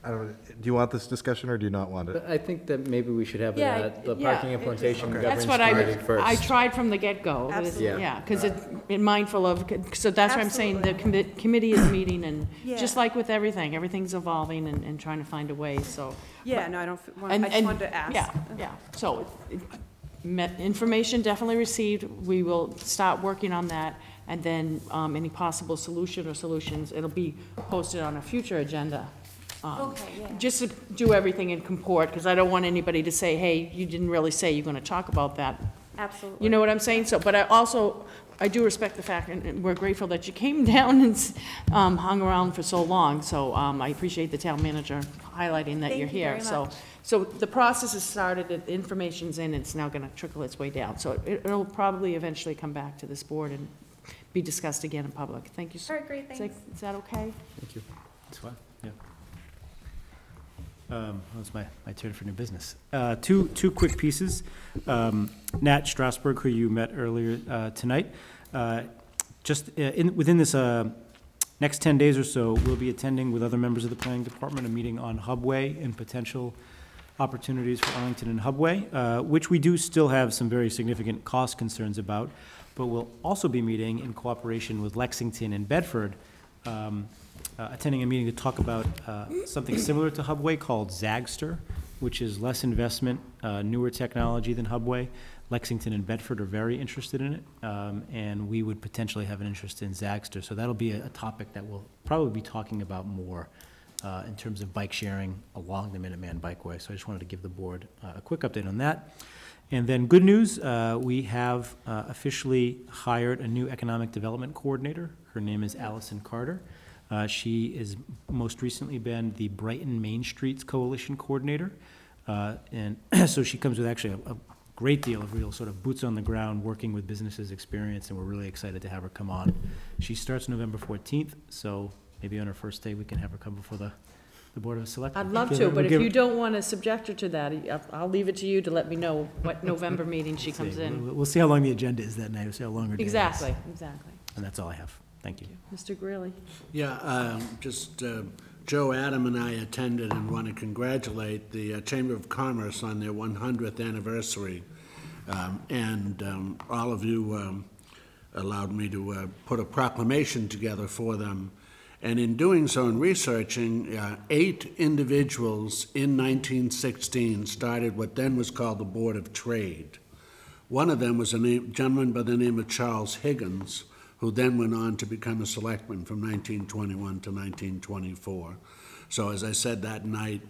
I don't. Do you want this discussion or do you not want it? I think that maybe we should have the parking implementation governance committee first. I tried from the get-go. Yeah, because it's mindful of. So that's why I'm saying the committee is meeting, and just like with everything, everything's evolving and trying to find a way. So yeah, but, no, I don't. I just wanted to ask. Yeah, yeah. So information definitely received. We will start working on that. And then any possible solution or solutions, it'll be posted on a future agenda. Just to do everything in comport, because I don't want anybody to say, hey, you didn't really say you're going to talk about that. Absolutely. You know what I'm saying? So, but I also, I do respect the fact, and we're grateful that you came down and hung around for so long. So I appreciate the town manager highlighting that you're here. So the process has started, the information's in, it's now going to trickle its way down. So it'll probably eventually come back to this board and be discussed again in public. Thank you. All right, great, thanks. Is that okay? Thank you. It's fine. Yeah. Well, it's my turn for new business. Two quick pieces. Nat Strasburg, who you met earlier tonight, within this next 10 days or so, we'll be attending with other members of the planning department a meeting on Hubway and potential opportunities for Arlington and Hubway, which we do still have some very significant cost concerns about. But we'll also be meeting in cooperation with Lexington and Bedford, attending a meeting to talk about something similar to Hubway called Zagster, which is less investment, newer technology than Hubway. Lexington and Bedford are very interested in it, and we would potentially have an interest in Zagster. So that'll be a topic that we'll probably be talking about more in terms of bike sharing along the Minuteman bikeway. So I just wanted to give the board a quick update on that. And then good news, we have officially hired a new economic development coordinator. Her name is Allison Carter. She has most recently been the Brighton Main Streets Coalition coordinator. And so she comes with actually a great deal of real sort of boots on the ground, working with businesses experience, and we're really excited to have her come on. She starts November 14th, so maybe on her first day we can have her come before the Board of Selectmen. I'd love to, but if you don't want to subject her to that, I'll leave it to you to let me know what November meeting she comes in. We'll see how long the agenda is that night. We'll see how long her day is. Exactly. And that's all I have. Thank you. Mr. Greeley. Yeah, Joe, Adam, and I attended and want to congratulate the Chamber of Commerce on their 100th anniversary. And all of you allowed me to put a proclamation together for them. And in doing so and researching, 8 individuals in 1916 started what then was called the Board of Trade. One of them was a gentleman by the name of Charles Higgins, who then went on to become a selectman from 1921 to 1924. So as I said that night,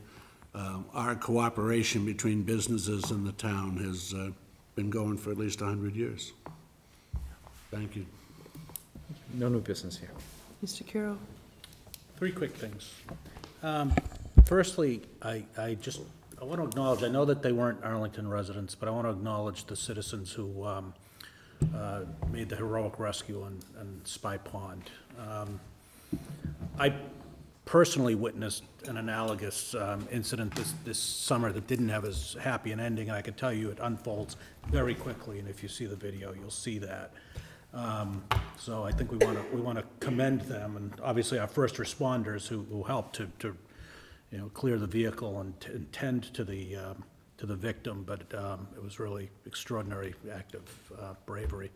our cooperation between businesses and the town has been going for at least 100 years. Thank you. No new business here. Mr. Carroll. 3 quick things. Firstly, I want to acknowledge, I know that they weren't Arlington residents, but I want to acknowledge the citizens who made the heroic rescue on Spy Pond. I personally witnessed an analogous incident this summer that didn't have as happy an ending, and I can tell you it unfolds very quickly, and if you see the video, you'll see that. So I think we want to commend them, and obviously our first responders who helped to clear the vehicle and tend to the victim. But it was really extraordinary act of bravery.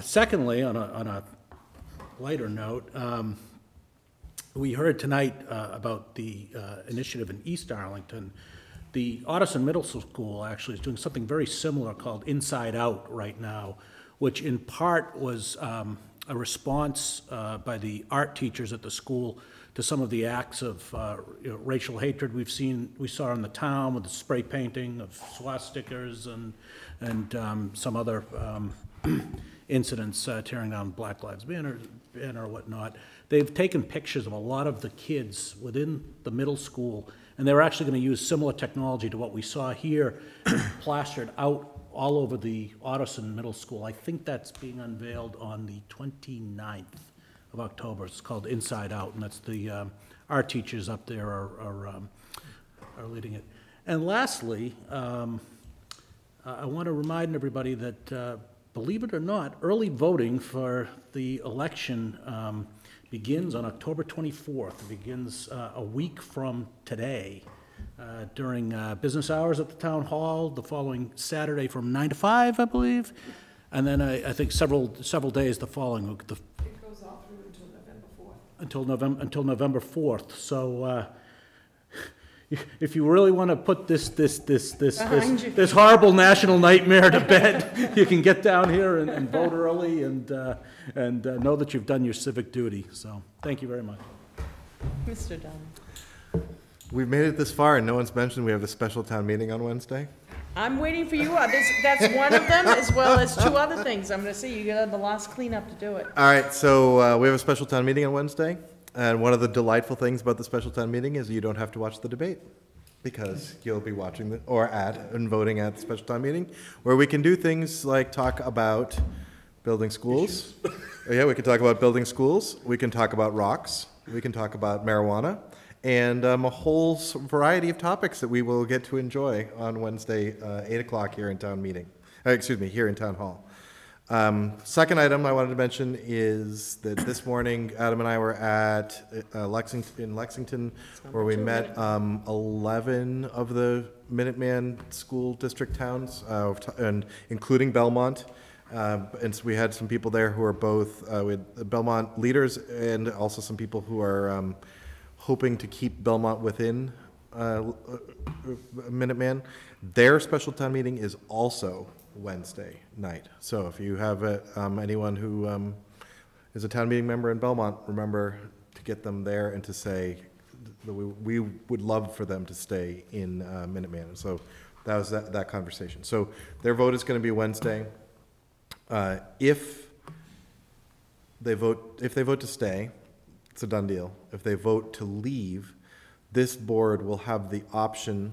Secondly, on a lighter note, we heard tonight about the initiative in East Arlington. The Otteson Middle School actually is doing something very similar called Inside Out right now, which in part was a response by the art teachers at the school to some of the acts of racial hatred we saw in the town with the spray painting of swastikas and some other incidents, tearing down Black Lives Matter or whatnot. They've taken pictures of a lot of the kids within the middle school, and they're actually going to use similar technology to what we saw here, plastered out all over the Otteson Middle School. I think that's being unveiled on the 29th of October. It's called Inside Out, and that's the our teachers up there are leading it. And lastly, I want to remind everybody that, believe it or not, early voting for the election begins on October 24th. It begins a week from today during business hours at the town hall, the following Saturday from 9 to 5, I believe, and then I think several days the following. It goes all through until November 4th. Until November 4th. So if you really want to put this horrible national nightmare to bed, you can get down here and vote early and know that you've done your civic duty. So thank you very much. Mr. Dunn. We've made it this far and no one's mentioned we have a special town meeting on Wednesday. I'm waiting for you. That's one of them, as well as two other things. I'm going to see you got the last cleanup to do it. All right, so we have a special town meeting on Wednesday. And one of the delightful things about the special town meeting is you don't have to watch the debate, because you'll be watching the, or at and voting at the special town meeting, where we can do things like talk about building schools. Yeah, we can talk about building schools. We can talk about rocks. We can talk about marijuana. And a whole variety of topics that we will get to enjoy on Wednesday, 8 o'clock here in town meeting. Excuse me, here in town hall. Second item I wanted to mention is that this morning Adam and I were at Lexington where we met 11 of the Minuteman school district towns, and including Belmont. And so we had some people there who are both with Belmont leaders and also some people who are hoping to keep Belmont within Minuteman. Their special town meeting is also Wednesday night. So if you have anyone who is a town meeting member in Belmont, remember to get them there and to say that we would love for them to stay in Minuteman. So that was that conversation. So their vote is going to be Wednesday. If they vote to stay, it's a done deal. If they vote to leave, this board will have the option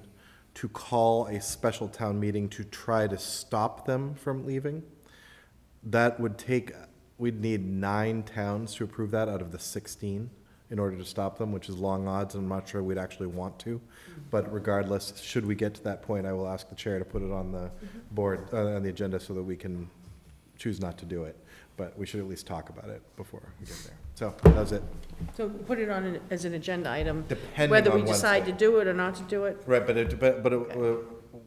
to call a special town meeting to try to stop them from leaving. That would take, we'd need 9 towns to approve that out of the 16 in order to stop them, which is long odds, and I'm not sure we'd actually want to. But regardless, should we get to that point, I will ask the chair to put it on the board, on the agenda, so that we can choose not to do it. But we should at least talk about it before we get there. So that was it. So put it on as an agenda item, depending whether we decide Wednesday to do it or not to do it. Right,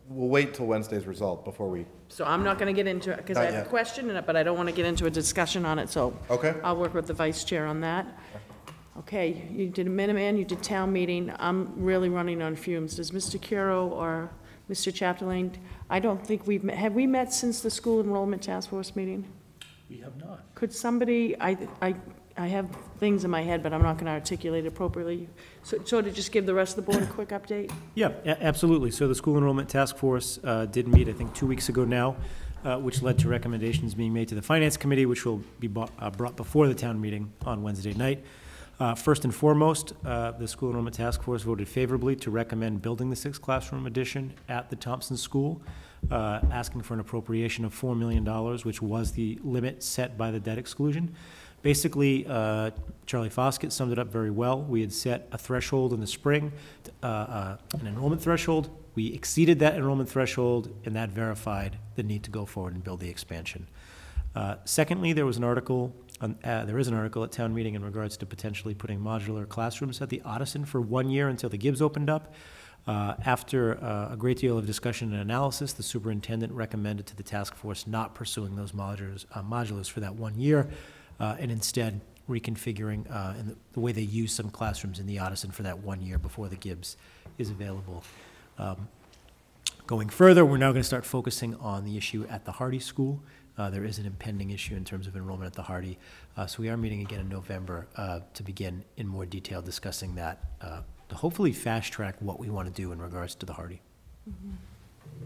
we'll wait till Wednesday's result before we. So I'm not going to get into it because I have a question in it, but I don't want to get into a discussion on it. So okay, I'll work with the vice chair on that. Okay, you did a Minuteman, you did town meeting. I'm really running on fumes. Does Mr. Curo or Mr. Chapdelaine? I don't think we've met. Have we met since the school enrollment task force meeting? We have not. Could somebody, I have things in my head, but I'm not going to articulate appropriately. So to just give the rest of the board a quick update? Yeah, absolutely. So the school enrollment task force did meet, I think, 2 weeks ago now, which led to recommendations being made to the finance committee, which will be brought before the town meeting on Wednesday night. First and foremost, the school enrollment task force voted favorably to recommend building the 6th classroom addition at the Thompson School, asking for an appropriation of $4 million, which was the limit set by the debt exclusion. Basically, Charlie Foskett summed it up very well. We had set a threshold in the spring, an enrollment threshold. We exceeded that enrollment threshold, and that verified the need to go forward and build the expansion. Secondly, there was an article. There is an article at town meeting in regards to potentially putting modular classrooms at the Otteson for 1 year until the Gibbs opened up. After a great deal of discussion and analysis, the superintendent recommended to the task force not pursuing those modulars for that 1 year, and instead reconfiguring in the way they use some classrooms in the Otteson for that 1 year before the Gibbs is available. Going further, we're now going to start focusing on the issue at the Hardy School. There is an impending issue in terms of enrollment at the Hardy. So we are meeting again in November to begin in more detail discussing that, to hopefully fast track what we want to do in regards to the Hardy.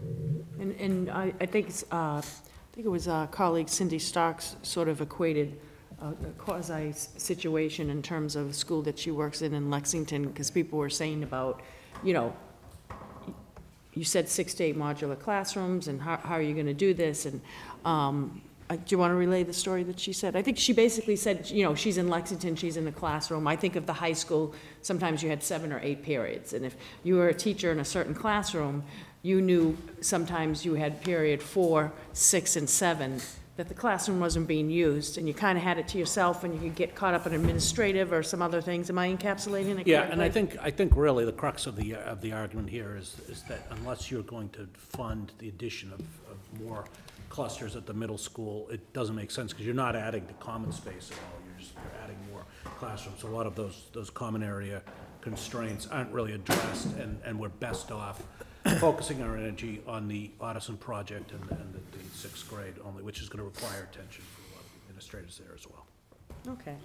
Mm-hmm. And I think it's, I think it was our colleague Cindy Starks sort of equated a quasi situation in terms of the school that she works in Lexington, because people were saying about, you know, you said 6 to 8 modular classrooms, and how are you going to do this? And do you want to relay the story that she said? I think she basically said, you know, she's in Lexington, she's in the classroom. I think of the high school, sometimes you had 7 or 8 periods. And if you were a teacher in a certain classroom, you knew sometimes you had period 4, 6, and 7 that the classroom wasn't being used, and you kind of had it to yourself, and you could get caught up in administrative or some other things. Am I encapsulating it correctly? Yeah, and I think really the crux of the argument here is that unless you're going to fund the addition of more clusters at the middle school, it doesn't make sense because you're not adding to common space at all. You're adding more classrooms. So a lot of those common area constraints aren't really addressed, and we're best off focusing our energy on the Otteson project and the sixth grade only, which is going to require attention from a lot of administrators there as well. Okay,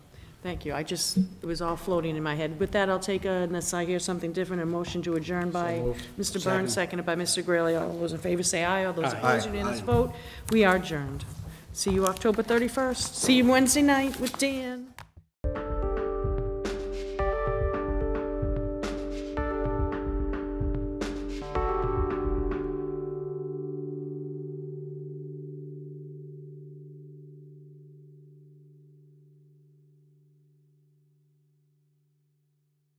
thank you. It was all floating in my head. With that, I'll take unless I hear something different, a motion to adjourn by Mr. Burns, seconded by Mr. Grayley. All those in favor say aye. All those opposed, unanimous vote. We are adjourned. See you October 31st. See you Wednesday night with Dan.